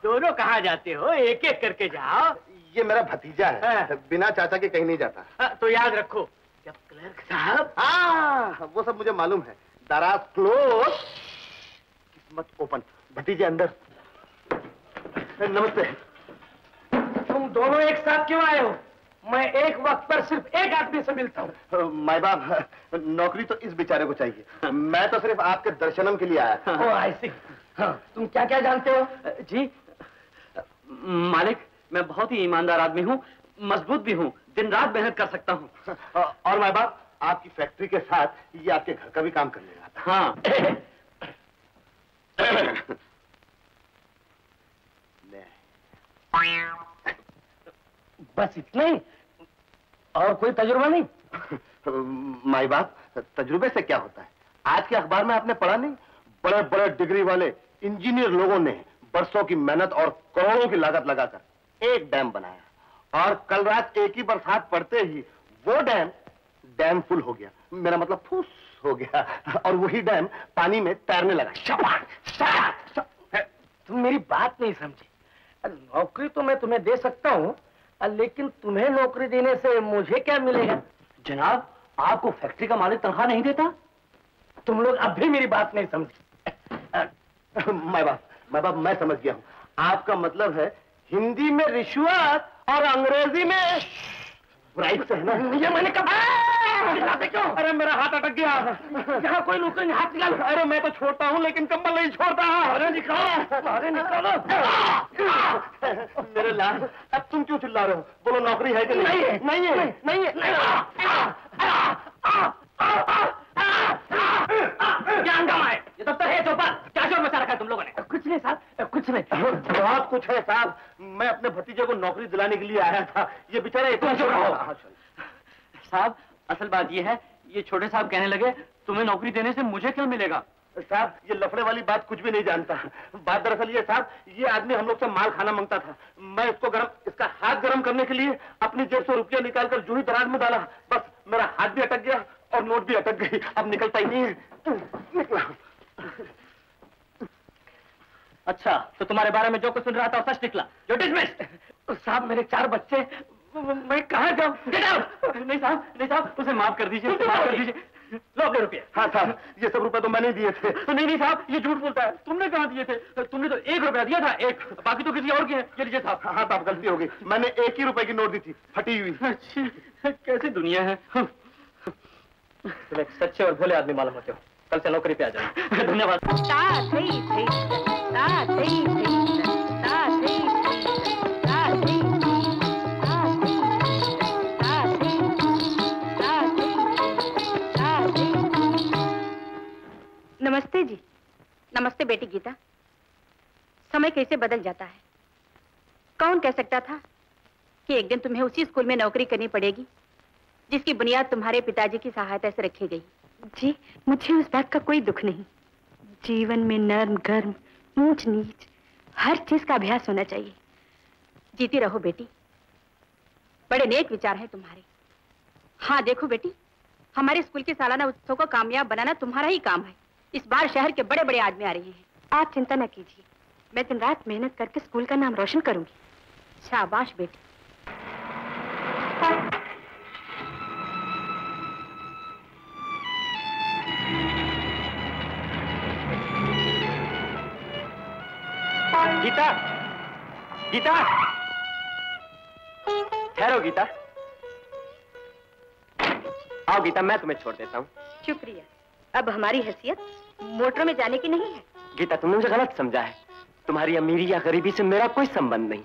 दोनों कहाँ जाते हो? एक एक करके जाओ। ये मेरा भतीजा है, बिना चाचा के कहीं नहीं जाता। तो याद रखो, जब क्लर्क साहब। हाँ, वो सब मुझे मालूम है। दराज क्लोज, किस्मत ओपन। भतीजे अंदर। नमस्ते। तुम दोनों एक साथ क्यों आए हो? मैं एक वक्त पर सिर्फ एक आदमी से मिलता हूँ। माय बाप, नौकरी तो इस बेचारे को चाहिए। मैं तो सिर्फ आपके दर्शनम के लिए आया। ओ आई सी। तुम क्या क्या जानते हो? जी मालिक, मैं बहुत ही ईमानदार आदमी हूँ, मजबूत भी हूँ, दिन रात मेहनत कर सकता हूँ। और माय बाप, आपकी फैक्ट्री के साथ ये आपके घर का भी काम कर लेगा। हाँ। बस इतना ही? और कोई तजुर्बा नहीं? माय बाप, तजुर्बे से क्या होता है? आज के अखबार में आपने पढ़ा नहीं, बड़े बड़े डिग्री वाले इंजीनियर लोगों ने बरसों की मेहनत और करोड़ों की लागत लगाकर एक डैम बनाया, और कल रात एक ही बरसात पड़ते ही वो डैम फुल हो गया, मेरा मतलब फूस हो गया, और वही डैम पानी में तैरने लगा। तुम मेरी बात नहीं समझे। नौकरी तो मैं तुम्हें दे सकता हूँ, लेकिन तुम्हें नौकरी देने से मुझे क्या मिलेगा? जनाब, आपको फैक्ट्री का मालिक तनख्वाह नहीं देता? तुम लोग अब भी मेरी बात नहीं समझे। माय बाप, मैं समझ गया हूँ। आपका मतलब है हिंदी में रिश्वत और अंग्रेजी में ब्राइब से, है ना? ये मैंने कहा। अरे मेरा हाथ अटक गया। यहाँ कोई रुके, हाथ निकाल। अरे मैं तो छोड़ता हूँ, लेकिन कंबल नहीं छोड़ता। अरे निकालो, अरे निकालो। मेरे लाल, अब तुम क्यों चिल्ला रहे हो? बोलो, नौकरी है कि नहीं? नहीं है, नहीं है, नहीं। ये दफ्तर है तो पर क्या शोर मचा रखा है तुम लोगों ने? कुछ नहीं साहब, कुछ नहीं। बहुत कुछ है साहब। मैं अपने भतीजे को नौकरी दिलाने के लिए आया था, ये बेचारा इतना शोर रहा। साहब, असल बात ये है, ये छोटे साहब कहने लगे तुम्हें नौकरी देने से मुझे क्या मिलेगा। साहब, ये लफड़े वाली बात कुछ भी नहीं जानता। बात दरअसल ये साहब, ये आदमी हम लोग से माल खाना मांगता था। मैं इसको इसका हाथ गर्म करने के लिए अपनी जेब से रुपया निकालकर जूही दराज में डाला। बस मेरा हाथ भी अटक गया और नोट भी अटक गई। अब निकलता ही नहीं है। निकला। अच्छा, तो तुम्हारे बारे में जो कुछ सुन रहा था सच निकला। जो डिसमिस। साहब, मेरे 4 बच्चे, मैं कहाँ जाऊँ? नहीं साहब, नहीं साहब, उसे माफ कर दीजिए, माफ कर दीजिए। लो अपने रुपये। हाँ साहब, ये सब रुपये तो मैंने दिए थे। नहीं नहीं साहब, ये झूठ बोलता है। तुमने कहाँ दिए थे? तुमने तो 1 रुपया दिया था, 1। बाकी तो किसी और के हैं। ये लीजिए साहब। हाँ साहब, गलती हो गई, मैंने 1 ही रुपये की नोट दी थी, फटी हुई। अच्छा, कैसी दुनिया है। सच्चे और भोले आदमी मालूम होते हो। कल से नौकरी पे आ जाओ। धन्यवाद। नमस्ते जी। नमस्ते बेटी गीता। समय कैसे बदल जाता है। कौन कह सकता था कि एक दिन तुम्हें उसी स्कूल में नौकरी करनी पड़ेगी जिसकी बुनियाद तुम्हारे पिताजी की सहायता से रखी गई। जी, मुझे उस बात का कोई दुख नहीं। जीवन में नर्म गर्म, ऊंच नीच, हर चीज का अभ्यास होना चाहिए। जीती रहो बेटी, बड़े नेक विचार हैं तुम्हारे। हाँ देखो बेटी, हमारे स्कूल के सालाना उत्सव को कामयाब बनाना तुम्हारा ही काम है। इस बार शहर के बड़े बड़े आदमी आ रहे हैं। आप चिंता न कीजिए, मैं दिन रात मेहनत करके स्कूल का नाम रोशन करूंगी। शाबाश बेटी। गीता, गीता, ठहरो गीता। आओ गीता, मैं तुम्हें छोड़ देता हूँ। शुक्रिया। अब हमारी हैसियत मोटरों में जाने की नहीं है। गीता, तुमने मुझे गलत समझा है। तुम्हारी अमीरी या गरीबी से मेरा कोई संबंध नहीं।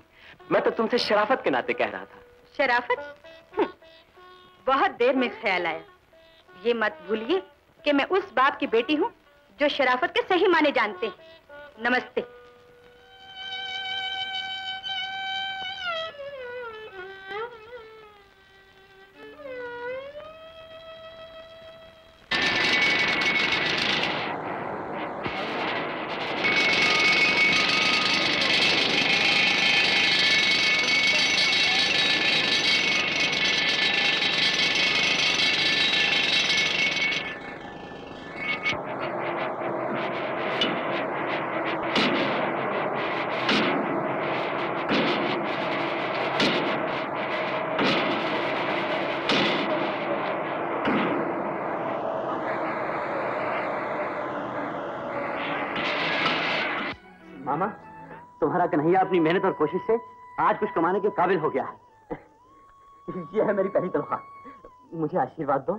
मैं तो तुमसे शराफत के नाते कह रहा था। शराफत? बहुत देर में ख्याल आया। ये मत भूलिए कि मैं उस बाप की बेटी हूँ जो शराफत के सही माने जानते हैं। नमस्ते। कन्हैया अपनी मेहनत और कोशिश से आज कुछ कमाने के काबिल हो गया है। यह है मेरी पहली तनख्वाह। मुझे आशीर्वाद दो।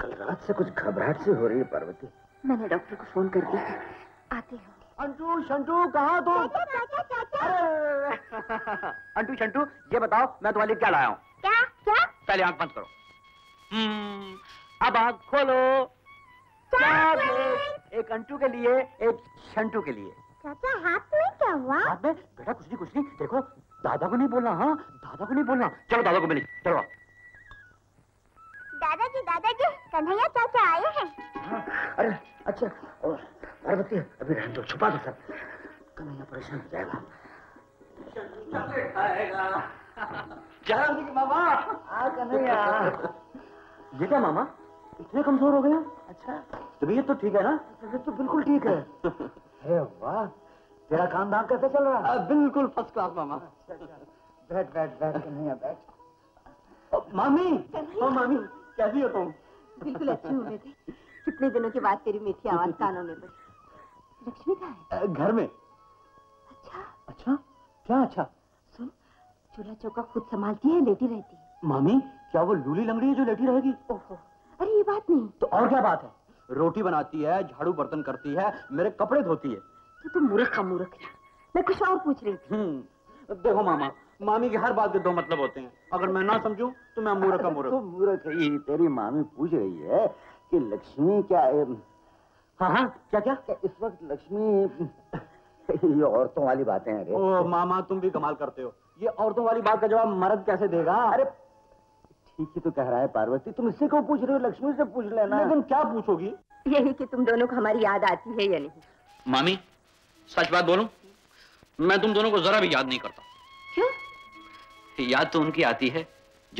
कल रात से कुछ घबराहट से हो रही है पार्वती। मैंने डॉक्टर को फोन कर दिया, आते हैं। अंटू शंटू कहाँ तुम? अंटू शंटू ये बताओ मैं तुम्हारे लिए क्या लाया हूँ। क्या क्या? पहले आँख बंद करो। अब आँख खोलो। एक अंटू के लिए, एक शंटू के लिए। चाचा हाथ में क्या हुआ? हाथ में बेटा कुछ नहीं कुछ नहीं। देखो दादा को नहीं बोलना। हाँ दादा को नहीं बोलना। चलो दादा को मिले। चलो दादाजी, दादाजी कन्हैया चाचा आए हैं। हाँ, अरे अच्छा पार्वती अभी रहने दो, छुपा दो सब, कन्हैया परेशान हो जाएगा। मामा आ कन्हैया। ये क्या मामा इतने कमजोर हो गए? अच्छा तबीयत तो ठीक है ना? तबीयत तो बिल्कुल ठीक है। अरे वाह, तेरा काम धाम कैसे चल रहा है? बिल्कुल फर्स्ट क्लास मामा। बैठ बैठ बैठ कन्हैया बैठ। मामी, ओ मामी कैसी हो तुम? बिल्कुल अच्छी हो बेटी। कितने दिनों के बाद तेरी मीठी आवाज कानों में पड़ी। लक्ष्मी कहाँ है? घर में। अच्छा अच्छा क्या? अच्छा सुन, चूल्हा चौका खुद संभालती है, लेटी रहती है। मामी क्या वो लूली लंगड़ी है जो लेटी रहेगी? ओहो अरे ये बात नहीं। तो और क्या बात है? रोटी बनाती है, झाड़ू बर्तन करती है, मेरे कपड़े धोती है। तो तुम मूर्ख का मूर्ख। मैं कुछ और पूछ रही थी। देखो मामा, मामी की हर बात के दो मतलब होते हैं। अगर मैं ना समझूं तो मैं मूर्ख का मूर्ख। तो मूर्ख ही तेरी मामी पूछ रही है कि लक्ष्मी क्या? हाँ हाँ क्या क्या? इस वक्त लक्ष्मी ये औरतों वाली बातें हैं। ओ मामा तुम भी कमाल करते हो। ये औरतों वाली बात का जवाब मर्द कैसे देगा? अरे ठीक ही तो कह रहा है पार्वती, तुम इससे क्यों पूछ रहे हो? लक्ष्मी से पूछ लेना। लेकिन क्या पूछोगी? यही कि तुम दोनों को हमारी याद आती है या नहीं। मामी सच बात बोलूं, मैं तुम दोनों को जरा भी याद नहीं करता। क्यों? याद तो उनकी आती है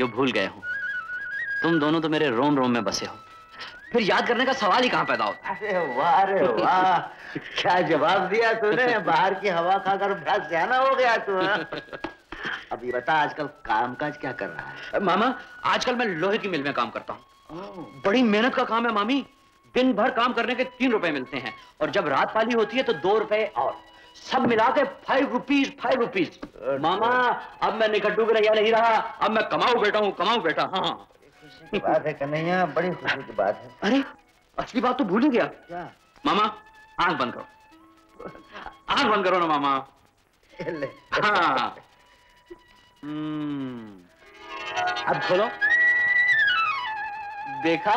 जो भूल गए हो। तुम दोनों तो मेरे रोम रोम में बसे हो, फिर याद करने का सवाल ही कहाँ पैदा होता है। अरे वाह क्या जवाब दिया तूने। बाहर की हवा खाकर भ्रष्ट जाना हो गया तू। अब ये बता आजकल कामकाज क्या कर रहा है? मामा आजकल मैं लोहे की मिल में काम करता हूँ। बड़ी मेहनत का काम है मामी। दिन भर काम करने के 3 रुपए मिलते हैं और जब रात पाली होती है तो 2 रुपए और, सब मिला के 5 रुपीज। 5 रुपीज मामा। अब मैं निकट्टू के रहिया नहीं रहा, अब मैं कमाऊ बेटा हूँ, कमाऊ बेटा। हाँ खुशी की बात है कन्हैया, बड़ी खुशी की बात है। अरे असली बात तो भूल ही गया। क्या? मामा आंख बंद करो। आंख बंद करो ना मामा। हाँ अब खोलो। देखा,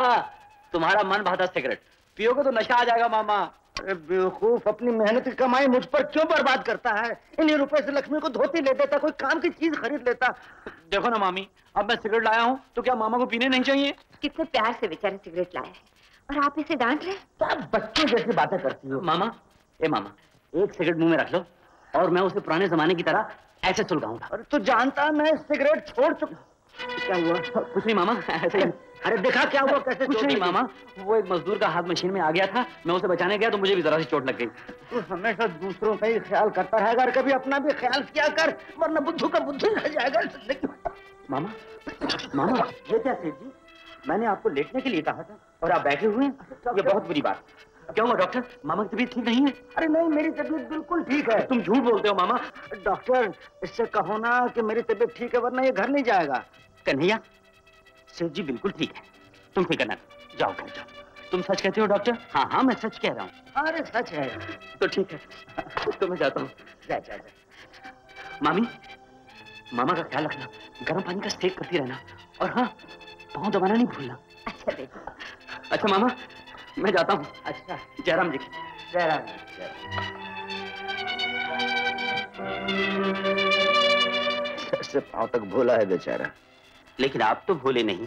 तुम्हारा मन भाता सिगरेट पियोगे तो नशा आ जाएगा मामा। अरे बेवकूफ, अपनी मेहनत की कमाई मुझ पर क्यों बर्बाद करता है? इन्हीं रुपए से लक्ष्मी को धोती ले देता, कोई काम की चीज खरीद लेता। देखो ना मामी, अब मैं सिगरेट लाया हूँ तो क्या मामा को पीने नहीं चाहिए? कितने प्यार से बेचारे सिगरेट लाए हैं और आप इसे डांट रहे? आप बच्चों जैसी बातें करती हो। मामा, ए मामा, एक सिगरेट मुँह में रख लो और मैं उसे पुराने जमाने की तरह ऐसे सुलगाऊंगा। अरे तू जानता है मैं सिगरेट छोड़ चुका। क्या हुआ? कुछ नहीं मामा, ऐसे ही। अरे देखा क्या हुआ? कैसे? कुछ नहीं मामा, वो एक मजदूर का हाथ मशीन में आ गया था, मैं उसे बचाने गया तो मुझे भी जरा सी चोट लग गई। तू हमेशा दूसरों का ही ख्याल करता है, अगर कभी अपना भी ख्याल किया कर, वरना बुद्धू का बुद्धू रह जाएगा। मामा, मामा ये क्या सेठ जी? मैंने आपको लेटने के लिए कहा था और आप बैठे हुए हैं, ये बहुत बुरी बात। क्या हुआ डॉक्टर? मामा की तबीयत ठीक नहीं है? अरे नहीं, मेरी तबीयत बिल्कुल ठीक है। तुम झूठ बोलते हो मामा। डॉक्टर, इससे कहो ना कि मेरी तबीयत ठीक है वरना ये घर नहीं जाएगा। कन्हैया, सेठ जी बिल्कुल ठीक है, तुम फिक्र ना करो, जाओ घर जाओ। तुम सच कहते हो डॉक्टर? हाँ हाँ मैं सच कह रहा हूँ। अरे सच है तो ठीक है, तो मैं जाता हूँ। जा जा जा। मामी, मामा का ख्याल रखना, गर्म पानी का सेक करती रहना और हाँ, पाँव दबाना नहीं भूलना। अच्छा बेटा। अच्छा मामा मैं जाता हूँ। अच्छा, जयराम जी। जयराम जी से पाँव तक भोला है बेचारा। लेकिन आप तो भोले नहीं,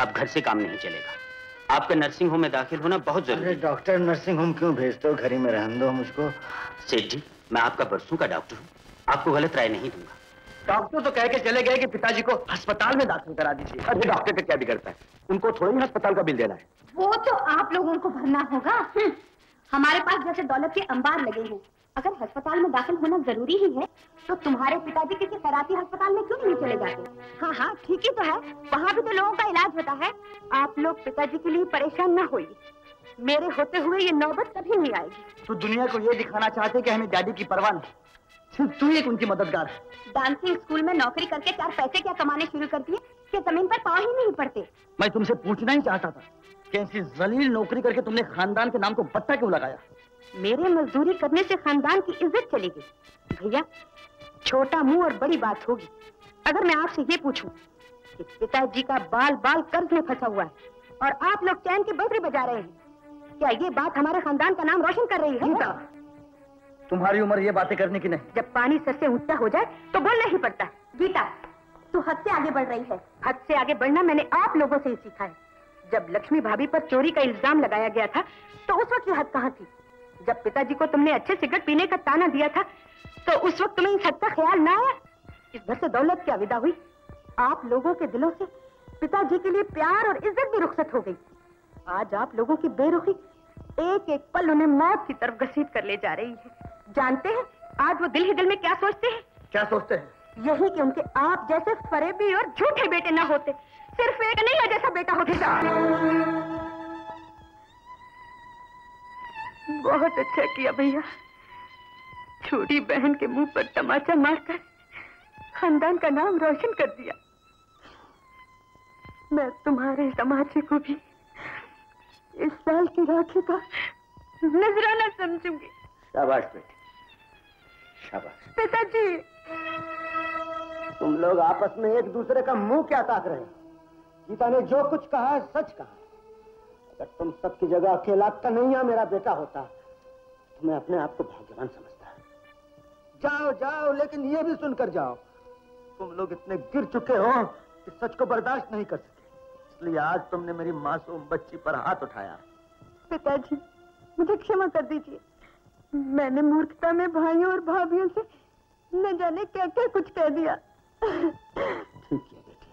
अब घर से काम नहीं चलेगा, आपका नर्सिंग होम में दाखिल होना बहुत जरूरी है। डॉक्टर नर्सिंग होम क्यों भेजते हो, घर ही में रहने दो मुझको। सेठ जी, मैं आपका बरसों का डॉक्टर हूँ, आपको गलत राय नहीं दूंगा। डॉक्टर तो कह के चले गए कि पिताजी को अस्पताल में दाखिल करा दीजिए। अरे डॉक्टर का क्या बिगड़ता है, उनको थोड़ा ही अस्पताल का बिल देना है। वो तो आप लोगों को भरना होगा। हमारे पास जैसे दौलत के अंबार लगे हैं, अगर अस्पताल में दाखिल होना जरूरी ही है तो तुम्हारे पिताजी किसी खैराती अस्पताल में क्यों नहीं चले जाते? हाँ हाँ ठीक ही तो है, वहाँ भी तो लोगों का इलाज होता है। आप लोग पिताजी के लिए परेशान न होइए, मेरे होते हुए ये नौबत कभी नहीं आएगी। तो दुनिया को ये दिखाना चाहते कि हमें डैडी की परवाह नहीं, सिर्फ तू ही उनकी मददगार है। डांसिंग स्कूल में नौकरी करके चार पैसे क्या कमाने शुरू करती है कि जमीन पर पाँव ही नहीं पड़ते। मैं तुमसे पूछना ही चाहता था कि ऐसी जलील नौकरी करके तुमने खानदान के नाम को बट्टा क्यों लगाया? मेरे मजदूरी करने से खानदान की इज्जत चली गई। भैया, छोटा मुंह और बड़ी बात होगी अगर मैं आपसे ये पूछूं कि पिताजी का बाल बाल कर्ज में फंसा हुआ है और आप लोग चैन के बैटरी बजा रहे हैं, क्या ये बात हमारे खानदान का नाम रोशन कर रही है? तुम्हारी उम्र ये बातें करने की नहीं। जब पानी सर से ऊंचा हो जाए तो बोलना ही पड़ता है। गीता, तू हद से आगे बढ़ रही है। हद से आगे बढ़ना मैंने आप लोगों से ही सीखा है। जब लक्ष्मी भाभी पर चोरी का इल्जाम लगाया गया था तो उस वक्त ये हद कहाँ थी? जब पिताजी को तुमने अच्छे सिगरेट पीने का ताना दिया था तो उस वक्त तुम्हें इस हद का ख्याल न आया? इस घर से दौलत की विदा हुई, आप लोगों के दिलों से पिताजी के लिए प्यार और इज्जत भी रुखसत हो गई। आज आप लोगों की बेरुखी एक एक पल उन्हें मौत की तरफ घसीट कर ले जा रही है। जानते हैं आज वो दिल ही दिल में क्या सोचते हैं? क्या सोचते हैं? यही कि उनके आप जैसे फरेबी और झूठे बेटे ना होते, सिर्फ एक नहीं जैसा बेटा होते। बहुत अच्छा किया भैया, छोटी बहन के मुंह पर तमाचा मारकर खानदान का नाम रोशन कर दिया। मैं तुम्हारे तमाचे को भी इस साल की राखी का नजराना समझूंगी। शाबाश बेटी, शाबाश। पिताजी, तुम लोग आपस में एक दूसरे का मुंह क्या ताक रहे हो? गीता ने जो कुछ कहा है सच कहा है। अगर तुम सबकी जगह अकेला कन्हैया मेरा बेटा होता तो मैं अपने आप को भाग्यवान समझता। जाओ जाओ, लेकिन ये भी सुनकर जाओ, तुम लोग इतने गिर चुके हो कि सच को बर्दाश्त नहीं कर सके, इसलिए आज तुमने मेरी मासूम बच्ची पर हाथ उठाया। पिताजी मुझे क्षमा कर दीजिए, मैंने मूर्खता में भाइयों और भाभियों से न जाने क्या क्या कुछ कह दिया। ठीक है बेटी,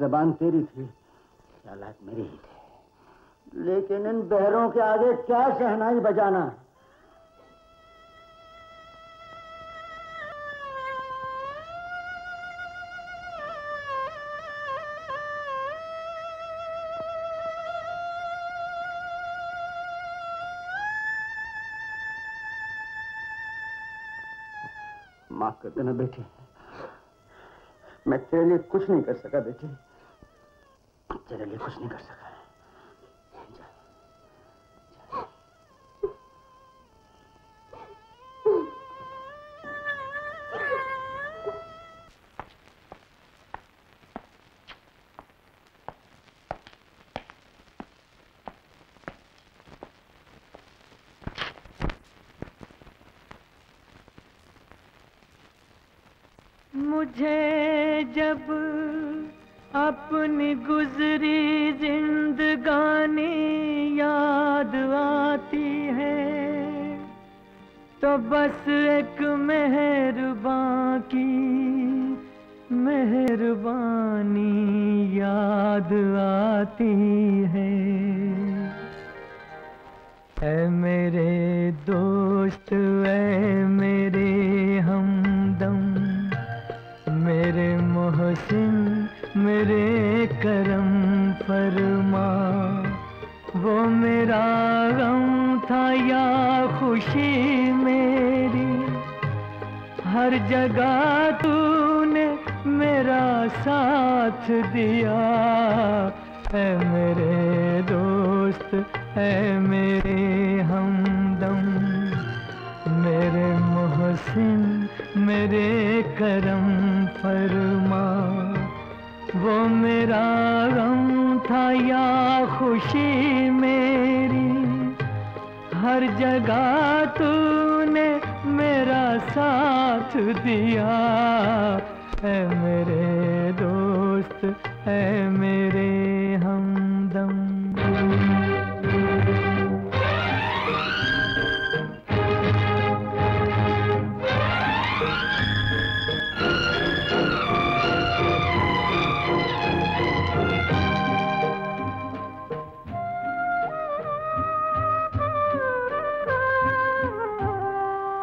जबान तेरी थी, ख्यालात मेरे ही थे, लेकिन इन बहरों के आगे क्या शहनाई बजाना। माफ कर देना बेटी, मैं तेरे लिए कुछ नहीं कर सका। बेटी तेरे लिए कुछ नहीं कर सका। मुझे जब अपनी गुजरी जिंदगानी याद आती है तो बस एक मेहरबान की मेहरबानी याद आती है। ऐ मेरे दोस्त ऐ मेरे हमदम मेरे मोहसिन मेरे करम फरमा, वो मेरा गम था या खुशी मेरी, हर जगह तूने मेरा साथ दिया। ऐ मेरे दोस्त ऐ मेरे हमदम मेरे मोहसिन मेरे करम फरमा, वो मेरा गम था या खुशी मेरी, हर जगह तूने मेरा साथ दिया। ऐ मेरे दोस्त ऐ मेरे हमदम।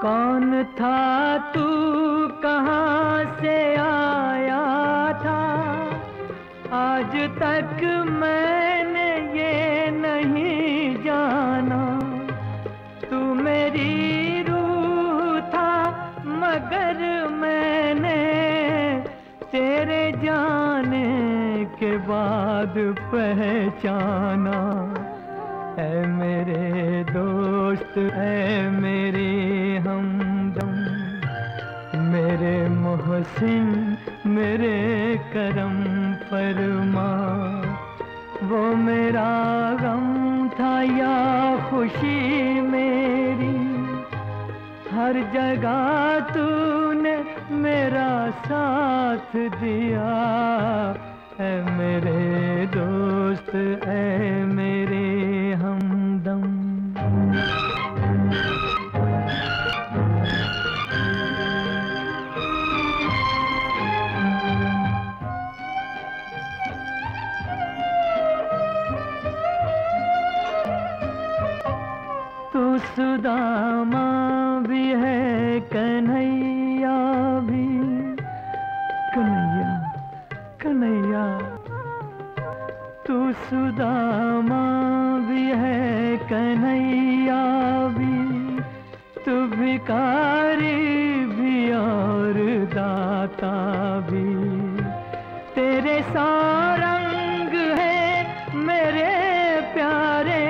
कौन था तू कहाँ से आया था, आज तक मैंने ये नहीं जाना, तू मेरी रूह था मगर मैंने तेरे जाने के बाद पहचाना। ऐ मेरे दोस्त ऐ मेरे हमदम मेरे मोहसिन मेरे करम फरमा, वो मेरा गम था या खुशी मेरी, हर जगह तूने मेरा साथ दिया। ऐ मेरे दोस्त ऐ मेरे हमदम। तू सुदामा भी है कन्हैया भी, कन्हैया कन्हैया, तू सुदामा भी है कन्हैया भी, तू भिखारी भी और दाता भी, तेरे सारंग है मेरे प्यारे,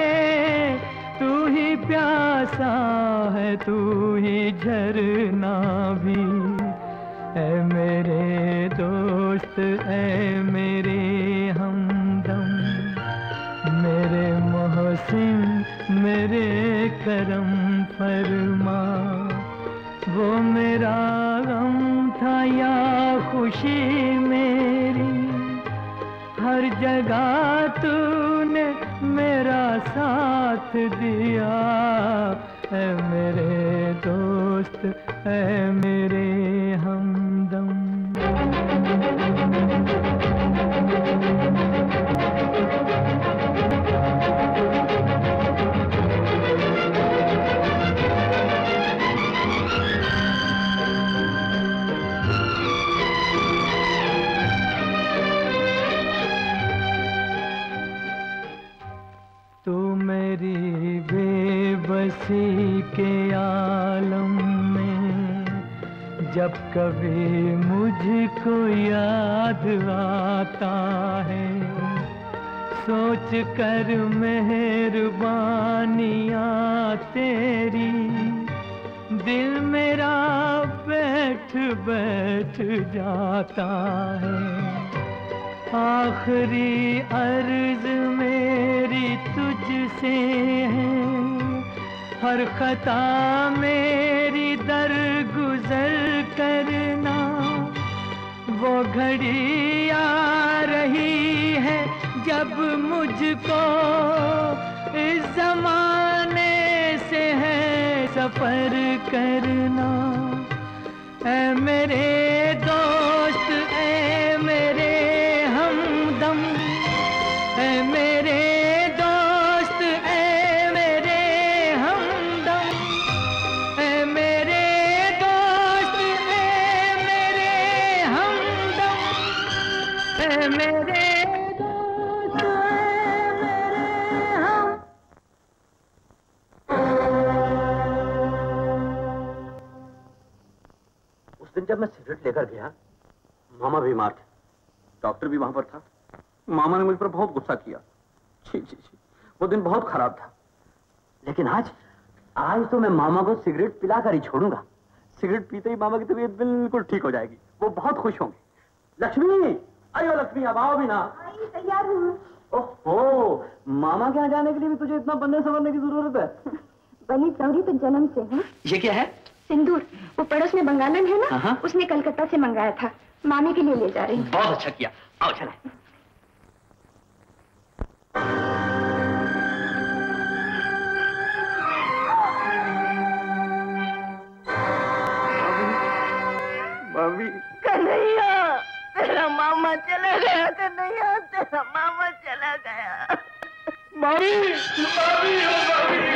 तू ही प्यासा है तू ही झरना भी। ऐ मेरे दोस्त ऐ मेरे हमदम मेरे मोहसिन मेरे करम फरमा, वो मेरा गम था या खुशी मेरी, हर जगह तूने मेरा साथ दिया। ऐ मेरे दोस्त ऐ मेरे हमदम। तू मेरी बेबसी के आलम में जब कभी मुझको याद आता है, सोच कर मेहरबानियाँ तेरी, दिल मेरा बैठ बैठ जाता है। आखिरी अर्ज मेरी तुझसे है, हर खता मेरी दर गुजर करना, वो घड़ी आ रही है जब मुझको इस जमाने से है सफर करना। ऐ मेरे दोस्त, ऐ मेरे हमदम, ऐ मेरे दोस्त, ऐ मेरे हमदम, ऐ मेरे दोस्त, ऐ मेरे हमदम, ऐ मेरे दोस्त, ऐ मेरे हम। उस दिन जब मैं सिगरेट लेकर गया, मामा बीमार थे, डॉक्टर भी वहां पर था। मामा ने मुझ पर बहुत गुस्सा किया। जी जी जी, वो दिन बहुत खराब था। लेकिन आज तो मैं मामा को सिगरेट पिलाकर ही छोड़ूंगा। सिगरेट पीते ही मामा की तबीयत बिल्कुल ठीक हो जाएगी, वो बहुत खुश होंगे। लक्ष्मी, अयो लक्ष्मी, अब आओ भी ना। आई, तैयार हूँ। ओहो, मामा के यहाँ जाने के लिए भी तुझे इतना बनने संवरने की जरूरत है। बनी चौरी तो जन्म से है। ये क्या है? सिंदूर। वो पड़ोस में बंगालन है ना, उसने कलकत्ता से मंगाया था। मामी के लिए ले जा रही हूँ। बहुत अच्छा किया, आओ चले। भाभी, कन्हैया तेरा मामा चला गया। कन्हैया तेरा मामा चला गया। भाभी, भाभी, भाभी, भाभी,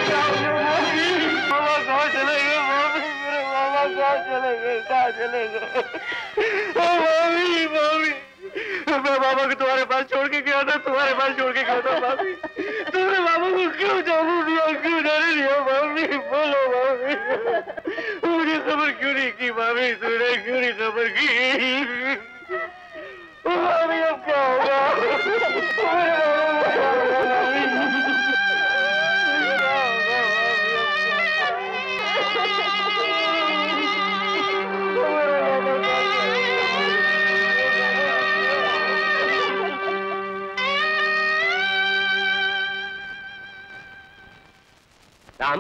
मामा कहाँ चले गए? भाभी, मेरे मामा कहाँ चले गए? कहाँ चले गए? ओ भाभी, भाभी, मैं मामा को तुम्हारे पास छोड़ के गया था। तुम्हारे पास छोड़ के गया था भाभी। तुमने मामा को क्यों जाने दिया? क्यों जाने दिया भाभी? बोलो भाभी, मुझे खबर क्यों नहीं की भाभी? तुमने क्यों नहीं खबर की भाभी? अब क्या होगा? राम,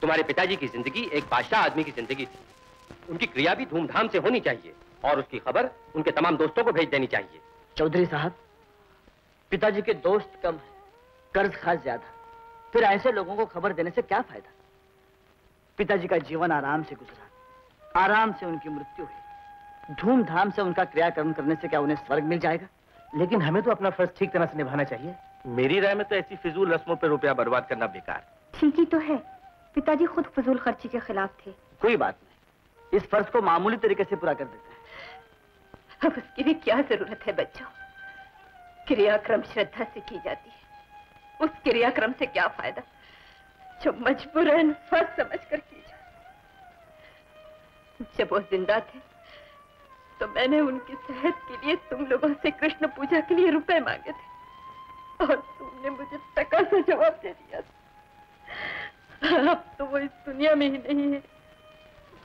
तुम्हारे पिताजी की जिंदगी एक बादशाह आदमी की जिंदगी थी। उनकी क्रिया भी धूमधाम से होनी चाहिए और उसकी खबर उनके तमाम दोस्तों को भेज देनी चाहिए। चौधरी साहब, पिताजी के दोस्त कम है, कर्ज खास ज्यादा। फिर ऐसे लोगों को खबर देने से क्या फायदा? पिताजी का जीवन आराम से गुजरा, आराम से उनकी मृत्यु हुई। धूमधाम से उनका क्रियाकर्म करने से क्या उन्हें स्वर्ग मिल जाएगा? लेकिन हमें तो अपना फर्ज ठीक तरह से निभाना चाहिए। मेरी राय में तो ऐसी फिजूल रस्मों पर रुपया बर्बाद करना बेकार। ठीक ही तो है, पिताजी खुद फजूल खर्ची के खिलाफ थे। कोई बात नहीं, इस फर्ज को मामूली तरीके से पूरा कर देते हैं। अब उसकी भी क्या जरूरत है बच्चों? क्रियाक्रम श्रद्धा से की जाती है, उस क्रियाक्रम से क्या फायदा जो मजबूरन फर्ज समझकर की जाती। जब वो जिंदा थे तो मैंने उनकी सेहत के लिए तुम लोगों से कृष्ण पूजा के लिए रुपए मांगे थे और तुमने मुझे टका से जवाब दे दिया था। अब तो वो इस दुनिया में ही नहीं है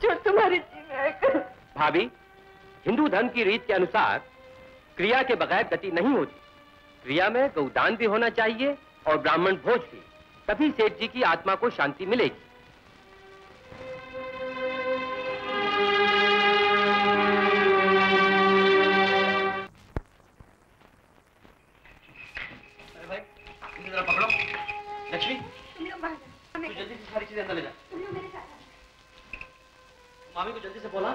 जो तुम्हारी चीज है। भाभी, हिंदू धर्म की रीत के अनुसार क्रिया के बगैर गति नहीं होती। क्रिया में गौदान भी होना चाहिए और ब्राह्मण भोज भी, तभी सेठ जी की आत्मा को शांति मिलेगी। मामी को जल्दी से बोला,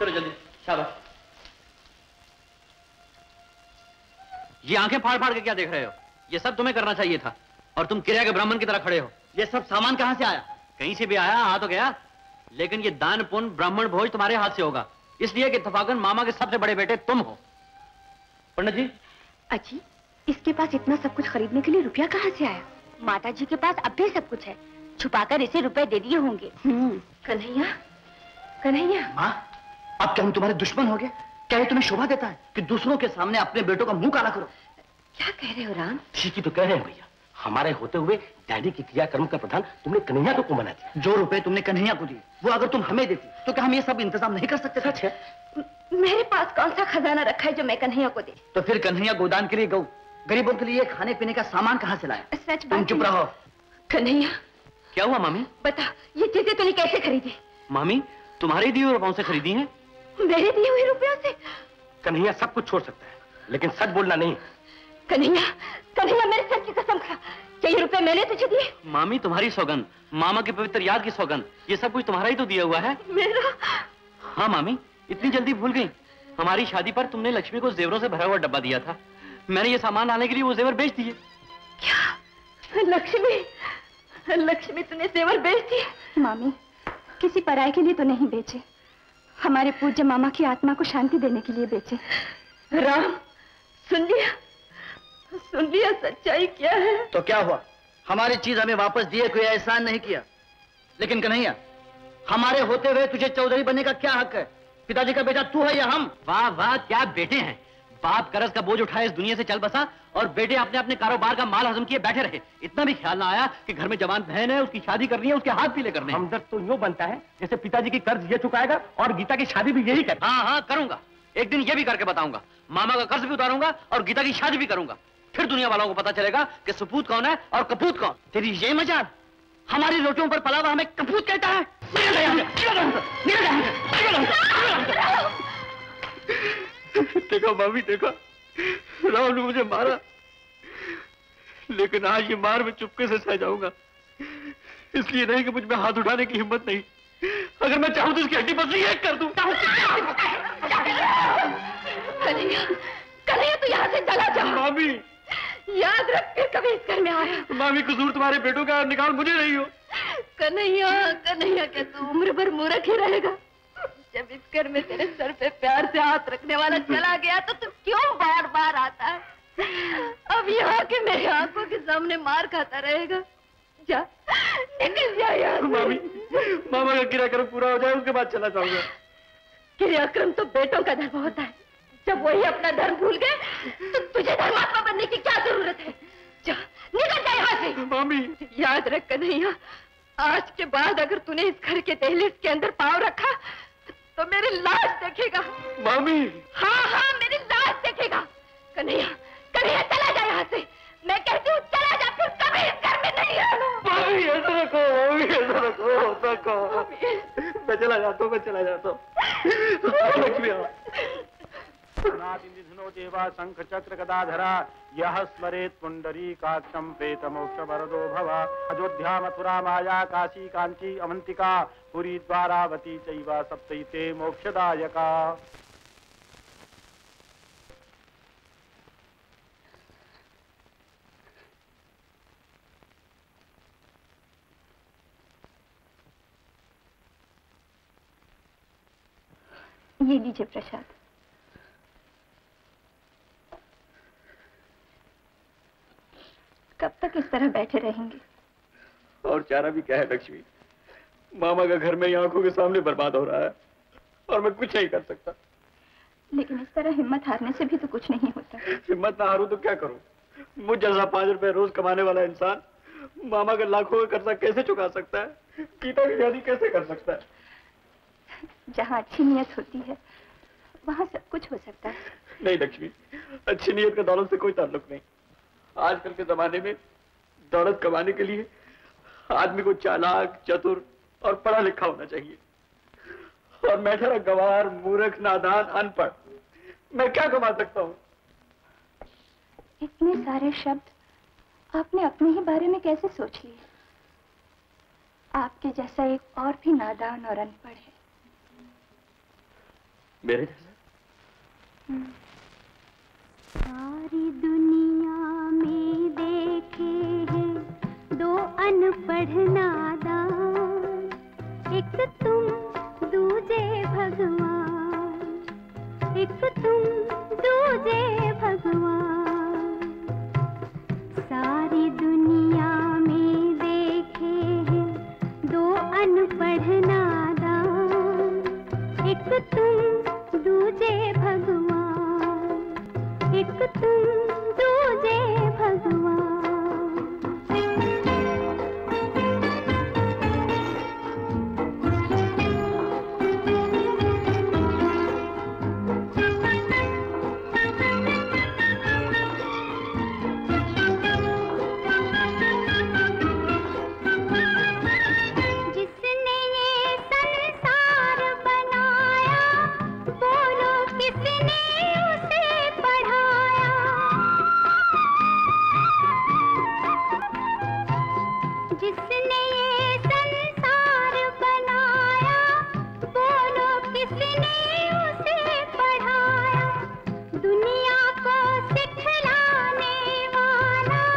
चलो जल्दी। शाबाश। ये आंखें फाड़ फाड़ के क्या देख रहे हो? ये सब तुम्हें करना चाहिए था और तुम किराया के ब्राह्मण की तरह खड़े हो। ये सब सामान कहां से आया? कहीं से भी आया, आ तो गया, लेकिन ये दान पुण्य ब्राह्मण भोज तुम्हारे हाथ से होगा, इसलिए कि इत्तफाकन मामा के सबसे बड़े बेटे तुम हो। पंडित जी, अजी, इसके पास इतना सब कुछ खरीदने के लिए रुपया कहाँ से आया? माता जी के पास अब भी सब कुछ है, छुपाकर इसे रुपए दे दिए होंगे। कन्हैया, कन्हैया। माँ, अब क्या हम तुम्हारे दुश्मन हो गए? क्या ये तुम्हें शोभा देता है कि दूसरों के सामने अपने बेटों का मुंह काला करो? क्या कह रहे हो राम? ठीक ही तो कह रहे हैं भैया। हमारे होते हुए डैडी की क्रियाकर्म का प्रधान तुमने कन्हैया को क्यों बना दिया? जो रुपए तुमने कन्हैया को दिए वो अगर तुम हमें देती तो क्या हम ये सब इंतजाम नहीं कर सकते? सच है, मेरे पास कौन सा खजाना रखा है जो मैं कन्हैया को दे? तो फिर कन्हैया गोदान के लिए गऊ, गरीबों के लिए खाने पीने का सामान कहाँ से लाया? सच बात। तुम चुप रहो। कन्हैया, क्या हुआ मामी? बता, ये चीजें तूने कैसे खरीदी? मामी, तुम्हारे दिए हुए रुपयों से खरीदी हैं। मेरे दिए हुए रुपयों से? कन्हैया सब कुछ छोड़ सकता है, लेकिन सच बोलना नहीं। कन्हैया, कन्हैया मेरे सर की कसम खा, कई रुपए मैंने तुझे दिए। मामी तुम्हारी सौगंध, मामा की पवित्र याद की सौगंध, ये सब कुछ तुम्हारा ही तो दिया हुआ है। मेरा? हाँ मामी, इतनी जल्दी भूल गई। हमारी शादी पर तुमने लक्ष्मी को जेवरों से भरा हुआ डब्बा दिया था, मैंने ये सामान लाने के लिए वो जेवर बेच दिए। क्या? लक्ष्मी, लक्ष्मी तूने जेवर बेच दिए? मामी, किसी पराये के लिए तो नहीं बेचे, हमारे पूज्य मामा की आत्मा को शांति देने के लिए बेचे। राम, सुन लिया सच्चाई क्या है। तो क्या हुआ, हमारी चीज हमें वापस दिए, कोई एहसान नहीं किया। लेकिन कन्हैया, हमारे होते हुए तुझे चौधरी बनने का क्या हक है? पिताजी का बेटा तू है या हम? वाह वाह, क्या बेटे हैं। बाप कर्ज का बोझ उठाए इस दुनिया से चल बसा और बेटे अपने अपने कारोबार का माल हजम किए बैठे रहे। इतना भी ख्याल ना आया कि घर में जवान बहन है, उसकी शादी करनी है, उसके हाथ पीले करने हैं। हमदर्द तो यूं बनता है जैसे पिताजी की कर्ज ये चुकाएगा और गीता की शादी भी यही करेगा। हाँ हाँ करूंगा, एक दिन ये भी करके बताऊंगा। मामा का कर्ज भी उतारूंगा और गीता की शादी भी करूंगा, फिर दुनिया वालों को पता चलेगा कि सुपूत कौन है और कपूत कौन। तेरी ये मजाक, हमारी रोटियों पर पला हुआ हमें कपूत कहता है। देखो मामी, देखो, राम ने मुझे मारा, लेकिन आज ये मार में चुपके से सह जाऊंगा, इसलिए नहीं कि मुझ में हाथ उठाने की हिम्मत नहीं। अगर मैं चाहूं तो इसकी हड्डी पसली एक कर दूं। कन्हैया, कन्हैया तू यहाँ से चला जा। मामी याद रख, फिर कभी इस घर में आया। मामी कसूर तुम्हारे बेटों का, निकाल मुझे नहीं हो। कन्हैया, कन्हैया क्या तू उम्र भर मूर्ख ही रहेगा? जब इस घर में तेरे सर पे प्यार से हाथ रखने वाला चला गया तो तू क्यों बार बार आता है? अब यहाँ के मेरी आंखों के सामने मार खाता रहेगा। जा, निकल जा यहाँ। मामी, मामा का किराक्रम पूरा हो जाए उसके बाद चला जाऊंगा। किराक्रम तो बेटों का धर्म होता है, जब वही अपना धर्म भूल गए तो तुझे धर्मात्मा बनने की क्या जरूरत है? जा, निकल जा यहाँ से। मामी याद रख कन्हैया, आज के बाद अगर तूने इस घर के दहलीज के अंदर पाँव रखा तो मेरी लाश देखेगा। मामी हाँ हाँ, मेरी लाश देखेगा। कन्हैया, कन्हैया चला जा यहाँ से, मैं कहती हूँ चला जा, फिर कभी इस घर में नहीं आना। मामी ऐसा रखो, मामी ऐसा रखो, ऐसा रखो। मैं चला जाता हूँ, मैं चला जाता हूँ। लक्ष्मी नादिनो देवा शंख चक्र गदाधरा, यः स्मरेत् पुण्डरीकाक्षं प्रेतमोक्ष वरदो भव। अयोध्या मथुरा माया काशी कांची अवंतिका, पुरी द्वारावती चैव सप्तैते मोक्षदायका। ये लीजिए प्रसाद। कब तक इस तरह बैठे रहेंगे? और चारा भी क्या है लक्ष्मी, मामा का घर मेरी आंखों के सामने बर्बाद हो रहा है और मैं कुछ नहीं कर सकता। लेकिन इस तरह हिम्मत हारने से भी तो कुछ नहीं होता। हिम्मत ना हारूं तो क्या करूं? मुझ जैसा 5 रुपए रोज कमाने वाला इंसान मामा का लाखों का कर्जा कैसे चुका सकता है? गीता की शादी कैसे कर सकता है? जहाँ अच्छी नीयत होती है वहाँ सब कुछ हो सकता है। नहीं लक्ष्मी, अच्छी नीयत का दौलत से कोई ताल्लुक नहीं। आजकल के जमाने में दौलत कमाने के लिए आदमी को चालाक, चतुर और पढ़ा लिखा होना चाहिए, और मैं ठहरा गवार, मूर्ख, नादान, अनपढ़। मैं क्या कमा सकता हूँ? इतने सारे शब्द आपने अपने ही बारे में कैसे सोच लिए? आपके जैसा एक और भी नादान और अनपढ़ है। मेरे जैसा? सारी दुनिया में देखे हैं 2 अनपढ़ नादान, एक तुम दूजे भगवान, एक तुम दूजे भगवान। सारी दुनिया में देखे हैं 2 अनपढ़ नादान, एक तुम दूजे भगवान, एक तुम दूजे भगवान। जिसने ये संसार बनाया, बोलो किसने उसे पढ़ाया, दुनिया को सिखलाने वाला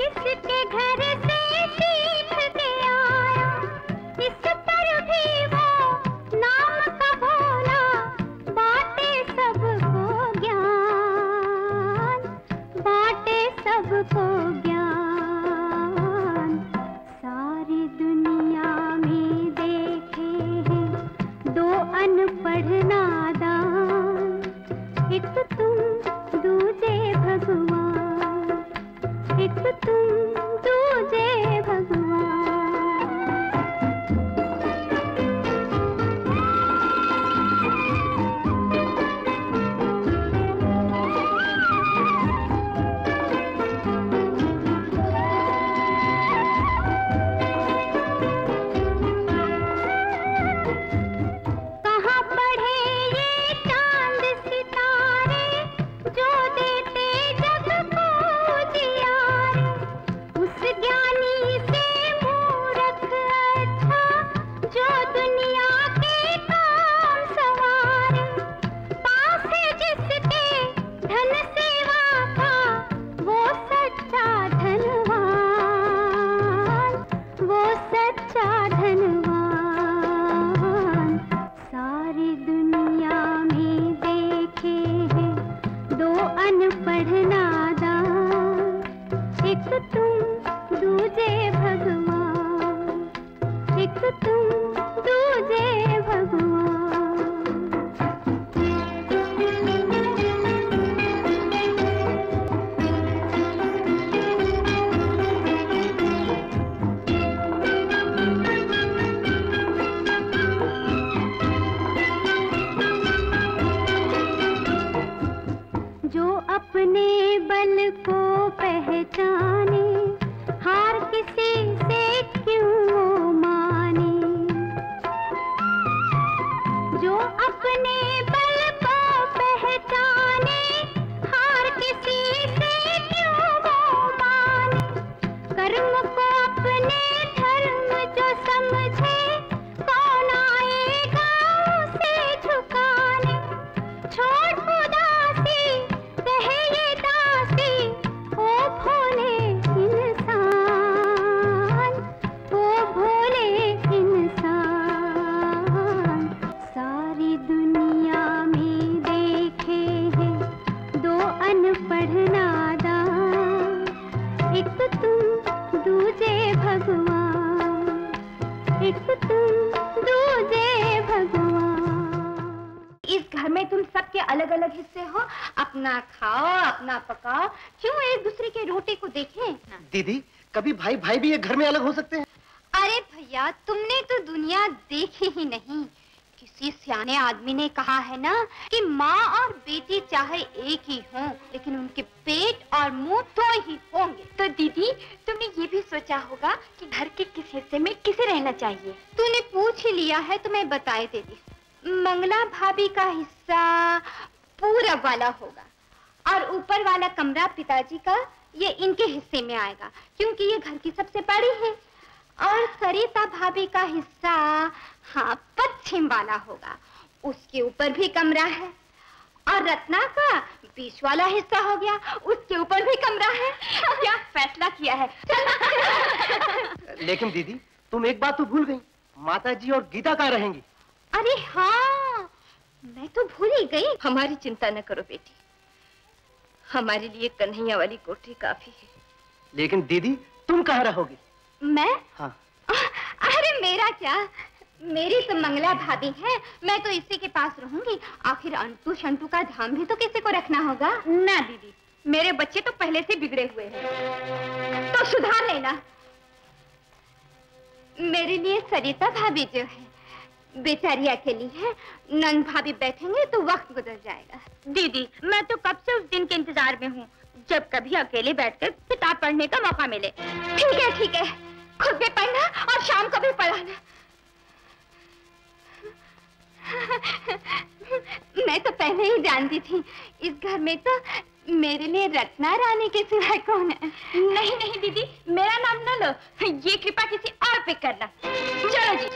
किसके घर से सीख के आया, इस पर भी वो नाम का भोला, बाटे सबको ज्ञान, बाटे सबको भाई भाई भी ये घर में अलग हो सकते हैं। अरे भैया तुमने तो दुनिया देखी ही नहीं। किसी सियाने आदमी ने कहा है ना कि माँ और बेटी चाहे एक ही हों, लेकिन उनके पेट और मुंह दो ही होंगे। तो दीदी तुमने ये भी सोचा होगा कि घर के किस हिस्से में किसे रहना चाहिए। तूने पूछ ही लिया है तो मैं बताए देती। मंगला भाभी का हिस्सा पूरब वाला होगा और ऊपर वाला कमरा पिताजी का ये इनके हिस्से में आएगा क्योंकि ये घर की सबसे बड़ी है। और सरिता भाभी का हिस्सा हाँ पश्चिम वाला होगा, उसके ऊपर भी कमरा है। और रत्ना का बीच वाला हिस्सा हो गया, उसके ऊपर भी कमरा है। क्या फैसला किया है। लेकिन दीदी तुम एक बात तो भूल गई, माताजी और गीता कहाँ रहेंगी। अरे हाँ मैं तो भूल ही गई। हमारी चिंता न करो बेटी, हमारे लिए कन्हैया वाली कोठी काफी है। लेकिन दीदी तुम कहाँ रहोगी। मैं हाँ। अरे मेरा क्या, मेरी तो मंगला भाभी है, मैं तो इसी के पास रहूंगी। आखिर अंटू शंटू का धाम भी तो किसी को रखना होगा ना। दीदी मेरे बच्चे तो पहले से बिगड़े हुए हैं तो सुधार लेना। मेरे लिए सरिता भाभी जो है बेचारी अकेली है, नंद भाभी बैठेंगे तो वक्त गुजर जाएगा। दीदी मैं तो कब से उस दिन के इंतजार में हूँ जब कभी अकेले बैठकर किताब पढ़ने का मौका मिले। ठीक है खुद भी पढ़ना और शाम को भी पढ़ाना। मैं तो पहले ही जानती थी इस घर में तो मेरे लिए रत्ना रानी के सिवा कौन है? नहीं नहीं दीदी, मेरा नाम ना लो, ये कृपा किसी और पे करना। चलो जी।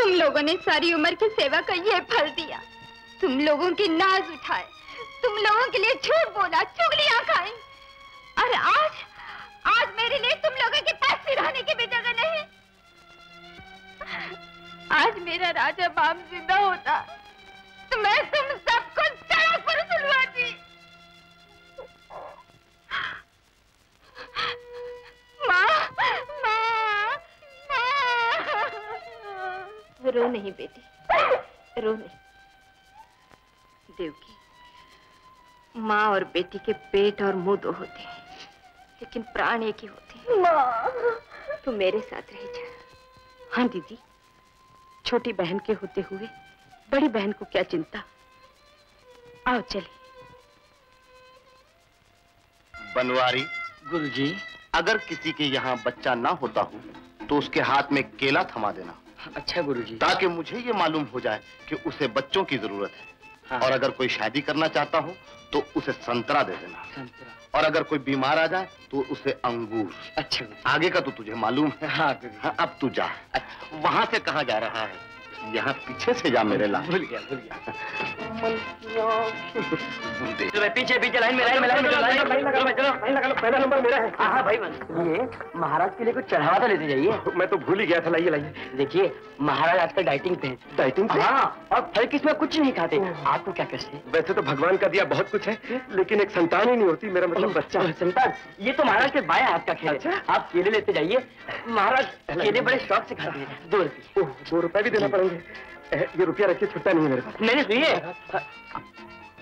तुम लोगों ने सारी उम्र की सेवा का ये फल दिया। तुम लोगों की नाज उठाए, तुम लोगों के लिए झूठ बोला, चुगलियां खाई, और आज आज मेरे लिए तुम लोगों के पास सिराने की भी जगह नहीं। आज मेरा राजा बाम जिंदा होता तो मैं तुम सबको चढ़ा पर सुलवाती। माँ, माँ, माँ। रो नहीं बेटी, रो नहीं। देवकी, माँ और बेटी के पेट और मुंह दो होते हैं, लेकिन प्राण एक ही होते हैं। माँ, तू मेरे साथ रह जा। हाँ दीदी, छोटी बहन के होते हुए बड़ी बहन को क्या चिंता। आओ चलिए। बनवारी गुरुजी, अगर किसी के यहाँ बच्चा ना होता हो तो उसके हाथ में केला थमा देना। अच्छा गुरुजी। ताकि मुझे ये मालूम हो जाए कि उसे बच्चों की जरूरत है। हाँ। और अगर कोई शादी करना चाहता हो तो उसे संतरा दे देना। संतरा। और अगर कोई बीमार आ जाए तो उसे अंगूर। अच्छा। आगे का तो तुझे मालूम है। हाँ, हाँ, अब तू जा। अच्छा। वहाँ से कहाँ जा रहा है? यहाँ पीछे से जा मेरे लाल। भूल गया, भूल गया। तो पीछे पीछे लाइन में लगा लो। पहला नंबर मेरा है। हाँ भाई, ये महाराज के लिए कुछ चढ़ावा था, लेते जाइए। मैं तो भूल ही गया था, लाइए लाइए। देखिए महाराज आजकल डाइटिंग पे हैं। डाइटिंग पे? हाँ, और फल किस्म कुछ नहीं खाते। आपको क्या करते हैं? वैसे तो भगवान का दिया बहुत कुछ है, लेकिन एक संतान ही नहीं होती। मेरा मतलब बच्चा संतान, ये तो महाराज के बाया हाथ का खेल है। आप केले लेते जाइए, महाराज केले बड़े शौक से खाते हैं। ₹2 भी देना पड़ेगा। ये रुपया रखिए, छुट्टा नहीं है मेरे पास। नहीं सुनिए।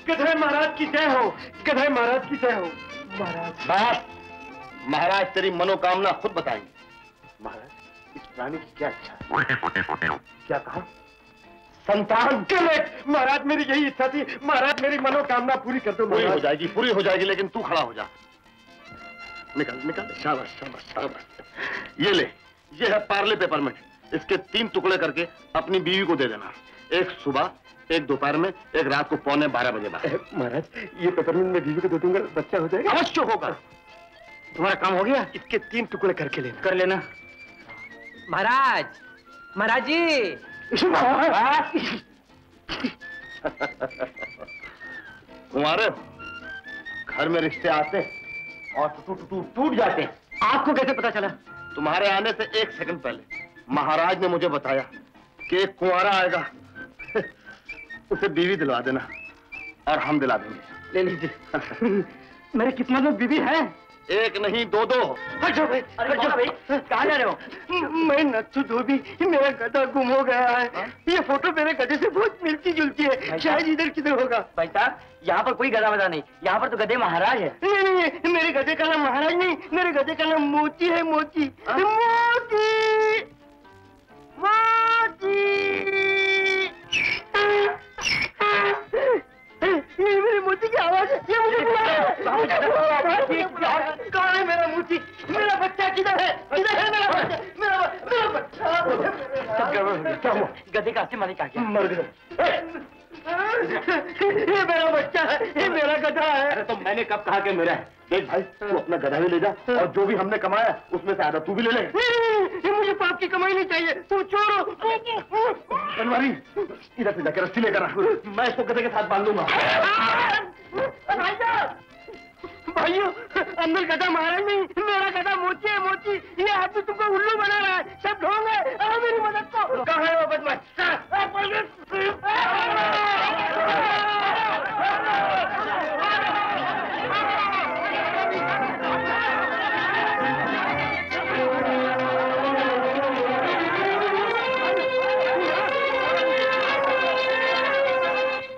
गधाई महाराज की जय हो, गधाई महाराज की जय हो। महाराज, महाराज तेरी मनोकामना खुद बताएंगे। महाराज, इस प्राणी की क्या इच्छा? क्या कहा? संतान। करेक्ट महाराज, मेरी यही इच्छा थी। महाराज मेरी मनोकामना पूरी कर दो। पूरी हो जाएगी, पूरी हो जाएगी, लेकिन तू खड़ा हो जा। निकल निकल। शाबाश शाबाश शाबाश। ये ले, ये है पार्ले पेपरमिंट। इसके 3 टुकड़े करके अपनी बीवी को दे देना। एक सुबह, एक दोपहर में, एक रात को 11:15 बजे बाद। महाराज, ये पेपरमिंट मैं बीवी को दे दूंगा, बच्चा हो जाएगा। अवश्य होगा। तुम्हारा काम हो गया। इसके 3 टुकड़े करके लेना। कर लेना। महाराज, महाराज जी। तुम्हारे घर में रिश्ते आते और टूट जाते हैं। आपको कैसे पता चला? तुम्हारे आने से 1 सेकंड पहले महाराज ने मुझे बताया कि एक कुंवारा आएगा, उसे बीवी दिलवा देना और हम दिला देंगे। ले लीजिए। मेरे कितना लोग बीवी है? 1 नहीं 2 हट जाओ भाई, हट जाओ भाई। कहाँ जा रहे हो? मैं नथु धोबी, मेरा गधा गुम हो गया है। हा? ये फोटो मेरे गधे से बहुत मिलती जुलती है, शायद इधर किधर होगा। भाई साहब, यहाँ पर कोई गधा वधा नहीं, यहाँ पर तो गधे महाराज है। नहीं नहीं नहीं, मेरे गधे का नाम महाराज नहीं, मेरे गधे का नाम मोती है। मोती, मोती। ये मेरे मोती की आवाज है। ये मुझे बुला रहा है। कहाँ है मेरा मोती? मेरा बच्चा किधर है? किधर है मेरा बच्चा? मेरा बच्चा। गधे का असली मालिक आ गया। मर गया। ये मेरा बच्चा है, ये मेरा गधा है। अरे तो मैंने कब कहा कि मेरा है? देख भाई, तू अपना गधा भी ले जा और जो भी हमने कमाया उसमें से आधा तू भी ले ले। नहीं, मुझे पाप की कमाई नहीं चाहिए, तू छोड़ो। बनवारी, इधर से जाकर रस्सी लेकर आ, मैं इसको गधे के साथ बांध दूंगा। भाइयों, अंदर गधा महाराज नहीं, मेरा गधा मोची है। मोची, ये हाथी तुमको उल्लू बना रहा है। सब ढोंग है। आओ मेरी मदद को। कहाँ है वो बदमाश?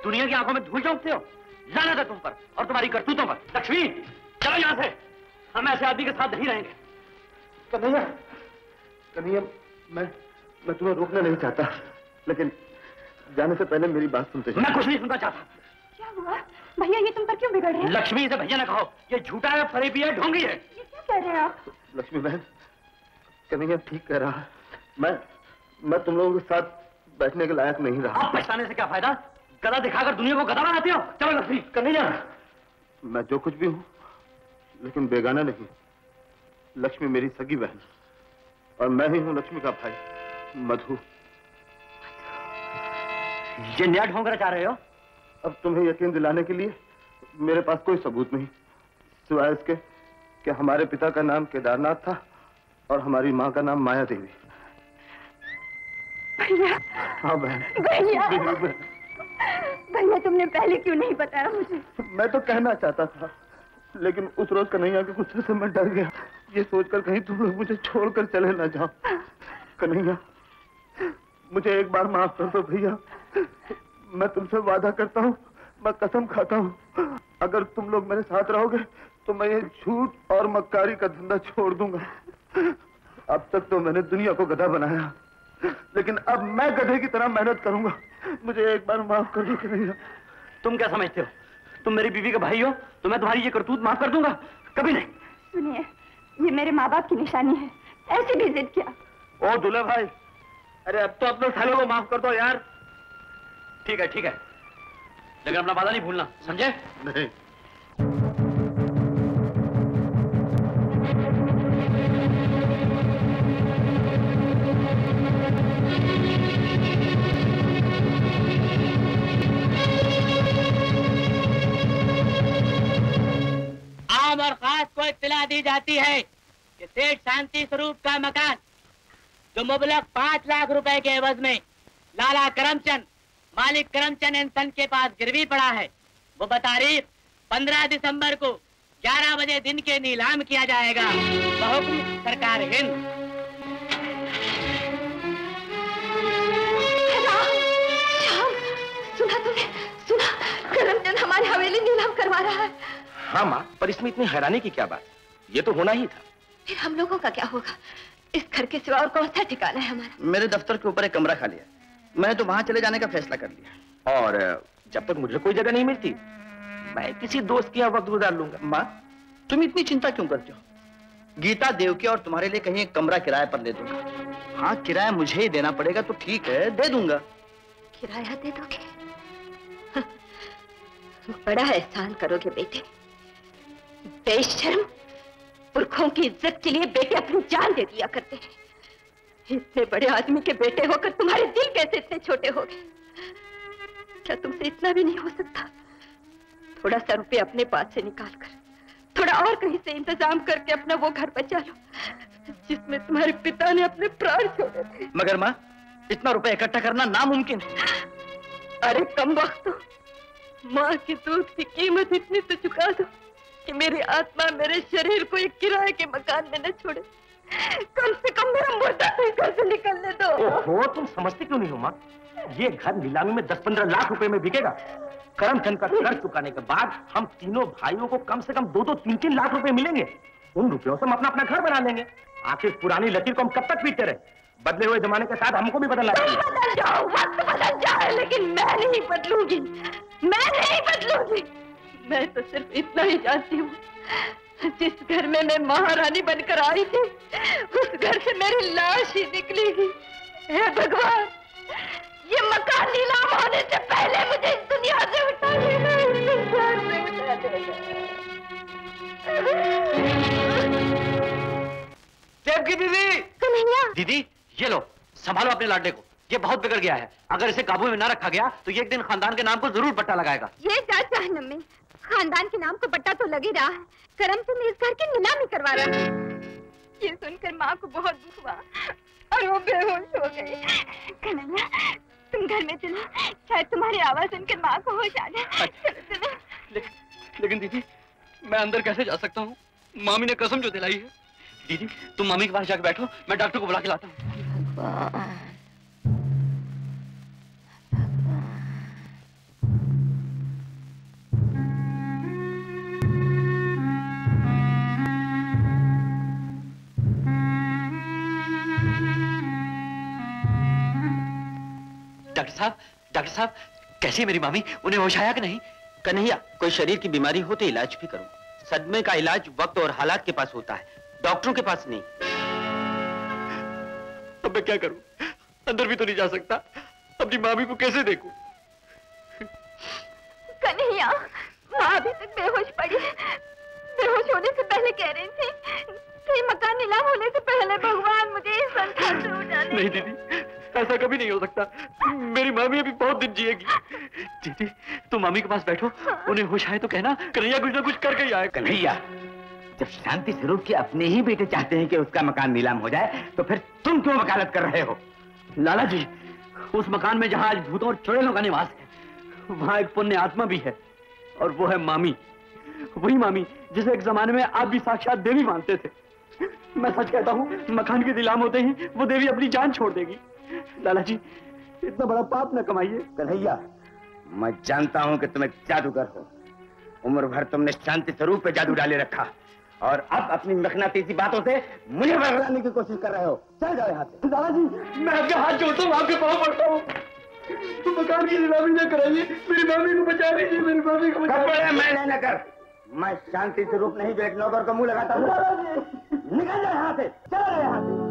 दुनिया की आंखों में धूल झोंकते हो। जाना था तुम पर और तुम्हारी करतूतों पर। लक्ष्मी, चलो यहाँ से, हम ऐसे आदमी के साथ नहीं रहेंगे। कन्हैया, कन्हैया, मैं तुम्हें रोकना नहीं चाहता, लेकिन जाने से पहले मेरी बात सुनते हो। मैं कुछ नहीं सुनना चाहता। क्या हुआ भैया, ये तुम पर क्यों बिगड़ रहे हैं? लक्ष्मी, इसे भैया ना कहो, ये झूठा है, फरेबी है, ढोंगी है। ये क्या कह रहे हैं आप? लक्ष्मी बहन, कन्हैया ठीक कह रहा, मैं तुम लोगों के साथ बैठने के लायक नहीं रहा। आप पछताने से क्या फायदा? गधा दिखाकर दुनिया को गधा बनाते हो। चलो लक्ष्मी, कन्हैया। मैं जो कुछ भी हूँ लेकिन बेगाना नहीं। लक्ष्मी मेरी सगी बहन और मैं ही हूँ लक्ष्मी का भाई मधु। ये नया ढोंगरा चाह रहे हो? अब तुम्हें यकीन दिलाने के लिए मेरे पास कोई सबूत नहीं सिवाय इसके कि हमारे पिता का नाम केदारनाथ था और हमारी माँ का नाम माया देवी। भैया। हाँ बहन। भैया, भैया तुमने पहले क्यों नहीं बताया मुझे? मैं तो कहना चाहता था लेकिन उस रोज कन्हैया के गुस्से से मैं डर गया, ये सोचकर कहीं तुम लोग मुझे छोड़कर चले ना जाओ। कन्हैया मुझे एक बार माफ कर दो। भैया मैं तुमसे वादा करता हूँ, मैं कसम खाता हूँ अगर तुम लोग मेरे साथ रहोगे तो मैं ये झूठ और मक्कारी का धंधा छोड़ दूंगा। अब तक तो मैंने दुनिया को गधा बनाया लेकिन अब मैं गधे की तरह मेहनत करूंगा। मुझे एक बार माफ कर दो कन्हैया। तुम क्या समझते हो तुम मेरी बीवी का भाई हो तो मैं तुम्हारी ये करतूत माफ कर दूंगा? कभी नहीं। सुनिए ये मेरे माँ बाप की निशानी है, ऐसे भी जिद किया। ओ दूल्हा भाई, अरे अब तो अपने सालों को माफ कर दो यार। ठीक है ठीक है, लेकिन अपना वादा नहीं भूलना, समझे? नहीं। आम और खास को इत्तला दी जाती है कि सेठ शांति स्वरूप का मकान जो मुबलक 5 लाख रुपए के एवज में लाला करमचंद, मालिक करमचंद एंड सन के पास गिरवी पड़ा है, वो बतारीख 15 दिसंबर को 11 बजे दिन के नीलाम किया जाएगा बहुहुक्म सरकार हिंद। सुना तुमने? सुना करमचंद हमारी हवेली नीलाम करवा रहा है। हाँ माँ, पर इसमें इतनी हैरानी की क्या बात, ये तो होना ही था। फिर हम लोगों का क्या होगा? इस घर के सिवा और कौन सा ठिकाना है हमारा? मेरे दफ्तर के ऊपर एक कमरा खाली है, मैं तो वहां चले जाने का फैसला कर लिया और जब तक मुझे कोई जगह नहीं मिलती मैं किसी दोस्त के यहाँ वक्त गुजार लूंगा। माँ तुम इतनी चिंता क्यों करते हो? गीता देवकी और तुम्हारे लिए कहीं एक कमरा किराए पर दे दूंगा। हाँ किराया मुझे ही देना पड़ेगा तो ठीक है, दे दूंगा। किराया दे दोगे? हाँ, बड़ा एहसान करोगे बेटे। बेशर्म पुरखों की इज्जत के लिए बेटे अपनी जान दे दिया करते हैं। इतने बड़े आदमी के बेटे होकर तुम्हारे दिल कैसे इतने छोटे हो गए? क्या तुमसे इतना भी नहीं हो सकता? थोड़ा सा रुपया अपने पास से निकाल कर थोड़ा और कहीं से इंतजाम करके अपना वो घर बचा लो जिसमें तुम्हारे पिता ने अपने प्राण छोड़े थे। मगर माँ इतना रुपया इकट्ठा करना नामुमकिन है। अरे कम वक्त हो, माँ के दूध की कीमत इतनी तो चुका दो कि मेरी आत्मा मेरे शरीर को एक किराए के मकान में न छोड़े। कम से कम मेरा मुर्दा तो इस घर से निकलने दो। ओहो, तुम समझते क्यों नहीं हो माँ? ये घर नीलामी में 10-15 लाख रुपए में बिकेगा। करमचंद का कर्ज चुकाने के बाद हम तीनों भाइयों को कम से कम 2-2, 3-3 लाख रुपए मिलेंगे। उन रुपयों से हम अपना अपना घर बना लेंगे। आखिर पुरानी लकीर को हम कब तक पीटते रहे? बदले हुए जमाने के साथ हमको भी बदलना है। बदल जाओ, वक्त बदल जाए लेकिन मैं नहीं बदलूंगी, मैं नहीं बदलूंगी। मैं तो सिर्फ इतना ही जानती हूँ जिस घर में मैं महारानी बनकर आई थी उस घर से मेरी लाश ही निकलेगी। हे भगवान, ये मकान नीलाम होने से पहले मुझे इस दुनिया से उठा लेना, इस संसार से उठा देना। देवकी दीदी। कन्हैया दीदी, ये लो संभालो अपने लाडले को, ये बहुत बिगड़ गया है। अगर इसे काबू में ना रखा गया तो ये एक दिन खानदान के नाम को जरूर पट्टा लगाएगा। ये क्या जहन्नुम में खानदान के नाम को पट्टा तो लग ही रहा है। करमचंद इस घर की नीलामी करवा रहा है। ये सुनकर माँ को बहुत दुख हुआ और वो बेहोश हो गई। कन्हैया तुम घर में चलो, शायद तुम्हारी आवाज सुनकर माँ को होश आ जाए। चलो। लेकिन दीदी मैं अंदर कैसे जा सकता हूँ? मामी ने कसम जो दिलाई है। दीदी तुम मामी के पास जाकर बैठो, मैं डॉक्टर को बुला के लाता हूँ। डॉक्टर साहब कैसी मेरी मामी, उन्हें होश आया कि नहीं? कन्हैया कोई शरीर की बीमारी हो तो इलाज भी करो। सदमे का इलाज वक्त और हालात के पास होता है, डॉक्टरों के पास नहीं। अब मैं क्या करूं? अंदर भी तो नहीं जा सकता, अपनी मामी को कैसे देखूं? कन्हैया, माँ अभी तक बेहोश पड़ी है। बेहोश होने से पहले कह रही थी कि मकान नीलाम होने से पहले भगवान मुझे इस संसार से उठा ले। नहीं दीदी, ऐसा कभी नहीं हो सकता। मेरी मामी अभी बहुत दिन जिएगी। दीदी, तुम मामी के पास बैठो, उन्हें होश आए तो कहना कन्हैया कुछ ना कुछ करके ही आए। कन्हैया, जब शांति स्वरूप के अपने ही बेटे चाहते हैं कि उसका मकान नीलाम हो जाए, तो फिर तुम क्यों वकालत कर रहे हो? लाला जी, उस मकान में जहाँ आज भूतों और चुड़ैलों का निवास है, वहाँ एक पुण्य आत्मा भी है, और वो है मामी। वही मामी जिसे एक जमाने में आप भी साक्षात देवी मानते थे। मैं सच कहता हूँ, मकान के नीलाम होते ही वो देवी अपनी जान छोड़ देगी। लाला जी, इतना बड़ा पाप न कमाइए। कन्हैया, मैं जानता हूँ कि तुम एक जादूगर हो। उम्र भर तुमने शांति स्वरूप पे जादू डाले रखा, और अब अपनी मखनातीसी बातों से मुझे बहलाने की कोशिश कर रहे हो। चल जाओ यहाँ से। लाला जी, मैं आपके हाथ जोड़ता हूँ, आपके पाँव पड़ता हूँ। तुम मकान की नीलामी न कराइए, मेरी मामी को बचा लीजिए, मेरी मामी को बचा लीजिए। मैं न कर, मैं शांति स्वरूप नहीं जो एक नौकर का मुंह लगाता हूँ। निकल जाए यहाँ से, चला जाए यहाँ से।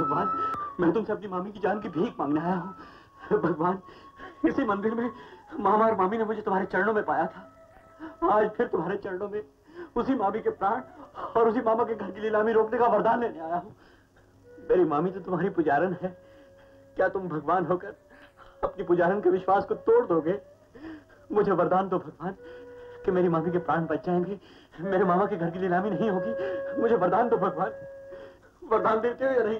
भगवान, मैं तुमसे अपनी मामी की जान की भीख मांगने आया हूँ। भगवान, इसी मंदिर में मामा और मामी ने मुझे तुम्हारे चरणों में पाया था। आज फिर तुम्हारे चरणों में उसी मामी के प्राण और उसी मामा के घर की लीलामी रोकने का वरदान लेने आया हूँ। मेरी मामी तो तुम्हारी पुजारन है, क्या तुम भगवान होकर अपनी पुजारन के विश्वास को तोड़ दोगे? मुझे वरदान दो भगवान कि मेरी मामी के प्राण बच जाएंगे, मेरे मामा के घर की लीलामी नहीं होगी। मुझे वरदान दो भगवान। वरदान देते हो या नहीं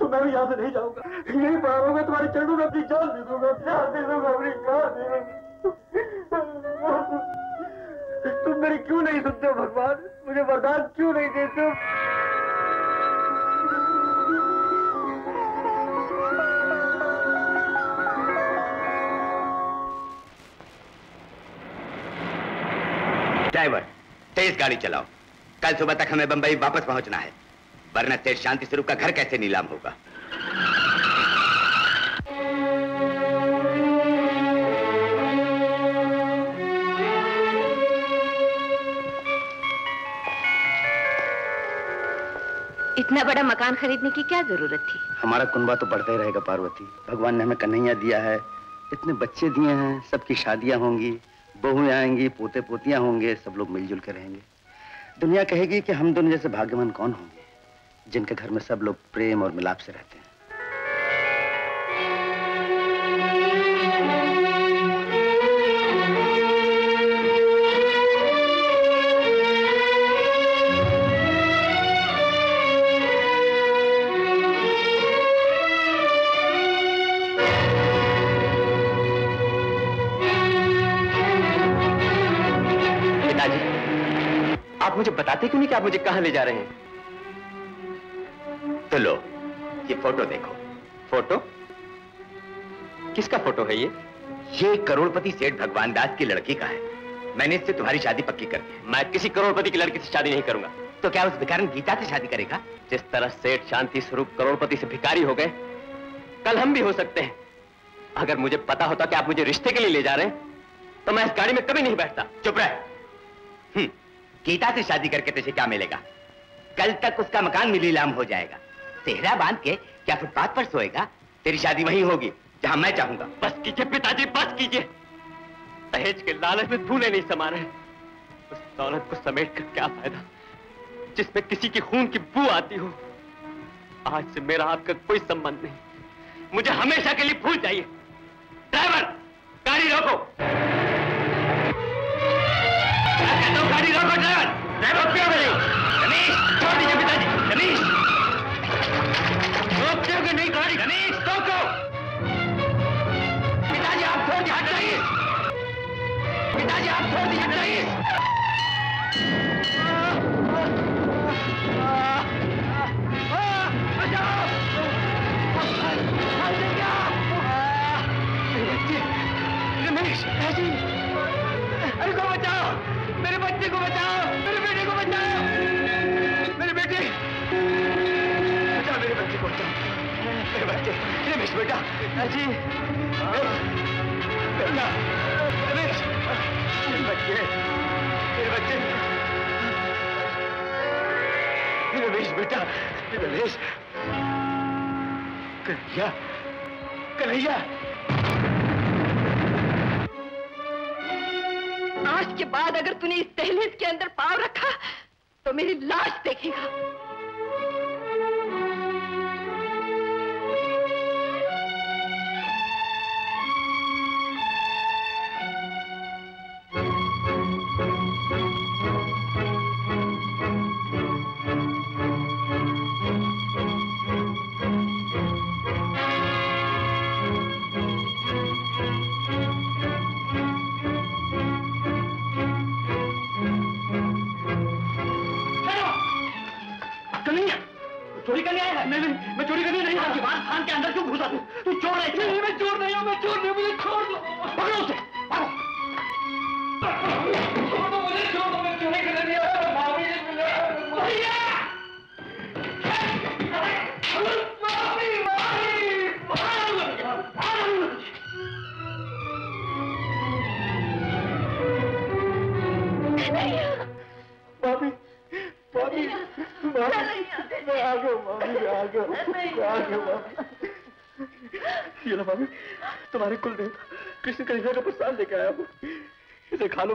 तो मैं भी यहाँ से नहीं जाऊंगा, यही पड़ा होगा तुम्हारे चरणों में। अपनी जान दे दूंगा, प्यार दे दूंगा, अपनी जान दे दूंगा। तुम मेरी क्यों नहीं सुनते हो भगवान? मुझे वरदान क्यों नहीं देते हो? ड्राइवर, तेज गाड़ी चलाओ। कल सुबह तक हमें बंबई वापस पहुंचना है, वरना तेज शांति स्वरूप का घर कैसे नीलाम होगा? इतना बड़ा मकान खरीदने की क्या जरूरत थी? हमारा कुनबा तो बढ़ता ही रहेगा पार्वती। भगवान ने हमें कन्हैया दिया है, इतने बच्चे दिए हैं, सबकी शादियां होंगी, बहुएं आएंगी, पोते पोतियां होंगे, सब लोग मिलजुल के रहेंगे। दुनिया कहेगी कि हम दोनों जैसे भाग्यवान कौन होंगे जिनके घर में सब लोग प्रेम और मिलाप से रहते हैं। पिताजी, आप मुझे बताते क्यों नहीं कि आप मुझे कहां ले जा रहे हैं? तो लो, ये फोटो देखो। फोटो? किसका फोटो है ये? ये करोड़पति सेठ भगवान दास की लड़की का है। मैंने इससे तुम्हारी शादी पक्की कर दी। मैं किसी करोड़पति की लड़की से शादी नहीं करूंगा। तो क्या उस भिखारन गीता से शादी करेगा? जिस तरह सेठ शांति स्वरूप करोड़पति से भिखारी हो गए, कल हम भी हो सकते हैं। अगर मुझे पता होता कि आप मुझे रिश्ते के लिए ले जा रहे हैं, तो मैं इस गाड़ी में कभी नहीं बैठता। चुप रह। गीता से शादी करके तुझे क्या मिलेगा? कल तक उसका मकान नीलाम हो जाएगा। सेहरा बांध के क्या फुटपाथ पर सोएगा? तेरी शादी वहीं होगी जहां मैं चाहूंगा। बस कीजिए पिताजी, बस कीजिए। दहेज के लालच में धूले नहीं समा रहे। उस दौलत को समेट कर क्या फायदा जिसमें किसी की खून की बू आती हो। आज से मेरा आपका कोई संबंध नहीं, मुझे हमेशा के लिए भूल जाइए। ड्राइवर गाड़ी रोको, गाड़ी रोको ड्राइवर, ड्राइवर क्या करे? रमेश छोड़ दीजिए पिताजी, रमेश रोकते हो नहीं गाड़ी, रमेश रोको पिताजी, आप छोड़ दिया चाहिए पिताजी, आप छोड़ दिया चाहिए। रमेश अरे को बचाओ, मेरे बच्चे को बचाओ, मेरे बेटे को बचाओ, मेरे बेटे बचाओ, मेरे बच्चे को बचाओ, मेरे बच्चे। रमेश बेटा जी, रमेश बच्चे, मेरे बच्चे, रमेश बेटा, रमेश कन्हैया, कन्हैया। आज के बाद अगर तूने इस दहलीज के अंदर पांव रखा तो मेरी लाश देखेगा।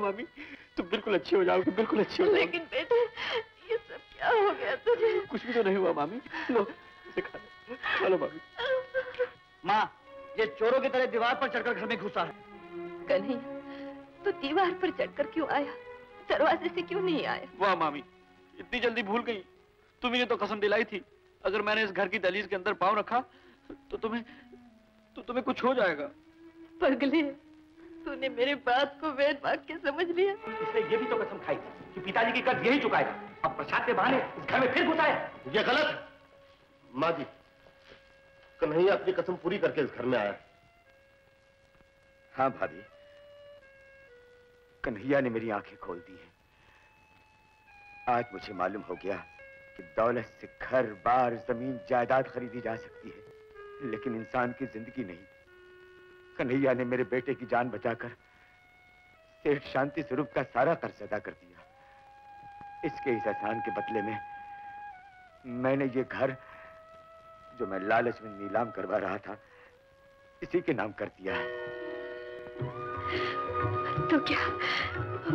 मामी तुम बिल्कुल अच्छी हो जाओगे, बिल्कुल अच्छी हो जाओगे। लेकिन बेटे ये सब क्या हो गया तुझे? कुछ भी तो नहीं हुआ मामी, लो इसे खा लो, खा लो मामी। माँ ये चोरों की तरह दीवार पर चढ़कर घर में घुसा है। कन्हैया तो दीवार पर चढ़कर क्यों आया, दरवाजे से क्यों नहीं आया? वाह मामी इतनी जल्दी भूल गई, तुम्हें तो कसम दिलाई थी अगर मैंने इस घर की दहलीज के अंदर पाँव रखा तो तुम्हें कुछ हो जाएगा। पगले तूने मेरे बात को वेद वाक्य समझ लिया। इसने ये भी तो कसम खाई थी कि पिताजी की कर्ज यही चुकाएगा, अब प्रसाद के बहाने इस घर में फिर घुसा है। ये गलत है माँ जी, कन्हैया अपनी कसम पूरी करके इस घर में आया। हाँ भाभी, कन्हैया ने मेरी आंखें खोल दी हैं। आज मुझे मालूम हो गया कि दौलत से घर बार जमीन जायदाद खरीदी जा सकती है लेकिन इंसान की जिंदगी नहीं। कन्हैया ने मेरे बेटे की जान बचाकर सेठ शांति स्वरूप का सारा कर्ज अदा कर दिया। इसके इस एहसान के बदले में मैंने ये घर जो मैं लालच में नीलाम करवा रहा था इसी के नाम कर दिया है। तो क्या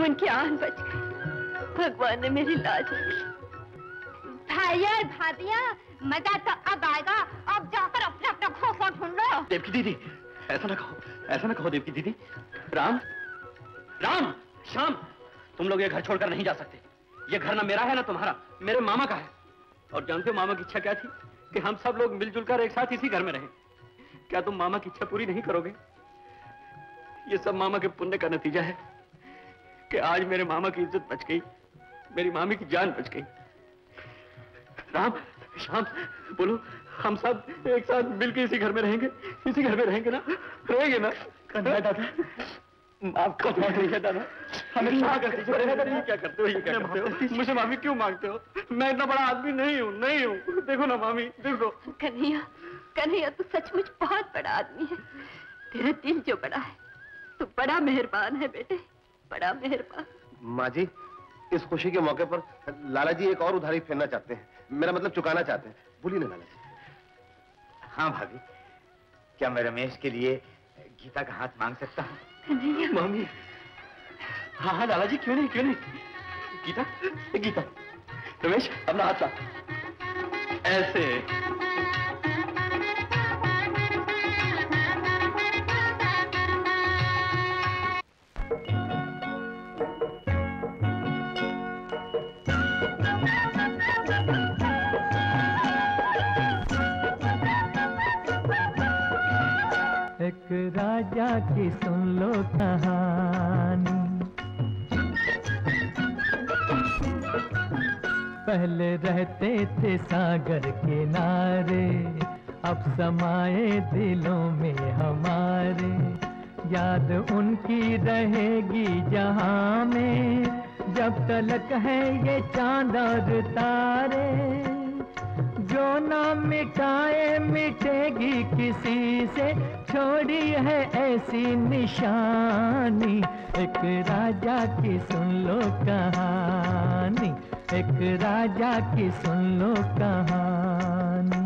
उनकी आन बच गई, भगवान ने मेरी लाज रखी। भाइया भाभिया मजा तो अब आएगा, अब जाकर अपना अपना खोसा ढूंढ लो। देवकी दीदी ऐसा ना कहो, ऐसा ना कहो देवकी दीदी। राम राम श्याम, तुम लोग ये घर छोड़कर नहीं जा सकते। ये घर ना मेरा है ना तुम्हारा, मेरे मामा का है। और जानते हो मामा की इच्छा क्या थी कि हम सब लोग मिलजुल कर एक साथ इसी घर में रहें। क्या तुम मामा की इच्छा पूरी नहीं करोगे? ये सब मामा के पुण्य का नतीजा है कि आज मेरे मामा की इज्जत बच गई, मेरी मामी की जान बच गई। राम श्याम बोलो, हम सब एक साथ मिलकर इसी घर में रहेंगे, इसी घर में रहेंगे ना, रहेंगे ना? कन्हैया दादा माफ कर दो, कन्हैया दादा हमें क्षमा कर दीजिए। ये क्या करते हो, ये क्या करते हो? मुझे माफी क्यों मांगते हो? मैं इतना बड़ा आदमी नहीं हूँ, नहीं हूँ। देखो ना मामी देखो, कन्हैया कन्हैया तू सचमुच बहुत बड़ा आदमी है, तेरा दिल जो बड़ा है, तू बड़ा मेहरबान है बेटे, बड़ा मेहरबान। माँ जी इस खुशी के मौके पर लाला जी एक और उधारी फेरना चाहते हैं, मेरा मतलब चुकाना चाहते हैं, बोलिए ना लाला जी। हाँ भाभी, क्या मैं रमेश के लिए गीता का हाथ मांग सकता हूँ? मामी हाँ हाँ लाला जी, क्यों नहीं क्यों नहीं। गीता गीता रमेश अपना हाथ ला, ऐसे राजा की सुन लो कहानी। पहले रहते थे सागर किनारे, अब समाए दिलों में हमारे। याद उनकी रहेगी जहाँ में, जब तलक है ये चांद और तारे। जो ना मिटाए मिटेगी किसी से, छोड़ी है ऐसी निशानी। एक राजा की सुन लो कहानी, एक राजा की सुन लो कहानी।